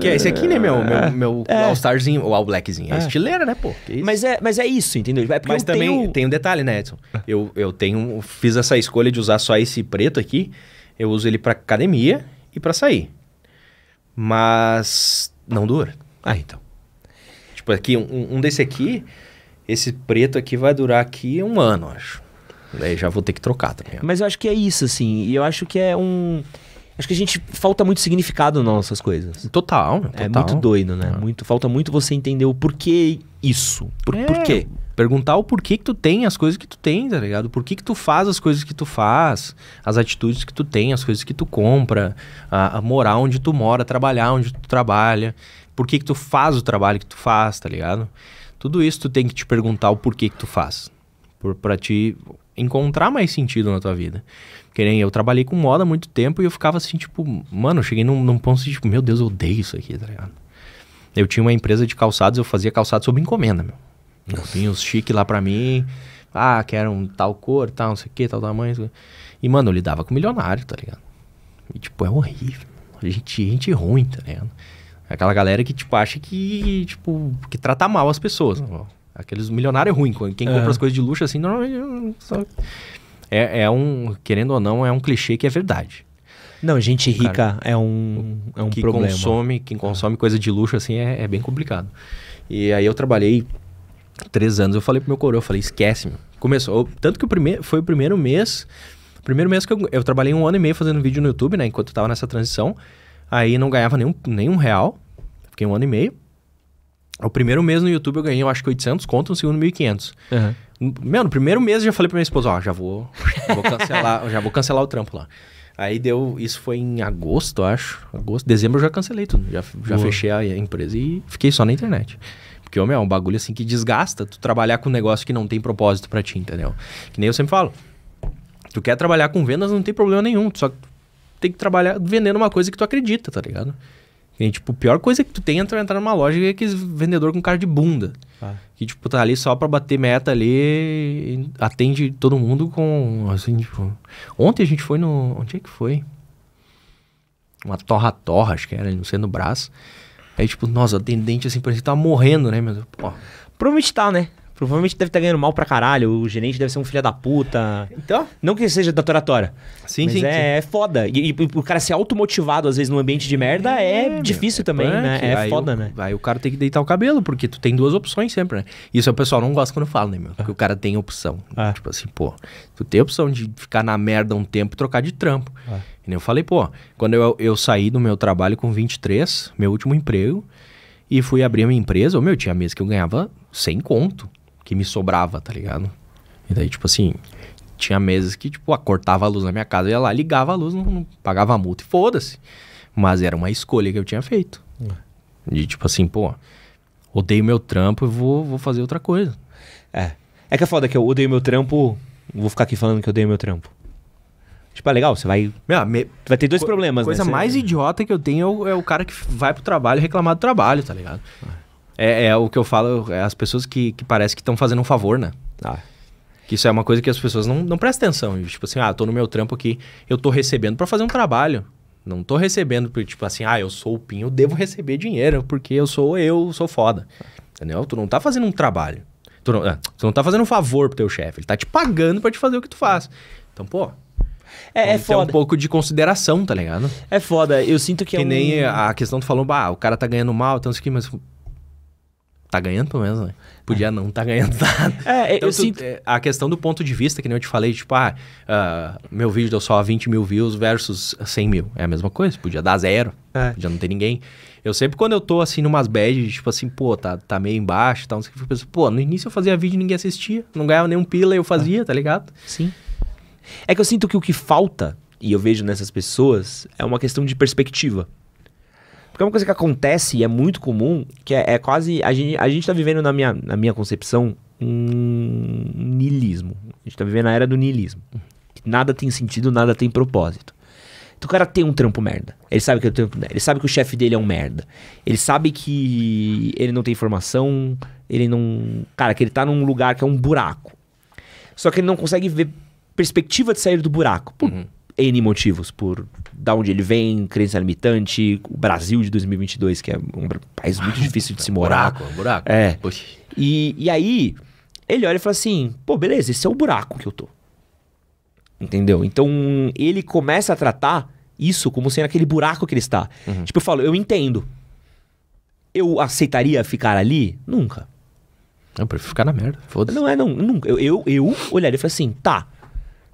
que é esse aqui, né, meu? É. Meu, meu é. All-Starzinho ou All-Blackzinho. É, é estileira, né, pô? Que isso? Mas, é, mas é isso, entendeu? É mas também tenho... tem um detalhe, né, Edson? Eu, eu tenho, fiz essa escolha de usar só esse preto aqui. Eu uso ele pra academia e pra sair. Mas não dura. Ah, então. Tipo, aqui, um, um desse aqui, esse preto aqui vai durar aqui um ano, acho. Daí já vou ter que trocar também. Mas eu acho que é isso, assim. E eu acho que é um... acho que a gente falta muito significado nas nossas coisas. Total, total. É muito doido, né? Ah. Muito, falta muito você entender o porquê isso. Por, é. por quê? Perguntar o porquê que tu tem as coisas que tu tem, tá ligado? Por que que tu faz as coisas que tu faz, as atitudes que tu tem, as coisas que tu compra, a, a morar onde tu mora, trabalhar onde tu trabalha, por que que tu faz o trabalho que tu faz, tá ligado? Tudo isso tu tem que te perguntar o porquê que tu faz. Por, pra te... encontrar mais sentido na tua vida. Porque nem eu trabalhei com moda há muito tempo e eu ficava assim, tipo... mano, eu cheguei num, num ponto assim, tipo... meu Deus, eu odeio isso aqui, tá ligado? Eu tinha uma empresa de calçados, eu fazia calçados sob encomenda, meu. Eu tinha uns chique lá pra mim. Ah, quero um tal cor, tal, não sei o que, tal tamanho. E, mano, eu lidava com milionário, tá ligado? E, tipo, é horrível. Gente, gente ruim, tá ligado? Aquela galera que, tipo, acha que, tipo... que trata mal as pessoas, né? Aqueles milionários ruins. Quem compra uhum. as coisas de luxo assim, normalmente... Só... É, é um... querendo ou não, é um clichê que é verdade. Não, gente rica cara, é um, é um que problema. Consome, quem consome uhum. coisa de luxo assim é, é bem complicado. E aí eu trabalhei três anos. Eu falei pro meu coroa, eu falei, esquece-me. Começou... Eu, tanto que o primeiro, foi o primeiro mês... Primeiro mês que eu, eu trabalhei um ano e meio fazendo vídeo no YouTube, né? Enquanto eu tava nessa transição. Aí não ganhava nenhum, nenhum real. Fiquei um ano e meio. O primeiro mês no YouTube eu ganhei, eu acho que oitocentos conto, no segundo mil e quinhentos. Uhum. Meu, no primeiro mês eu já falei pra minha esposa, ó, já vou, vou cancelar, já vou cancelar o trampo lá. Aí deu, isso foi em agosto, acho, agosto, dezembro eu já cancelei tudo, já, já fechei a empresa e fiquei só na internet. Porque, meu, é um bagulho assim que desgasta tu trabalhar com um negócio que não tem propósito pra ti, entendeu? Que nem eu sempre falo, tu quer trabalhar com vendas, não tem problema nenhum, tu só tem que trabalhar vendendo uma coisa que tu acredita, tá ligado? E, tipo, a pior coisa que tu tem é entrar numa loja é aquele vendedor com cara de bunda. Ah. Que, tipo, tá ali só pra bater meta ali, atende todo mundo com, assim, tipo... Ontem a gente foi no... Onde é que foi? Uma torra-torra, acho que era, não sei, no braço. Aí, tipo, nossa, o atendente, assim, parecia que tava morrendo, né? Mas, pô, provavelmente tá, né? Provavelmente deve estar ganhando mal pra caralho, o gerente deve ser um filho da puta. Então? Não que seja da toratória. Sim, mas sim. Mas é sim. foda. E, e o cara ser automotivado, às vezes, num ambiente de merda é, é difícil é também, punk, né? É aí foda, o, né? Aí o cara tem que deitar o cabelo, porque tu tem duas opções sempre, né? Isso o pessoal não gosta quando fala, né, meu? Porque ah. o cara tem opção. Ah. Tipo assim, pô, tu tem a opção de ficar na merda um tempo e trocar de trampo. Ah. E nem eu falei, pô, quando eu, eu saí do meu trabalho com vinte e três, meu último emprego, e fui abrir a minha empresa, ô meu, tinha mês que eu ganhava cem conto. Que me sobrava, tá ligado? E daí, tipo assim, tinha meses que, tipo, cortava a luz na minha casa, eu ia lá, ligava a luz, não, não pagava a multa e foda-se. Mas era uma escolha que eu tinha feito. É. De, tipo assim, pô, odeio meu trampo e vou, vou fazer outra coisa. É. É que é foda que eu odeio meu trampo, vou ficar aqui falando que eu odeio meu trampo. Tipo, é legal, você vai... Meu, me... vai ter dois Co problemas, coisa né? coisa mais você... idiota que eu tenho é o, é o cara que vai pro trabalho reclamar do trabalho, tá ligado? É. É, é o que eu falo, é as pessoas que, que parece que estão fazendo um favor, né? Ah. Que isso é uma coisa que as pessoas não, não prestam atenção. Tipo assim, ah, tô no meu trampo aqui, eu tô recebendo pra fazer um trabalho. Não tô recebendo, porque, tipo assim, ah, eu sou o Pinho, eu devo receber dinheiro, porque eu sou eu, sou foda. Entendeu? Tu não tá fazendo um trabalho. Tu não, ah, tu não tá fazendo um favor pro teu chefe, ele tá te pagando pra te fazer o que tu faz. Então, pô... É, é foda. Tem um pouco de consideração, tá ligado? É foda, eu sinto que, que é um... Que nem a questão tu falou, ah, o cara tá ganhando mal, então isso aqui, mas... tá ganhando pelo menos, né? Podia não tá ganhando nada. É, então, eu tu, sinto... A questão do ponto de vista, que nem eu te falei, tipo, ah, uh, meu vídeo deu só vinte mil views versus cem mil. É a mesma coisa, podia dar zero, é. Podia não ter ninguém. Eu sempre quando eu tô assim, numas badges, tipo assim, pô, tá, tá meio embaixo, tá, não sei o que, eu penso, pô, no início eu fazia vídeo e ninguém assistia, não ganhava nenhum pila e eu fazia, é. Tá ligado? Sim. É que eu sinto que o que falta, e eu vejo nessas pessoas, é uma questão de perspectiva. Porque é uma coisa que acontece e é muito comum, que é, é quase... A gente, a gente tá vivendo, na minha, na minha concepção, um niilismo. A gente tá vivendo a era do niilismo. Nada tem sentido, nada tem propósito. Então o cara tem um trampo merda. Ele sabe que é um trampo merda. Ele sabe que o chefe dele é um merda. Ele sabe que ele não tem formação, ele não... Cara, que ele tá num lugar que é um buraco. Só que ele não consegue ver perspectiva de sair do buraco. Por uhum. N motivos, por... Da onde ele vem, crença limitante, o Brasil de dois mil e vinte e dois, que é um país muito difícil de se morar. Buraco, buraco. É. E, e aí, ele olha e fala assim, pô, beleza, esse é o buraco que eu tô. Entendeu? Então, ele começa a tratar isso como sendo aquele buraco que ele está. Uhum. Tipo, eu falo, eu entendo. Eu aceitaria ficar ali? Nunca. Eu prefiro ficar na merda, foda-se. Não é, não, nunca. Eu, eu, eu olharia e falei assim, tá.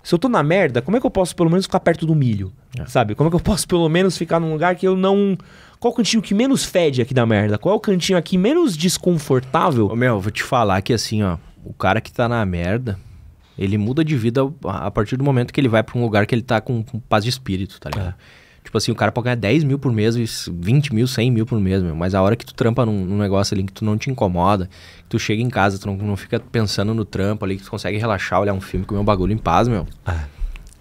Se eu tô na merda, como é que eu posso pelo menos ficar perto do milho? É. Sabe? Como é que eu posso pelo menos ficar num lugar que eu não... Qual é o cantinho que menos fede aqui da merda? Qual é o cantinho aqui menos desconfortável? Ô, meu, vou te falar que assim, ó... O cara que tá na merda, ele muda de vida a partir do momento que ele vai pra um lugar que ele tá com, com paz de espírito, tá ligado? É. Tipo assim, o cara pode ganhar dez mil por mês, vinte mil, cem mil por mês, meu. Mas a hora que tu trampa num, num negócio ali que tu não te incomoda... Tu chega em casa, tu não, não fica pensando no trampo ali, que tu consegue relaxar, olhar um filme, comer um bagulho em paz, meu. Ah.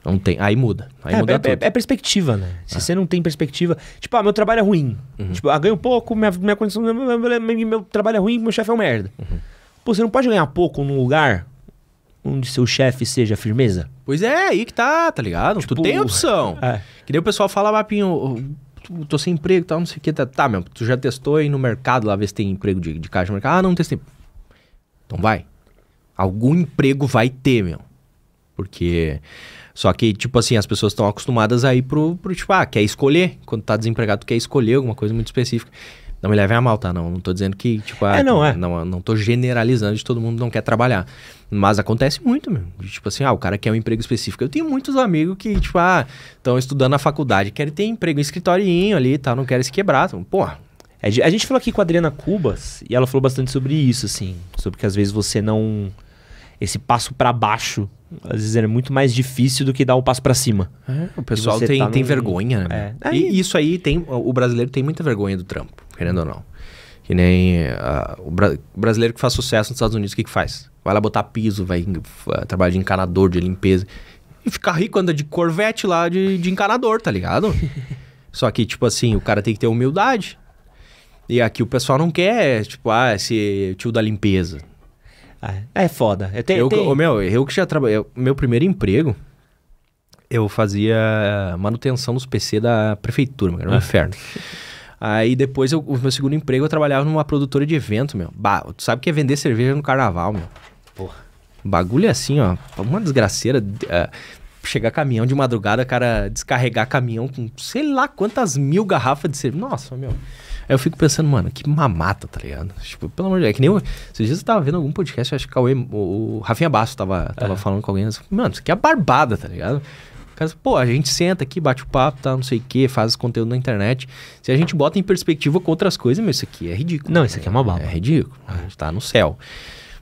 Não tem. Aí muda. Aí é, muda é, tudo. É, é perspectiva, né? Se ah. você não tem perspectiva... Tipo, ah, meu trabalho é ruim. Uhum. Tipo, ah, ganho pouco, minha, minha condição... Meu, meu trabalho é ruim, meu chefe é um merda. Uhum. Pô, você não pode ganhar pouco num lugar onde seu chefe seja firmeza? Pois é, aí que tá, tá ligado? Tipo, tu tem opção. É. Que daí o pessoal fala, Mapinho... Tô sem emprego e tal, não sei o que. Tá, tá, meu, tu já testou aí no mercado lá, ver se tem emprego de, de caixa no mercado? Ah, não testei. Então vai. Algum emprego vai ter, meu. Porque... Só que, tipo assim, as pessoas estão acostumadas a ir pro, pro... Tipo, ah, quer escolher. Quando tá desempregado, tu quer escolher alguma coisa muito específica. Não me levem a mal, tá? Não, não tô dizendo que, tipo... Ah, é, não é. Não, não tô generalizando de todo mundo não quer trabalhar. Mas acontece muito, meu. Tipo assim, ah, o cara quer um emprego específico. Eu tenho muitos amigos que, tipo, ah... Estão estudando na faculdade, querem ter emprego em escritorinho ali e tal, não querem se quebrar. Então, porra... A gente falou aqui com a Adriana Cubas e ela falou bastante sobre isso, assim. Sobre que às vezes você não... Esse passo pra baixo, às vezes é muito mais difícil do que dar um passo pra cima. É, o pessoal tem, tá tem num... vergonha, né? É. E isso aí, tem, o brasileiro tem muita vergonha do trampo, querendo ou não. Que nem uh, o, bra o brasileiro que faz sucesso nos Estados Unidos, o que que faz? Vai lá botar piso, vai uh, trabalhar de encanador, de limpeza. E ficar rico, anda de Corvette lá, de, de encanador, tá ligado? Só que, tipo assim, o cara tem que ter humildade. E aqui o pessoal não quer, tipo, ah, esse tio da limpeza. Ah, é foda. Eu tenho... Eu, tem... oh, meu, eu que já trabalhei... Meu primeiro emprego, eu fazia manutenção dos P C da prefeitura, era um ah. inferno. Aí depois, eu, o meu segundo emprego, eu trabalhava numa produtora de evento, meu. Bah, tu sabe que é vender cerveja no carnaval, meu. Porra. Bagulho é assim, ó. Uma desgraceira... Uh, chegar caminhão de madrugada, cara, descarregar caminhão com sei lá quantas mil garrafas de cerveja. Nossa, meu... Aí eu fico pensando, mano, que mamata, tá ligado? Tipo, pelo amor de Deus, é que nem eu... Esses dias eu tava vendo algum podcast, acho que Cauê, o, o Rafinha Basso tava, tava é. falando com alguém, assim, mano, isso aqui é barbada, tá ligado? Pô, a gente senta aqui, bate o papo, tá, não sei o que, faz conteúdo na internet. Se a gente bota em perspectiva com outras coisas, meu, isso aqui é ridículo. Não, isso aqui é uma bala. É ridículo, a gente tá no céu.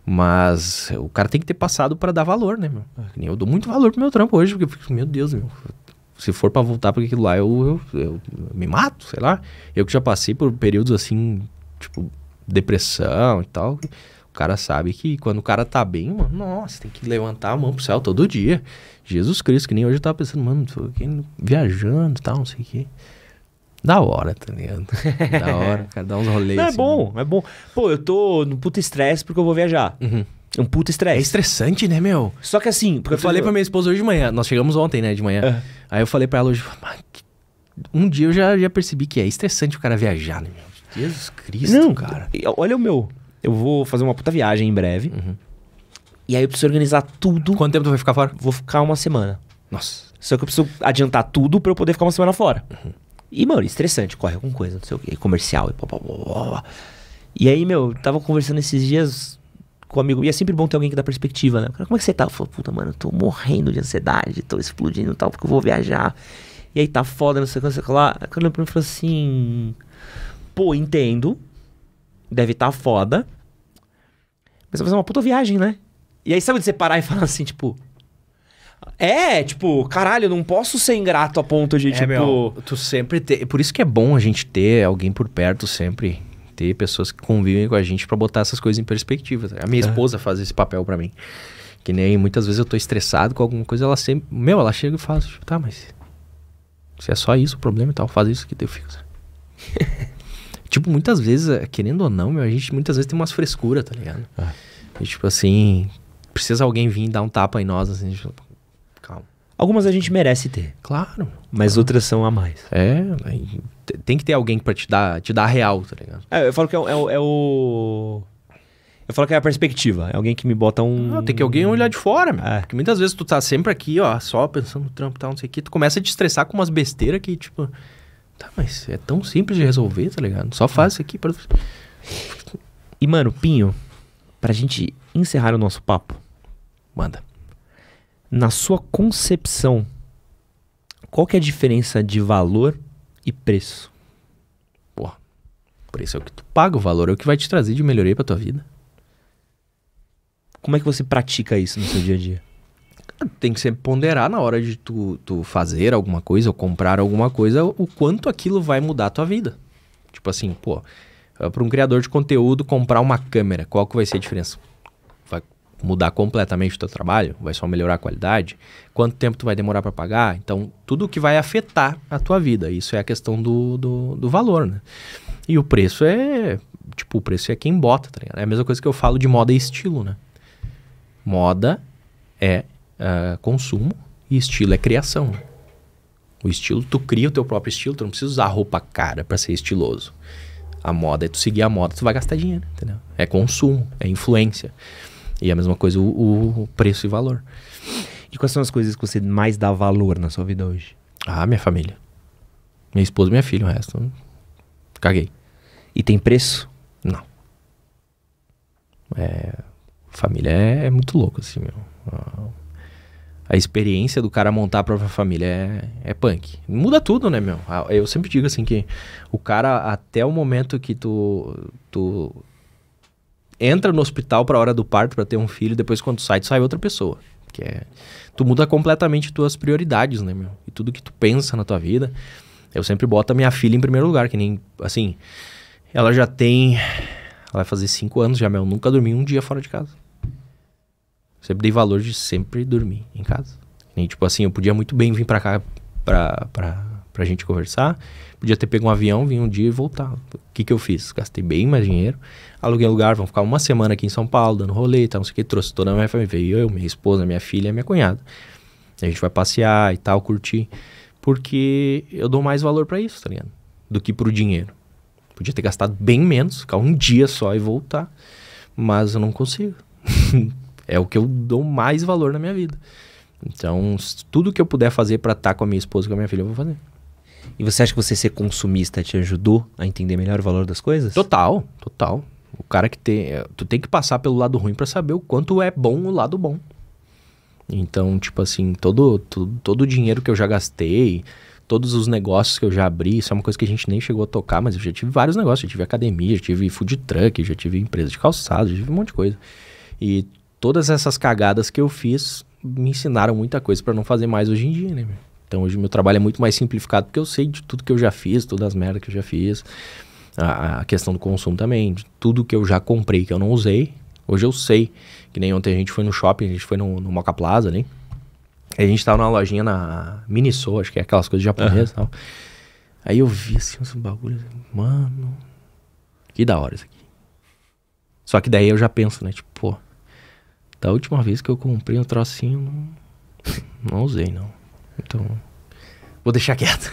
Mas o cara tem que ter passado pra dar valor, né, meu? Eu dou muito valor pro meu trampo hoje, porque eu fico, meu Deus, meu... Se for pra voltar pra aquilo lá, eu, eu, eu me mato, sei lá. Eu que já passei por períodos assim, tipo, depressão e tal. O cara sabe que quando o cara tá bem, mano, nossa, tem que levantar a mão pro céu todo dia. Jesus Cristo, que nem hoje eu tava pensando, mano, tô aqui viajando e tal, não sei o quê. Da hora, tá ligado? Da hora, cara, dá uns rolês. Não, é assim, bom, né? É bom. Pô, eu tô no puto estresse porque eu vou viajar. Uhum. É um puto estresse. É estressante, né, meu? Só que assim... Porque eu falei pra minha esposa hoje de manhã. Nós chegamos ontem, né, de manhã. É. Aí eu falei pra ela hoje... Um dia eu já, já percebi que é estressante o cara viajar, né, meu? Jesus Cristo, não, cara. Olha o meu. Eu vou fazer uma puta viagem em breve. Uhum. E aí eu preciso organizar tudo. Quanto tempo tu vai ficar fora? Vou ficar uma semana. Nossa. Só que eu preciso adiantar tudo pra eu poder ficar uma semana fora. Uhum. E, mano, estressante. Corre alguma coisa, não sei o quê. Comercial e blá, blá, blá, blá. E aí, meu, tava conversando esses dias com um amigo, e é sempre bom ter alguém que dá perspectiva, né? Cara, como é que você tá? Eu falo, puta, mano, eu tô morrendo de ansiedade, tô explodindo e tal, porque eu vou viajar. E aí tá foda, não sei o que, não sei o que lá. Aí eu lembro pra mim e falei assim, pô, entendo, deve tá foda, mas vai fazer uma puta viagem, né? E aí sabe de você parar e falar assim, tipo... É, tipo, caralho, eu não posso ser ingrato a ponto de, é, tipo... Meu, tu sempre te... Por isso que é bom a gente ter alguém por perto sempre... Ter pessoas que convivem com a gente pra botar essas coisas em perspectiva. A minha é. esposa faz esse papel pra mim. Que nem muitas vezes eu tô estressado com alguma coisa, ela sempre... Meu, ela chega e fala, tipo, tá, mas... Se é só isso o problema e tal, faz isso que eu fico. Tipo, muitas vezes, querendo ou não, meu, a gente muitas vezes tem umas frescuras, tá ligado? Ah. E, tipo assim... Precisa alguém vir e dar um tapa em nós, assim, tipo... Algumas a gente merece ter. Claro. Mas claro. Outras são a mais. É, tem que ter alguém pra te dar, te dar a real, tá ligado? É, eu falo que é, é, é o... Eu falo que é a perspectiva. É alguém que me bota um... Não, tem que alguém olhar de fora, meu. É. Porque muitas vezes tu tá sempre aqui, ó, só pensando no trampo e tal, não sei o que. Tu começa a te estressar com umas besteiras que, tipo... Tá, mas é tão simples de resolver, tá ligado? Só faz isso aqui pra... E, mano, Pinho, pra gente encerrar o nosso papo... Manda. Na sua concepção, qual que é a diferença de valor e preço? Porra, o preço é o que tu paga, o valor é o que vai te trazer de melhoria pra tua vida. Como é que você pratica isso no seu dia a dia? Tem que sempre ponderar na hora de tu, tu fazer alguma coisa ou comprar alguma coisa, o quanto aquilo vai mudar a tua vida. Tipo assim, pô, pra um criador de conteúdo comprar uma câmera, qual que vai ser a diferença? Mudar completamente o teu trabalho, vai só melhorar a qualidade, quanto tempo tu vai demorar para pagar, então tudo que vai afetar a tua vida, isso é a questão do, do, do valor, né? E o preço é, tipo, o preço é quem bota, tá ligado? É a mesma coisa que eu falo de moda e estilo, né? Moda é uh, consumo e estilo é criação. O estilo, tu cria o teu próprio estilo, tu não precisa usar roupa cara para ser estiloso. A moda é tu seguir a moda, tu vai gastar dinheiro, entendeu? É consumo, é influência. E a mesma coisa, o, o preço e valor. E quais são as coisas que você mais dá valor na sua vida hoje? Ah, minha família. Minha esposa e minha filha, o resto. Caguei. E tem preço? Não. É, família é, é muito louco, assim, meu. A experiência do cara montar a própria família é, é punk. Muda tudo, né, meu? Eu sempre digo, assim, que o cara, até o momento que tu... tu entra no hospital pra hora do parto pra ter um filho, depois quando sai, tu sai outra pessoa. Que é... Tu muda completamente tuas prioridades, né, meu? E tudo que tu pensa na tua vida. Eu sempre boto a minha filha em primeiro lugar, que nem, assim... Ela já tem... Ela vai fazer cinco anos já, meu. Eu nunca dormi um dia fora de casa. Sempre dei valor de sempre dormir em casa. E, tipo assim, eu podia muito bem vir pra cá pra, pra, pra gente conversar... Podia ter pego um avião, vim um dia e voltar. O que que eu fiz? Gastei bem mais dinheiro. Aluguei um lugar, vão ficar uma semana aqui em São Paulo, dando rolê e tal, não sei o que. Trouxe toda a minha família. Veio eu, minha esposa, minha filha, minha cunhada. A gente vai passear e tal, curtir. Porque eu dou mais valor pra isso, tá ligado? Do que pro dinheiro. Podia ter gastado bem menos, ficar um dia só e voltar. Mas eu não consigo. É o que eu dou mais valor na minha vida. Então, tudo que eu puder fazer pra estar com a minha esposa e com a minha filha, eu vou fazer. E você acha que você ser consumista te ajudou a entender melhor o valor das coisas? Total, total. O cara que tem... Tu tem que passar pelo lado ruim pra saber o quanto é bom o lado bom. Então, tipo assim, todo, todo, todo o dinheiro que eu já gastei, todos os negócios que eu já abri, isso é uma coisa que a gente nem chegou a tocar, mas eu já tive vários negócios. Já tive academia, já tive food truck, já tive empresa de calçado, já tive um monte de coisa. E todas essas cagadas que eu fiz me ensinaram muita coisa pra não fazer mais hoje em dia, né, meu? Então, hoje meu trabalho é muito mais simplificado, porque eu sei de tudo que eu já fiz, todas as merdas que eu já fiz. A, a questão do consumo também, de tudo que eu já comprei, que eu não usei. Hoje eu sei, que nem ontem a gente foi no shopping, a gente foi no, no Moca Plaza ali. Aí a gente tava numa lojinha na Miniso, acho que é aquelas coisas japonesas e uhum. tal. Aí eu vi assim, esse bagulho, mano, que da hora isso aqui. Só que daí eu já penso, né, tipo, pô, da última vez que eu comprei um trocinho, não, não usei, não. Então, vou deixar quieto.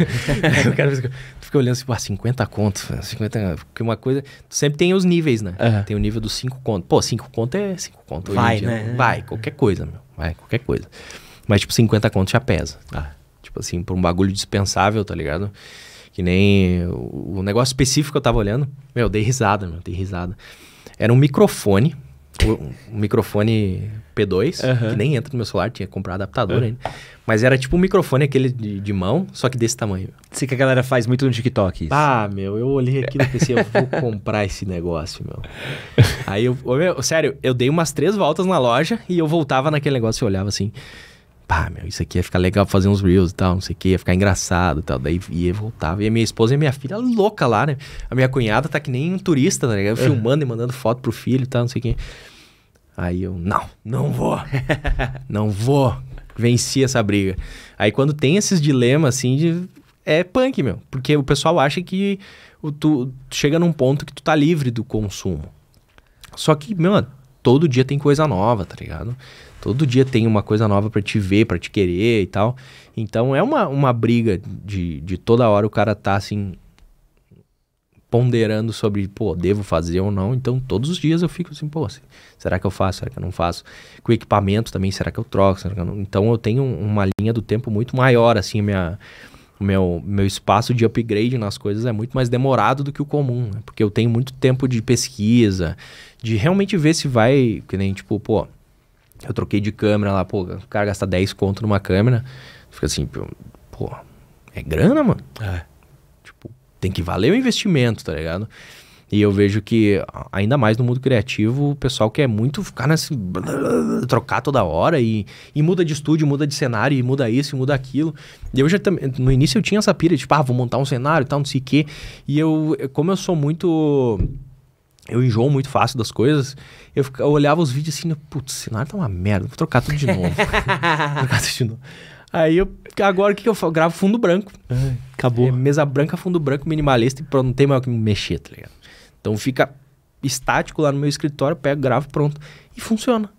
Eu quero, tu fica olhando assim, pô, cinquenta contos, cinquenta, porque uma coisa... Tu sempre tem os níveis, né? Uhum. Tem o nível dos cinco contos. Pô, cinco contos é cinco contos. Vai, hoje em dia, né? Vai, qualquer coisa, meu. Vai, qualquer coisa. Mas, tipo, cinquenta contos já pesa. Tá? Ah. Tipo assim, por um bagulho dispensável, tá ligado? Que nem o negócio específico que eu tava olhando. Meu, eu dei risada, meu, dei risada. Era um microfone, um, um microfone P dois, uhum. que nem entra no meu celular, tinha que comprar adaptador uhum. ainda. Mas era tipo um microfone aquele de, de mão, só que desse tamanho. Sei que a galera faz muito no TikTok isso. Ah, meu, eu olhei aquilo e pensei, eu vou comprar esse negócio, meu. Aí eu, meu, sério, eu dei umas três voltas na loja e eu voltava naquele negócio e olhava assim... Pá, meu, isso aqui ia ficar legal pra fazer uns reels e tal, não sei o que, ia ficar engraçado e tal. Daí ia, voltava. E a minha esposa e a minha filha louca lá, né? A minha cunhada tá que nem um turista, tá ligado? Filmando e mandando foto pro filho e tal, não sei o que. Aí eu, não, não vou. Não vou. Venci essa briga. Aí quando tem esses dilemas, assim, de... é punk, meu. Porque o pessoal acha que o tu chega num ponto que tu tá livre do consumo. Só que, meu, todo dia tem coisa nova, tá ligado? Todo dia tem uma coisa nova pra te ver, pra te querer e tal. Então é uma, uma briga de, de toda hora o cara tá assim, ponderando sobre, pô, devo fazer ou não. Então todos os dias eu fico assim, pô, será que eu faço, será que eu não faço? Com o equipamento também, será que eu troco? Será que eu não... Então eu tenho uma linha do tempo muito maior, assim, minha, meu, meu espaço de upgrade nas coisas é muito mais demorado do que o comum, né? Porque eu tenho muito tempo de pesquisa, de realmente ver se vai, que nem tipo, pô... Eu troquei de câmera lá, pô, o cara gasta dez conto numa câmera. Fica assim, pô, é grana, mano? É. Tipo, tem que valer o investimento, tá ligado? E eu vejo que, ainda mais no mundo criativo, o pessoal quer muito ficar nesse... trocar toda hora e, e muda de estúdio, muda de cenário, e muda isso, e muda aquilo. E eu já também... No início eu tinha essa pira, tipo, ah, vou montar um cenário e tal, não sei o quê. E eu, como eu sou muito... Eu enjoo muito fácil das coisas. Eu, fico, eu olhava os vídeos assim, putz, o cenário tá uma merda, vou trocar tudo de novo. vou trocar tudo de novo. Aí eu, agora o que, que eu faço? Gravo fundo branco. Ai, acabou. É, mesa branca, fundo branco, minimalista, e não tem mais o que me mexer, tá ligado? Então fica estático lá no meu escritório, pego, gravo, pronto. E funciona.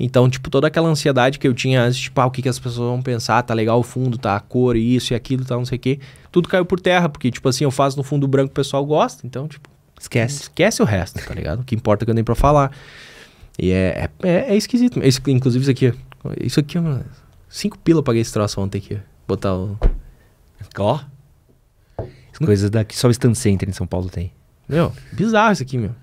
Então, tipo, toda aquela ansiedade que eu tinha antes, tipo, ah, o que, que as pessoas vão pensar, tá legal o fundo, tá a cor, isso e aquilo, tá não sei o quê. Tudo caiu por terra, porque, tipo assim, eu faço no fundo branco, o pessoal gosta, então, tipo... Esquece. Esquece o resto, tá ligado? O que importa é que eu tenho pra falar. E é, é, é esquisito. Esse, inclusive isso aqui. Isso aqui, mano. Cinco pila eu paguei esse troço ontem aqui. Botar o... Ó. As coisas daqui só o Stand Center em São Paulo tem. Meu, bizarro isso aqui, meu.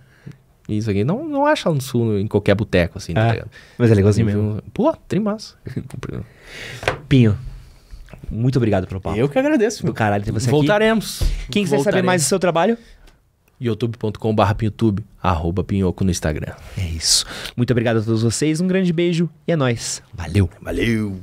Isso aqui. Não, não acha no sul, em qualquer boteco, assim, ah, tá ligado? Mas é legalzinho mesmo. Pô, trimassa. Pinho. Muito obrigado pelo papo. Eu que agradeço, meu. Do caralho ter você aqui. Voltaremos. Quem quiser saber mais do seu trabalho... youtube ponto com barra pinhotube, arroba pinhoco no Instagram. É isso. Muito obrigado a todos vocês, um grande beijo e é nóis. Valeu. Valeu.